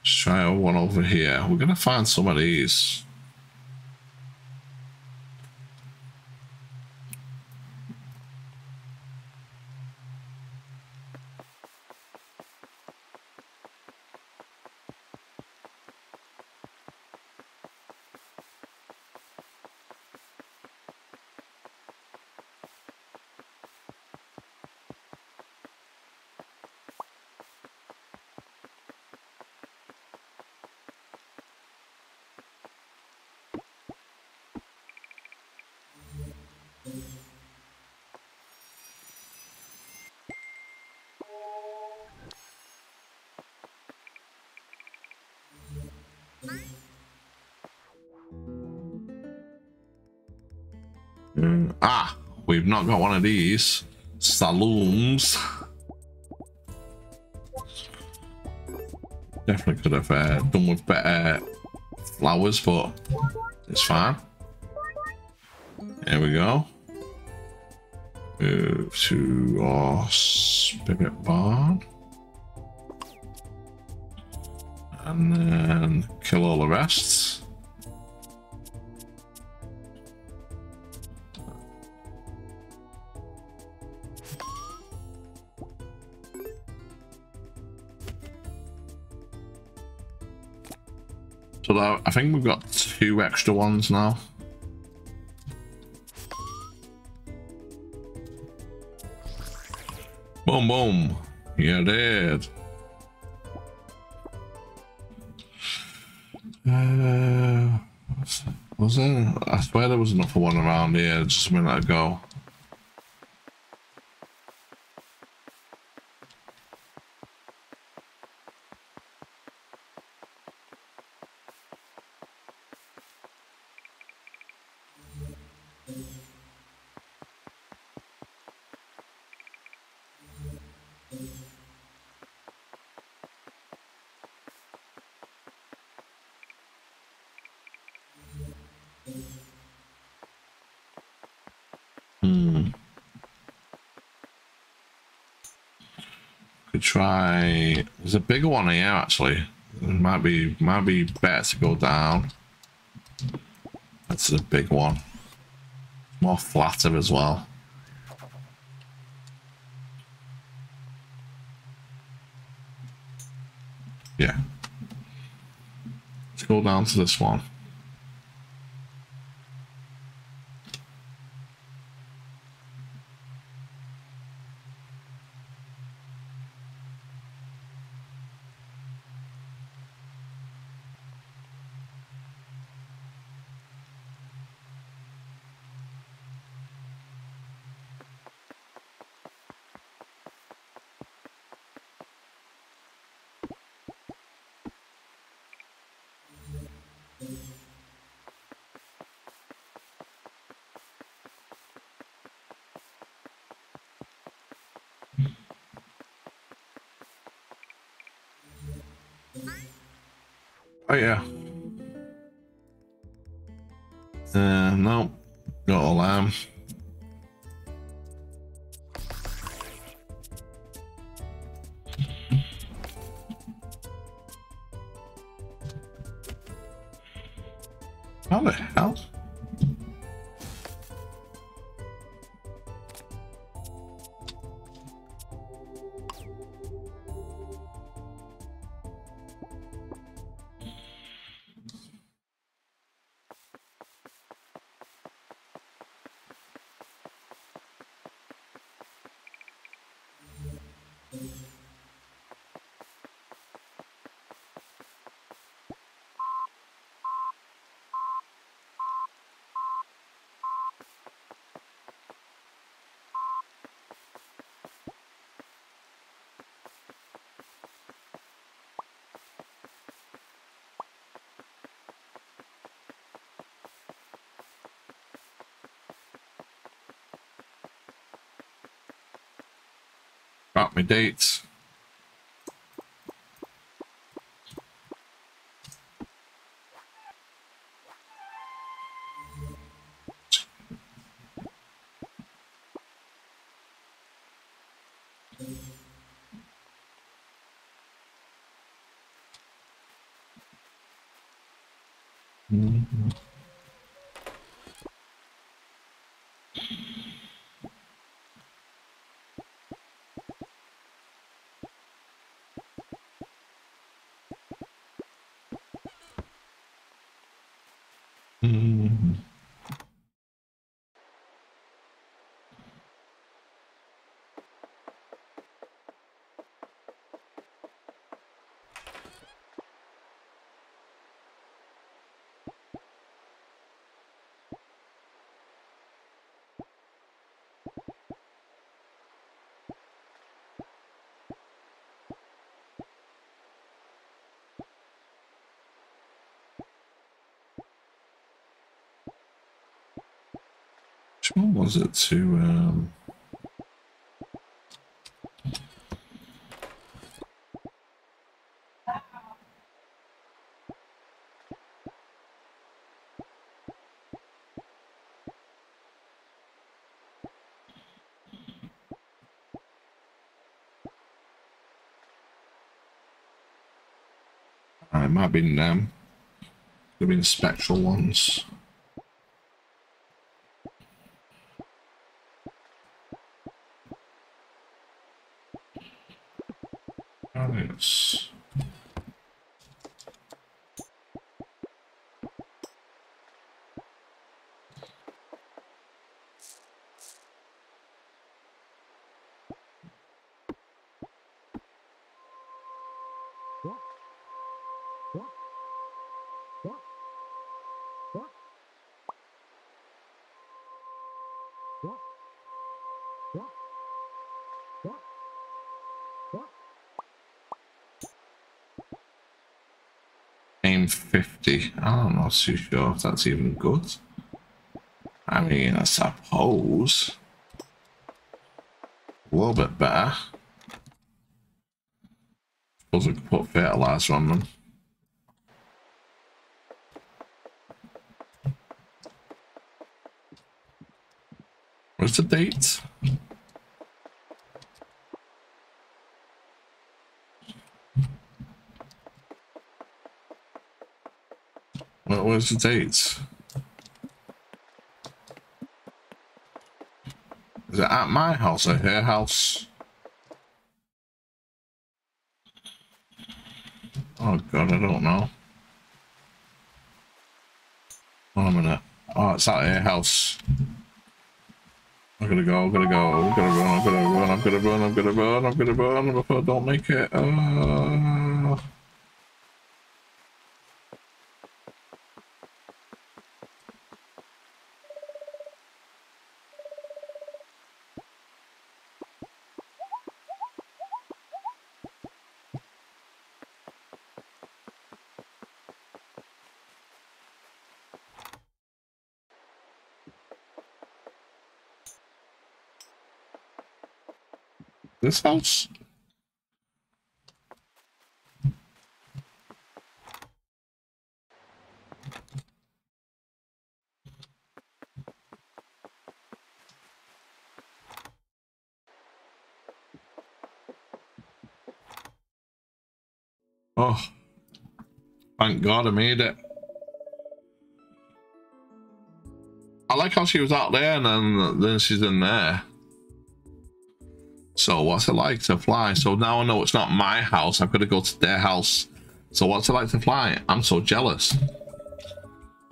try one over here. We're going to find some of these. We've not got one of these saloons. Definitely could have done with better flowers, but it's fine. There we go. Move to our spirit barn. And then kill all the rest. So I think we've got 2 extra ones now. Boom, boom. You're dead. Was there? I swear there was another one around here just a minute ago. Try, there's a bigger one here actually. It might be better to go down. That's a big one, more flatter as well. Yeah, let's go down to this one. Oh yeah. No, got a lamb. How the hell? Not my dates. What was it to I might have been there have been spectral ones. I'm not too sure if that's even good. I mean, I suppose a little bit better. Suppose we could put fertilizer on them. What's the date? Where's the dates? Is it at my house or her house? Oh god, I don't know. One minute. Oh, it's at her house. I'm gonna go, I'm gonna go, I'm gonna run, I'm gonna run, I'm gonna run, I'm gonna run, I'm gonna run before I don't make it. This house? Oh, thank God I made it. I like how she was out there and then she's in there. So what's it like to fly? So now I know it's not my house. I've got to go to their house. So what's it like to fly? I'm so jealous.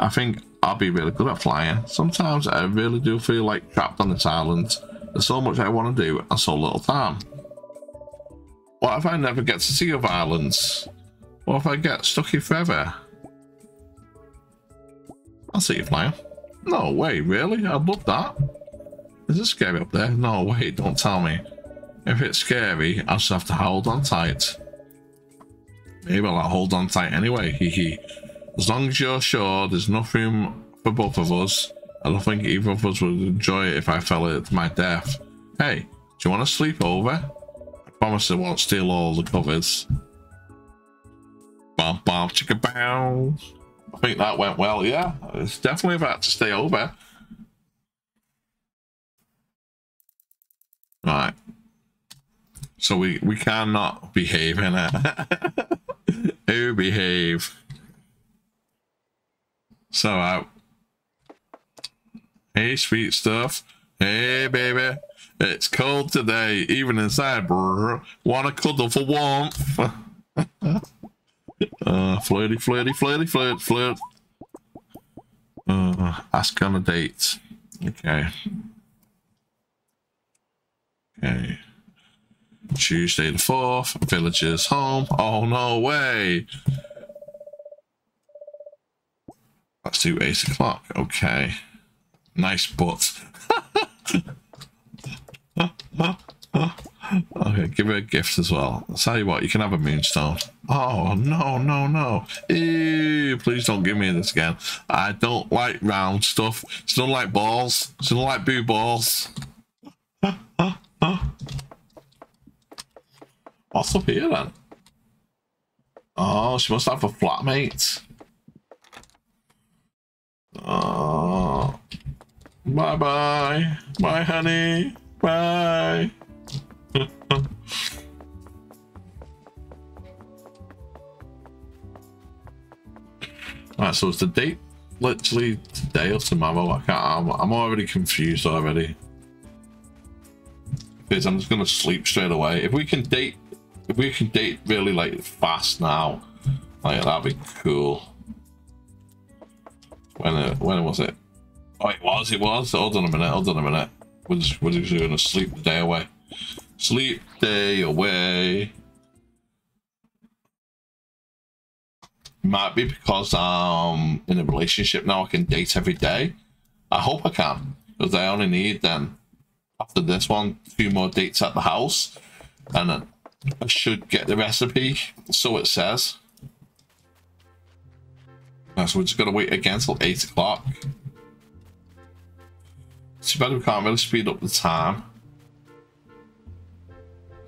I think I'll be really good at flying. Sometimes I really do feel like trapped on this island. There's so much I want to do and so little time. What if I never get to see other islands? What if I get stuck here forever? I'll see you flying. No way, really? I'd love that. Is it scary up there? No way, don't tell me. If it's scary, I'll just have to hold on tight. Maybe I'll hold on tight anyway, hehe. As long as you're sure there's enough room for both of us, I don't think either of us would enjoy it if I fell to my death. Hey, do you want to sleep over? Promise I won't steal all the covers. Bow, bow, chicka bow. I think that went well, yeah. It's definitely about to stay over. Right. So we cannot behave in it. Who behave? So out. Hey, sweet stuff. Hey, baby. It's cold today, even inside, brr. Want a cuddle for warmth? Flirty, flirty, flirty, flirt, flirt. Ask on a date. Okay. Okay. Tuesday the 4th, villagers home. Oh, no way. Let's do 8 o'clock. Okay. Nice butt. Okay, give her a gift as well. I'll tell you what, you can have a moonstone. Oh, no, no, no. Ew, please don't give me this again. I don't like round stuff. She don't like balls. She don't like boo balls. What's up here then? Oh, she must have a flatmate. Oh, bye bye. Bye, honey. Bye. Alright, so is the date literally today or tomorrow? I can't, I'm already confused already. Because I'm just gonna sleep straight away. If we can date really like fast now, like that'd be cool. When was it? Oh, it was. Hold on a minute. We're just gonna sleep the day away. Sleep day away. Might be because I'm in a relationship now. I can date every day. I hope I can, because I only need then after this one 2 more dates at the house, and then I should get the recipe. So it says. So we're just gonna wait again till 8 o'clock. Too bad we can't really speed up the time.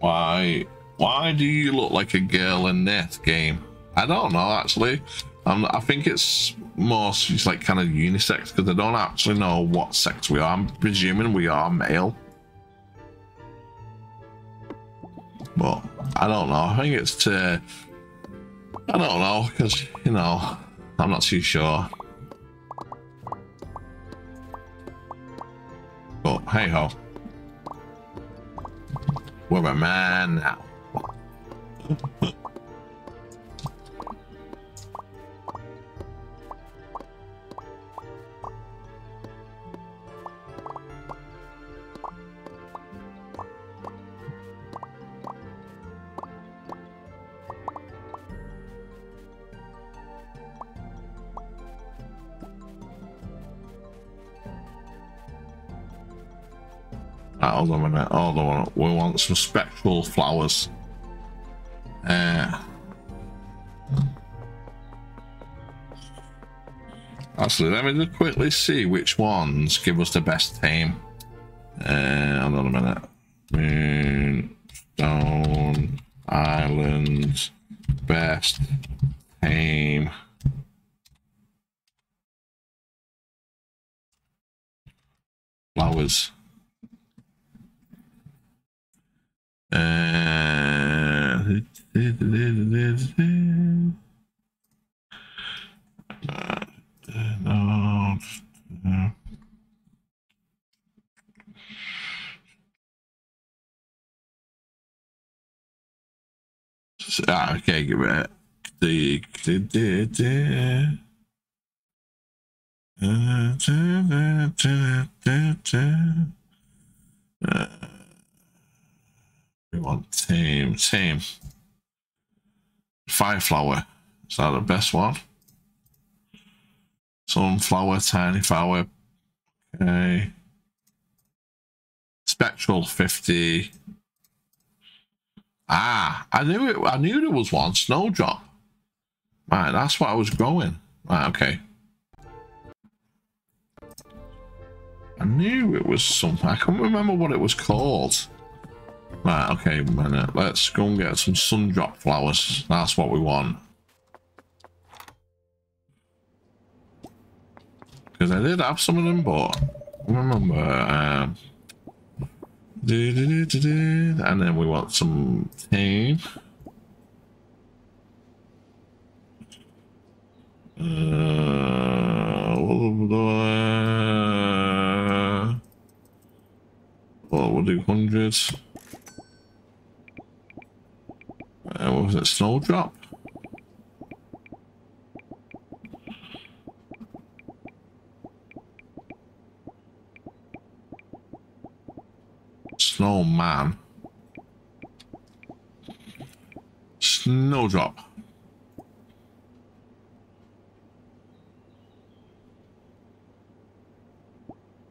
Why do you look like a girl in this game? I don't know actually. I think it's more she's like kind of unisex, because I don't actually know what sex we are. I'm presuming we are male. But I don't know. I think it's to, I don't know, because you know, I'm not too sure. But hey ho. We're a man now. Hold on a minute, hold on. We want some spectral flowers. Actually, let me just quickly see which ones give us the best tame. Hold on a minute. Moonstone Island, best tame. Flowers. No. Okay, give it we want same. Fireflower. Is that the best one? Sunflower, tiny flower. Okay. Spectral 50. Ah, I knew it. I knew there was one. Snowdrop. Right, that's what I was growing. Right, okay. I knew it was something. I can't remember what it was called. Right, okay, let's go and get some sundrop flowers. That's what we want. Because I did have some of them, but I remember. And then we want some tame. Well, we'll do hundreds. What was it? Snowdrop? Snowman. Snowdrop.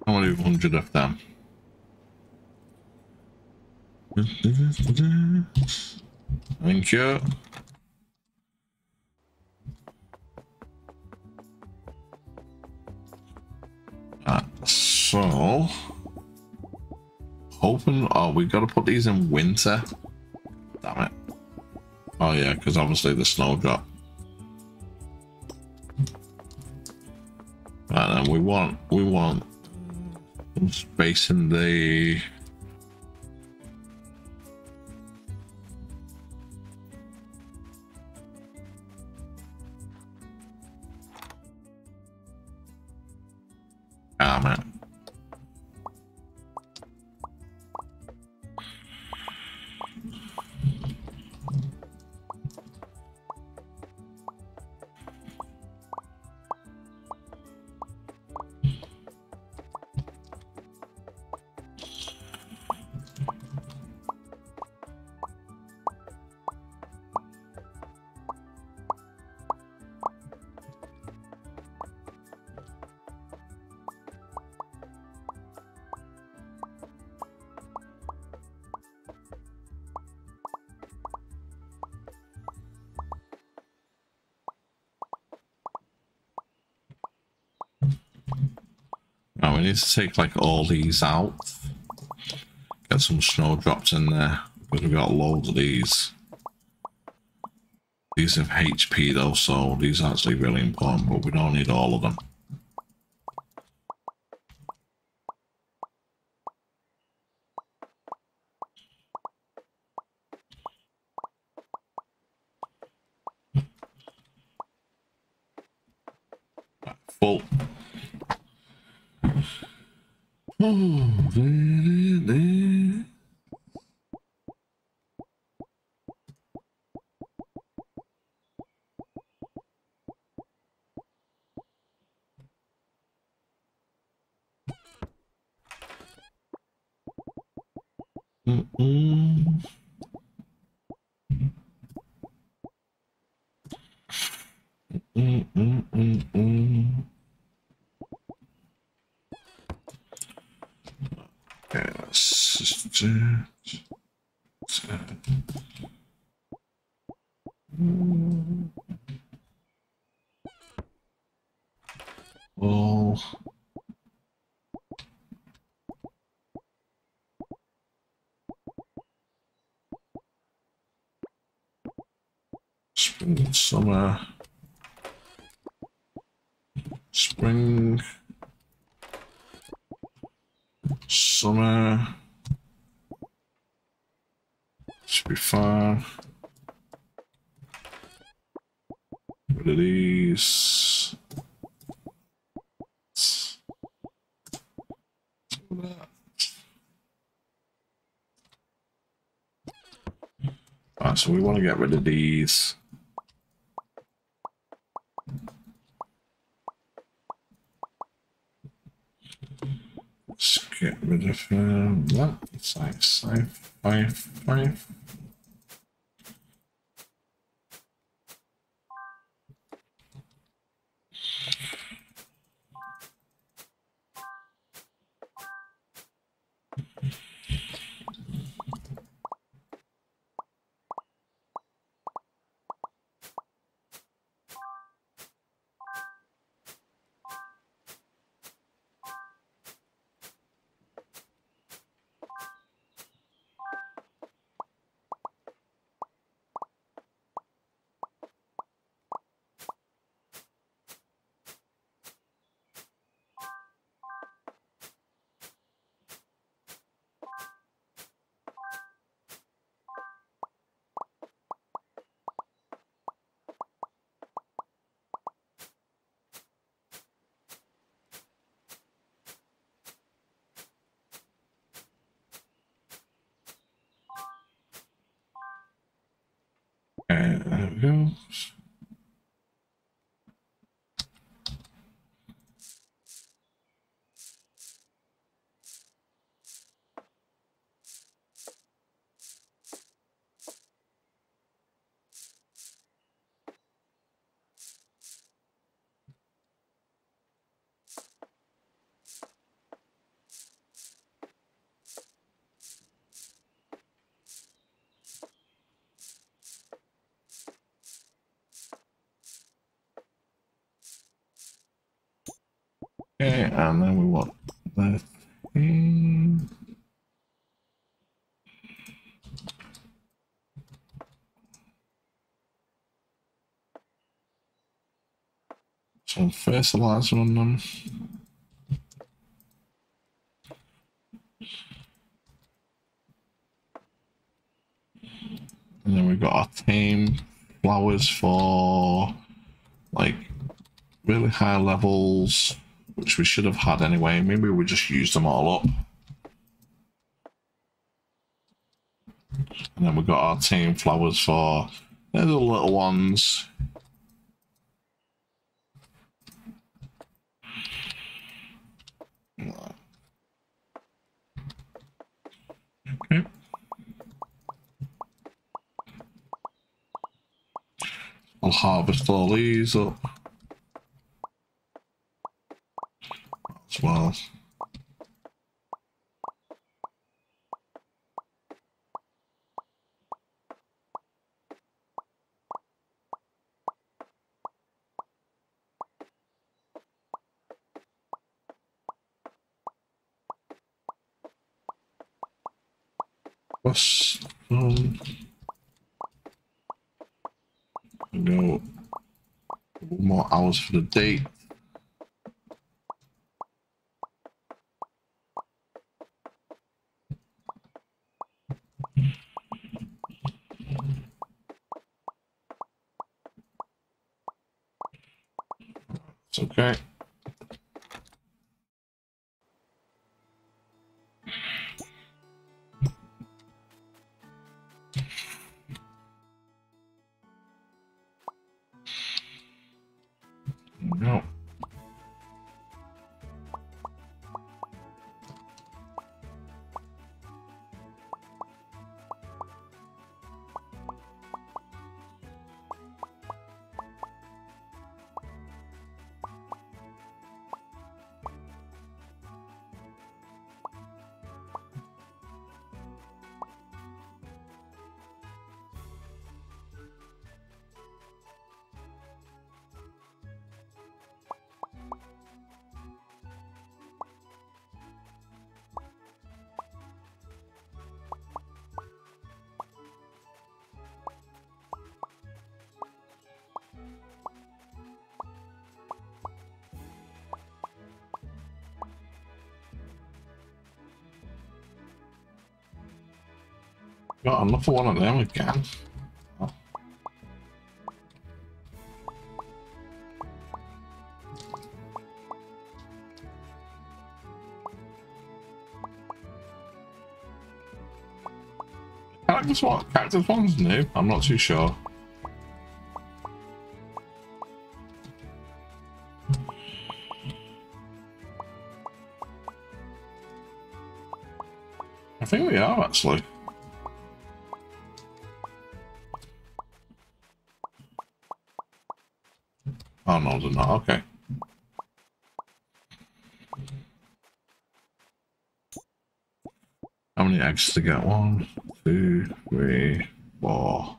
I want to do 100 of them. Thank you. So, hoping. Oh, we got to put these in winter. Damn it. Oh yeah, because obviously the snowdrop. Right, and we want some space in the. We need to take like all these out, get some snowdrops in there, because we've got loads of these. These have HP though, so these are actually really important, but we don't need all of them. Spring, summer, should be fine. What are these? Alright, so we want to get rid of these. Five. right, there we go. Okay, and then we want the thing. Some fertilizer on them. And then we've got our tame flowers for like really high levels, which we should have had anyway. Maybe we just used them all up. And then we've got our tame flowers for, they're the little ones. Okay. I'll harvest all these up. Well, plus go more hours for the date. Okay. No. Got another one of them again. Oh. Cactus one? Cactus one's new? I'm not too sure. I think we are actually. Oh no, they're not, okay. How many eggs to get? 1, 2, 3, 4,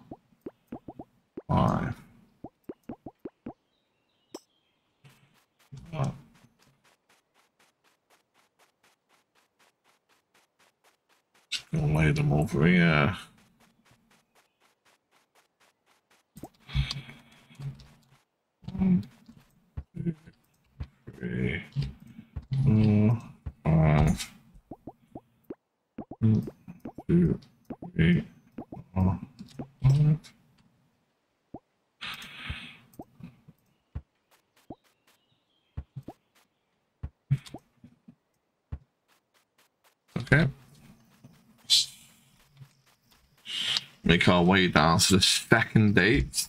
5. Oh. Just gonna lay them over here. Make our way down to the second date.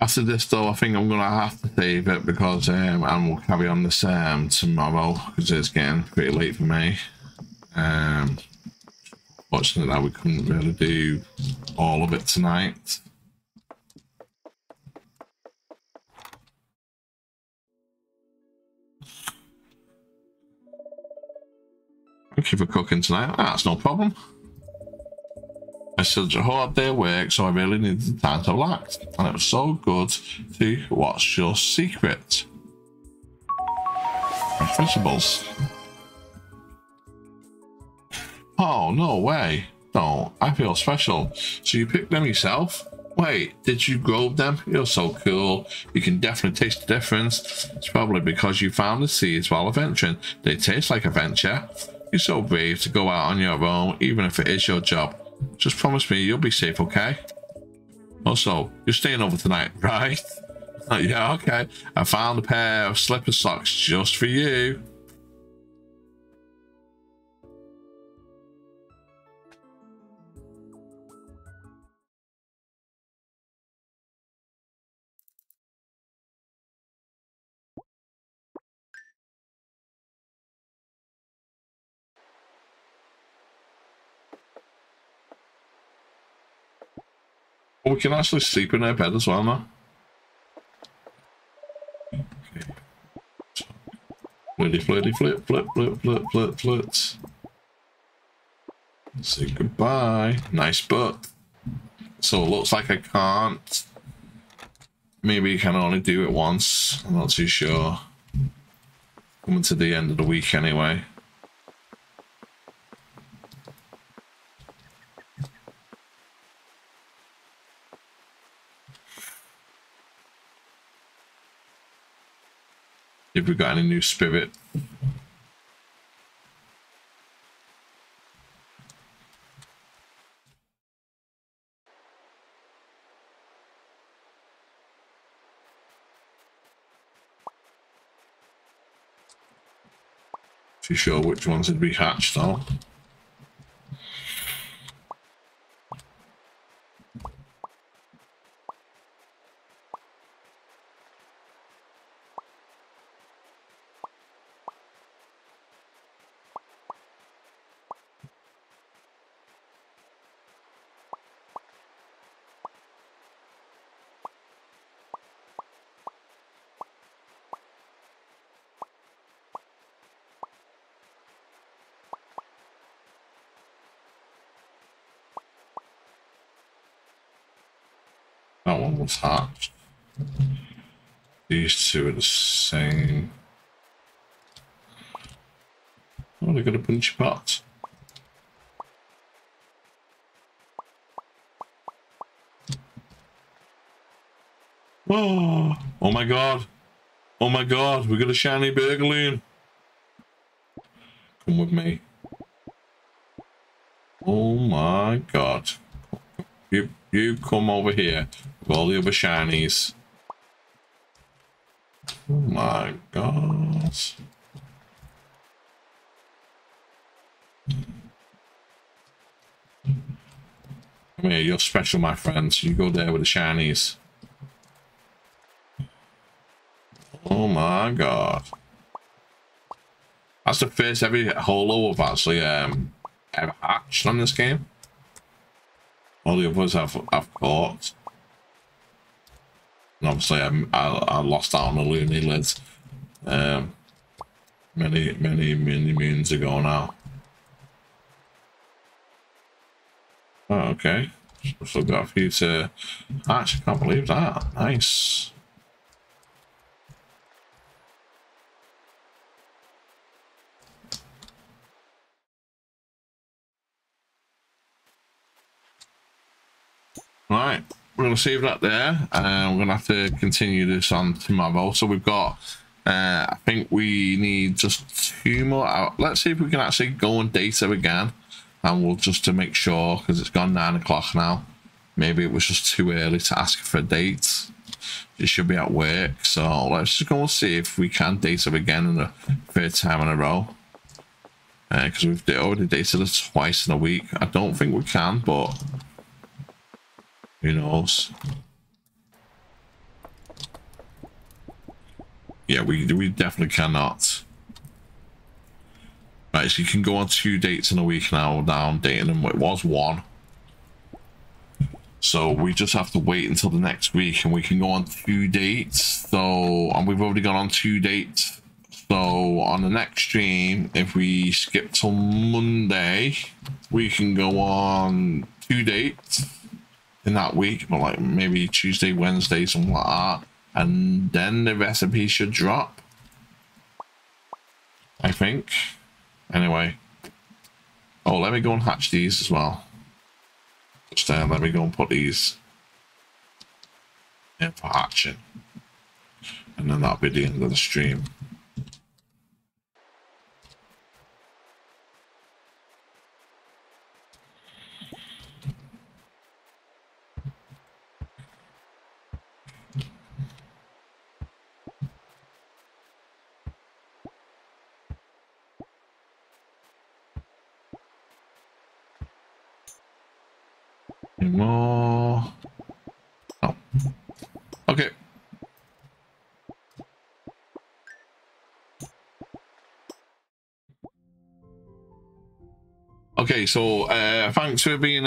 After this though, I think I'm gonna have to save it because and we'll carry on this tomorrow because it's getting pretty late for me. Fortunately that we couldn't really do all of it tonight. Thank you for cooking tonight. Ah, that's no problem. It's such a hard day of work, so I really needed the time to relax, and it was so good to watch your secret. Principles. Oh, no way. No, I feel special. So you picked them yourself? Wait, did you grow them? You're so cool. You can definitely taste the difference. It's probably because you found the seeds while adventuring. They taste like adventure. You're so brave to go out on your own, even if it is your job. Just promise me you'll be safe, okay? Also, you're staying over tonight, right? Yeah, okay. I found a pair of slipper socks just for you. We can actually sleep in our bed as well now. Okay. Flirty, flirty, flirt, flirt, flirt, flirt, flirt, flirt. Say goodbye. Nice butt. So it looks like I can't. Maybe you can only do it once. I'm not too sure. Coming to the end of the week anyway. If we got any new spirit. Too sure which ones would be hatched though. That one was hatched. These two are the same. Oh, they got a bunch of pots. Oh, oh my god. Oh my god, we got a shiny Burgaloon. Come with me. Oh my god. You come over here with all the other shinies. Oh my god. Come here, you're special, my friends. You go there with the shinies. Oh my god. That's the first ever holo I've actually ever hatched on this game. All the others I've caught, and obviously I lost out on the loony lids many moons ago now. Oh, okay, still got a few to. I actually can't believe that. Nice. Right, we're going to save that there, and we're going to have to continue this on tomorrow. So we've got, I think we need just two more out. Let's see if we can actually go and date her again. and we'll just to make sure, because it's gone 9 o'clock now, maybe it was just too early to ask for a date. She should be at work, so let's just go and see if we can date her again in the third time in a row. Because we've already dated her twice in a week. I don't think we can, but who knows? Yeah, we definitely cannot. Right, so you can go on 2 dates in a week now. Now I'm dating them. It was 1. So we just have to wait until the next week and we can go on 2 dates. So, and we've already gone on 2 dates. So on the next stream, if we skip till Monday, we can go on 2 dates in that week, but like maybe Tuesday, Wednesday, something like that. And then the recipe should drop, I think. Anyway. Oh, let me go and hatch these as well. Just let me go and put these in for hatching. And then that'll be the end of the stream. More. Oh. Okay. Okay, so thanks for being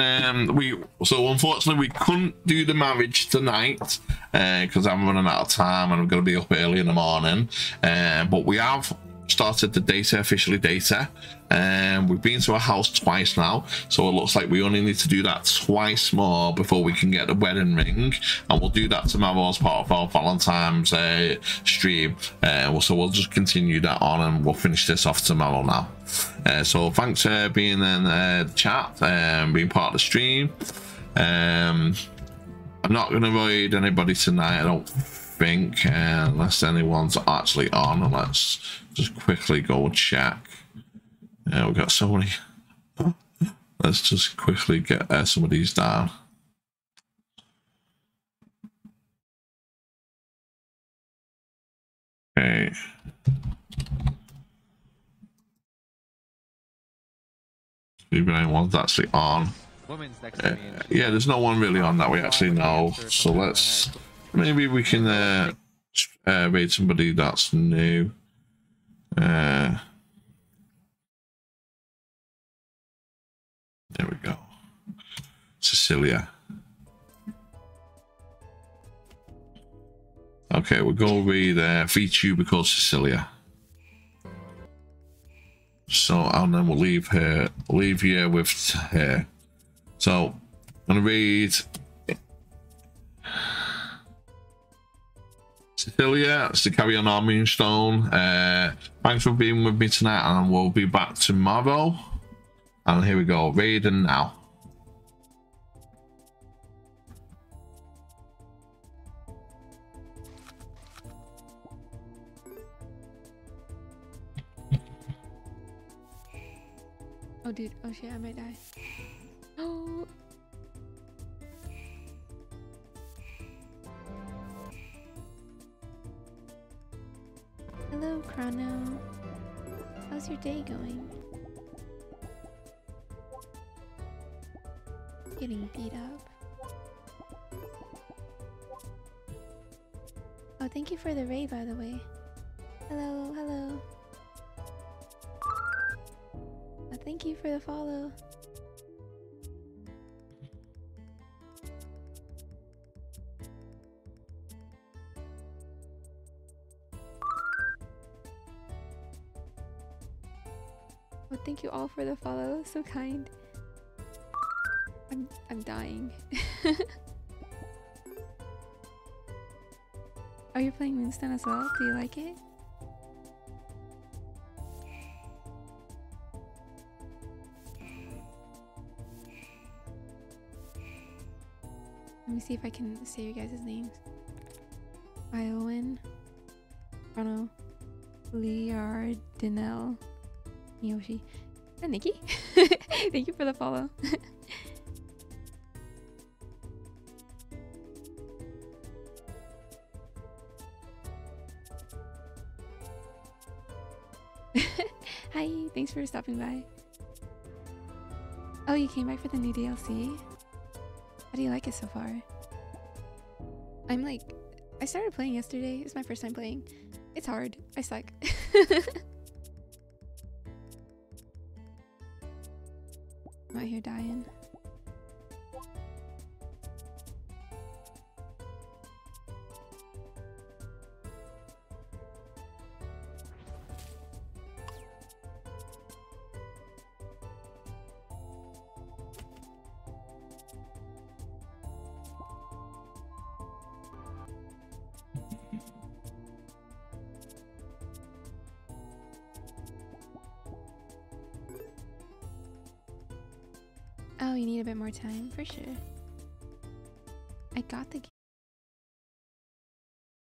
so unfortunately we couldn't do the marriage tonight because I'm running out of time and I'm gonna be up early in the morning. But we have started the data, officially data, and we've been to a house twice now, so it looks like we only need to do that twice more before we can get the wedding ring, and we'll do that tomorrow as part of our Valentine's stream. So we'll just continue that on and we'll finish this off tomorrow now. So thanks for being in the chat and being part of the stream. I'm not gonna raid anybody tonight, I don't think, unless anyone's actually on. And let's just quickly go check. We've got so many. Let's just quickly get some of these down. Okay. We've been one's actually on. Yeah, there's no one really on that we actually know. So let's maybe we can raid somebody that's new. There we go. Cecilia. Okay, we'll go with VTuber called Cecilia. So, and then we'll leave her, leave here with her. So, I'm gonna read Cecilia, it's to carry on our Moonstone. Thanks for being with me tonight, and we'll be back tomorrow. And here we go, raiding now. Oh dude, oh shit, I might die. Oh. Hello, Chrono. How's your day going? Getting beat up. Oh, thank you for the raid, by the way. Hello, hello. Oh, thank you for the follow. Well, thank you all for the follow, so kind. I'm dying. Oh, you're playing Moonstone as well? Do you like it? Let me see if I can say your guys' names. Iowan, Chrono, Liardinel, Miyoshi, and Nikki. Thank you for the follow. Hi, thanks for stopping by. Oh, you came back for the new DLC? How do you like it so far? I'm like, I started playing yesterday. It's my first time playing. It's hard. I suck. I'm out here dying. Oh, you need a bit more time? For sure. I got the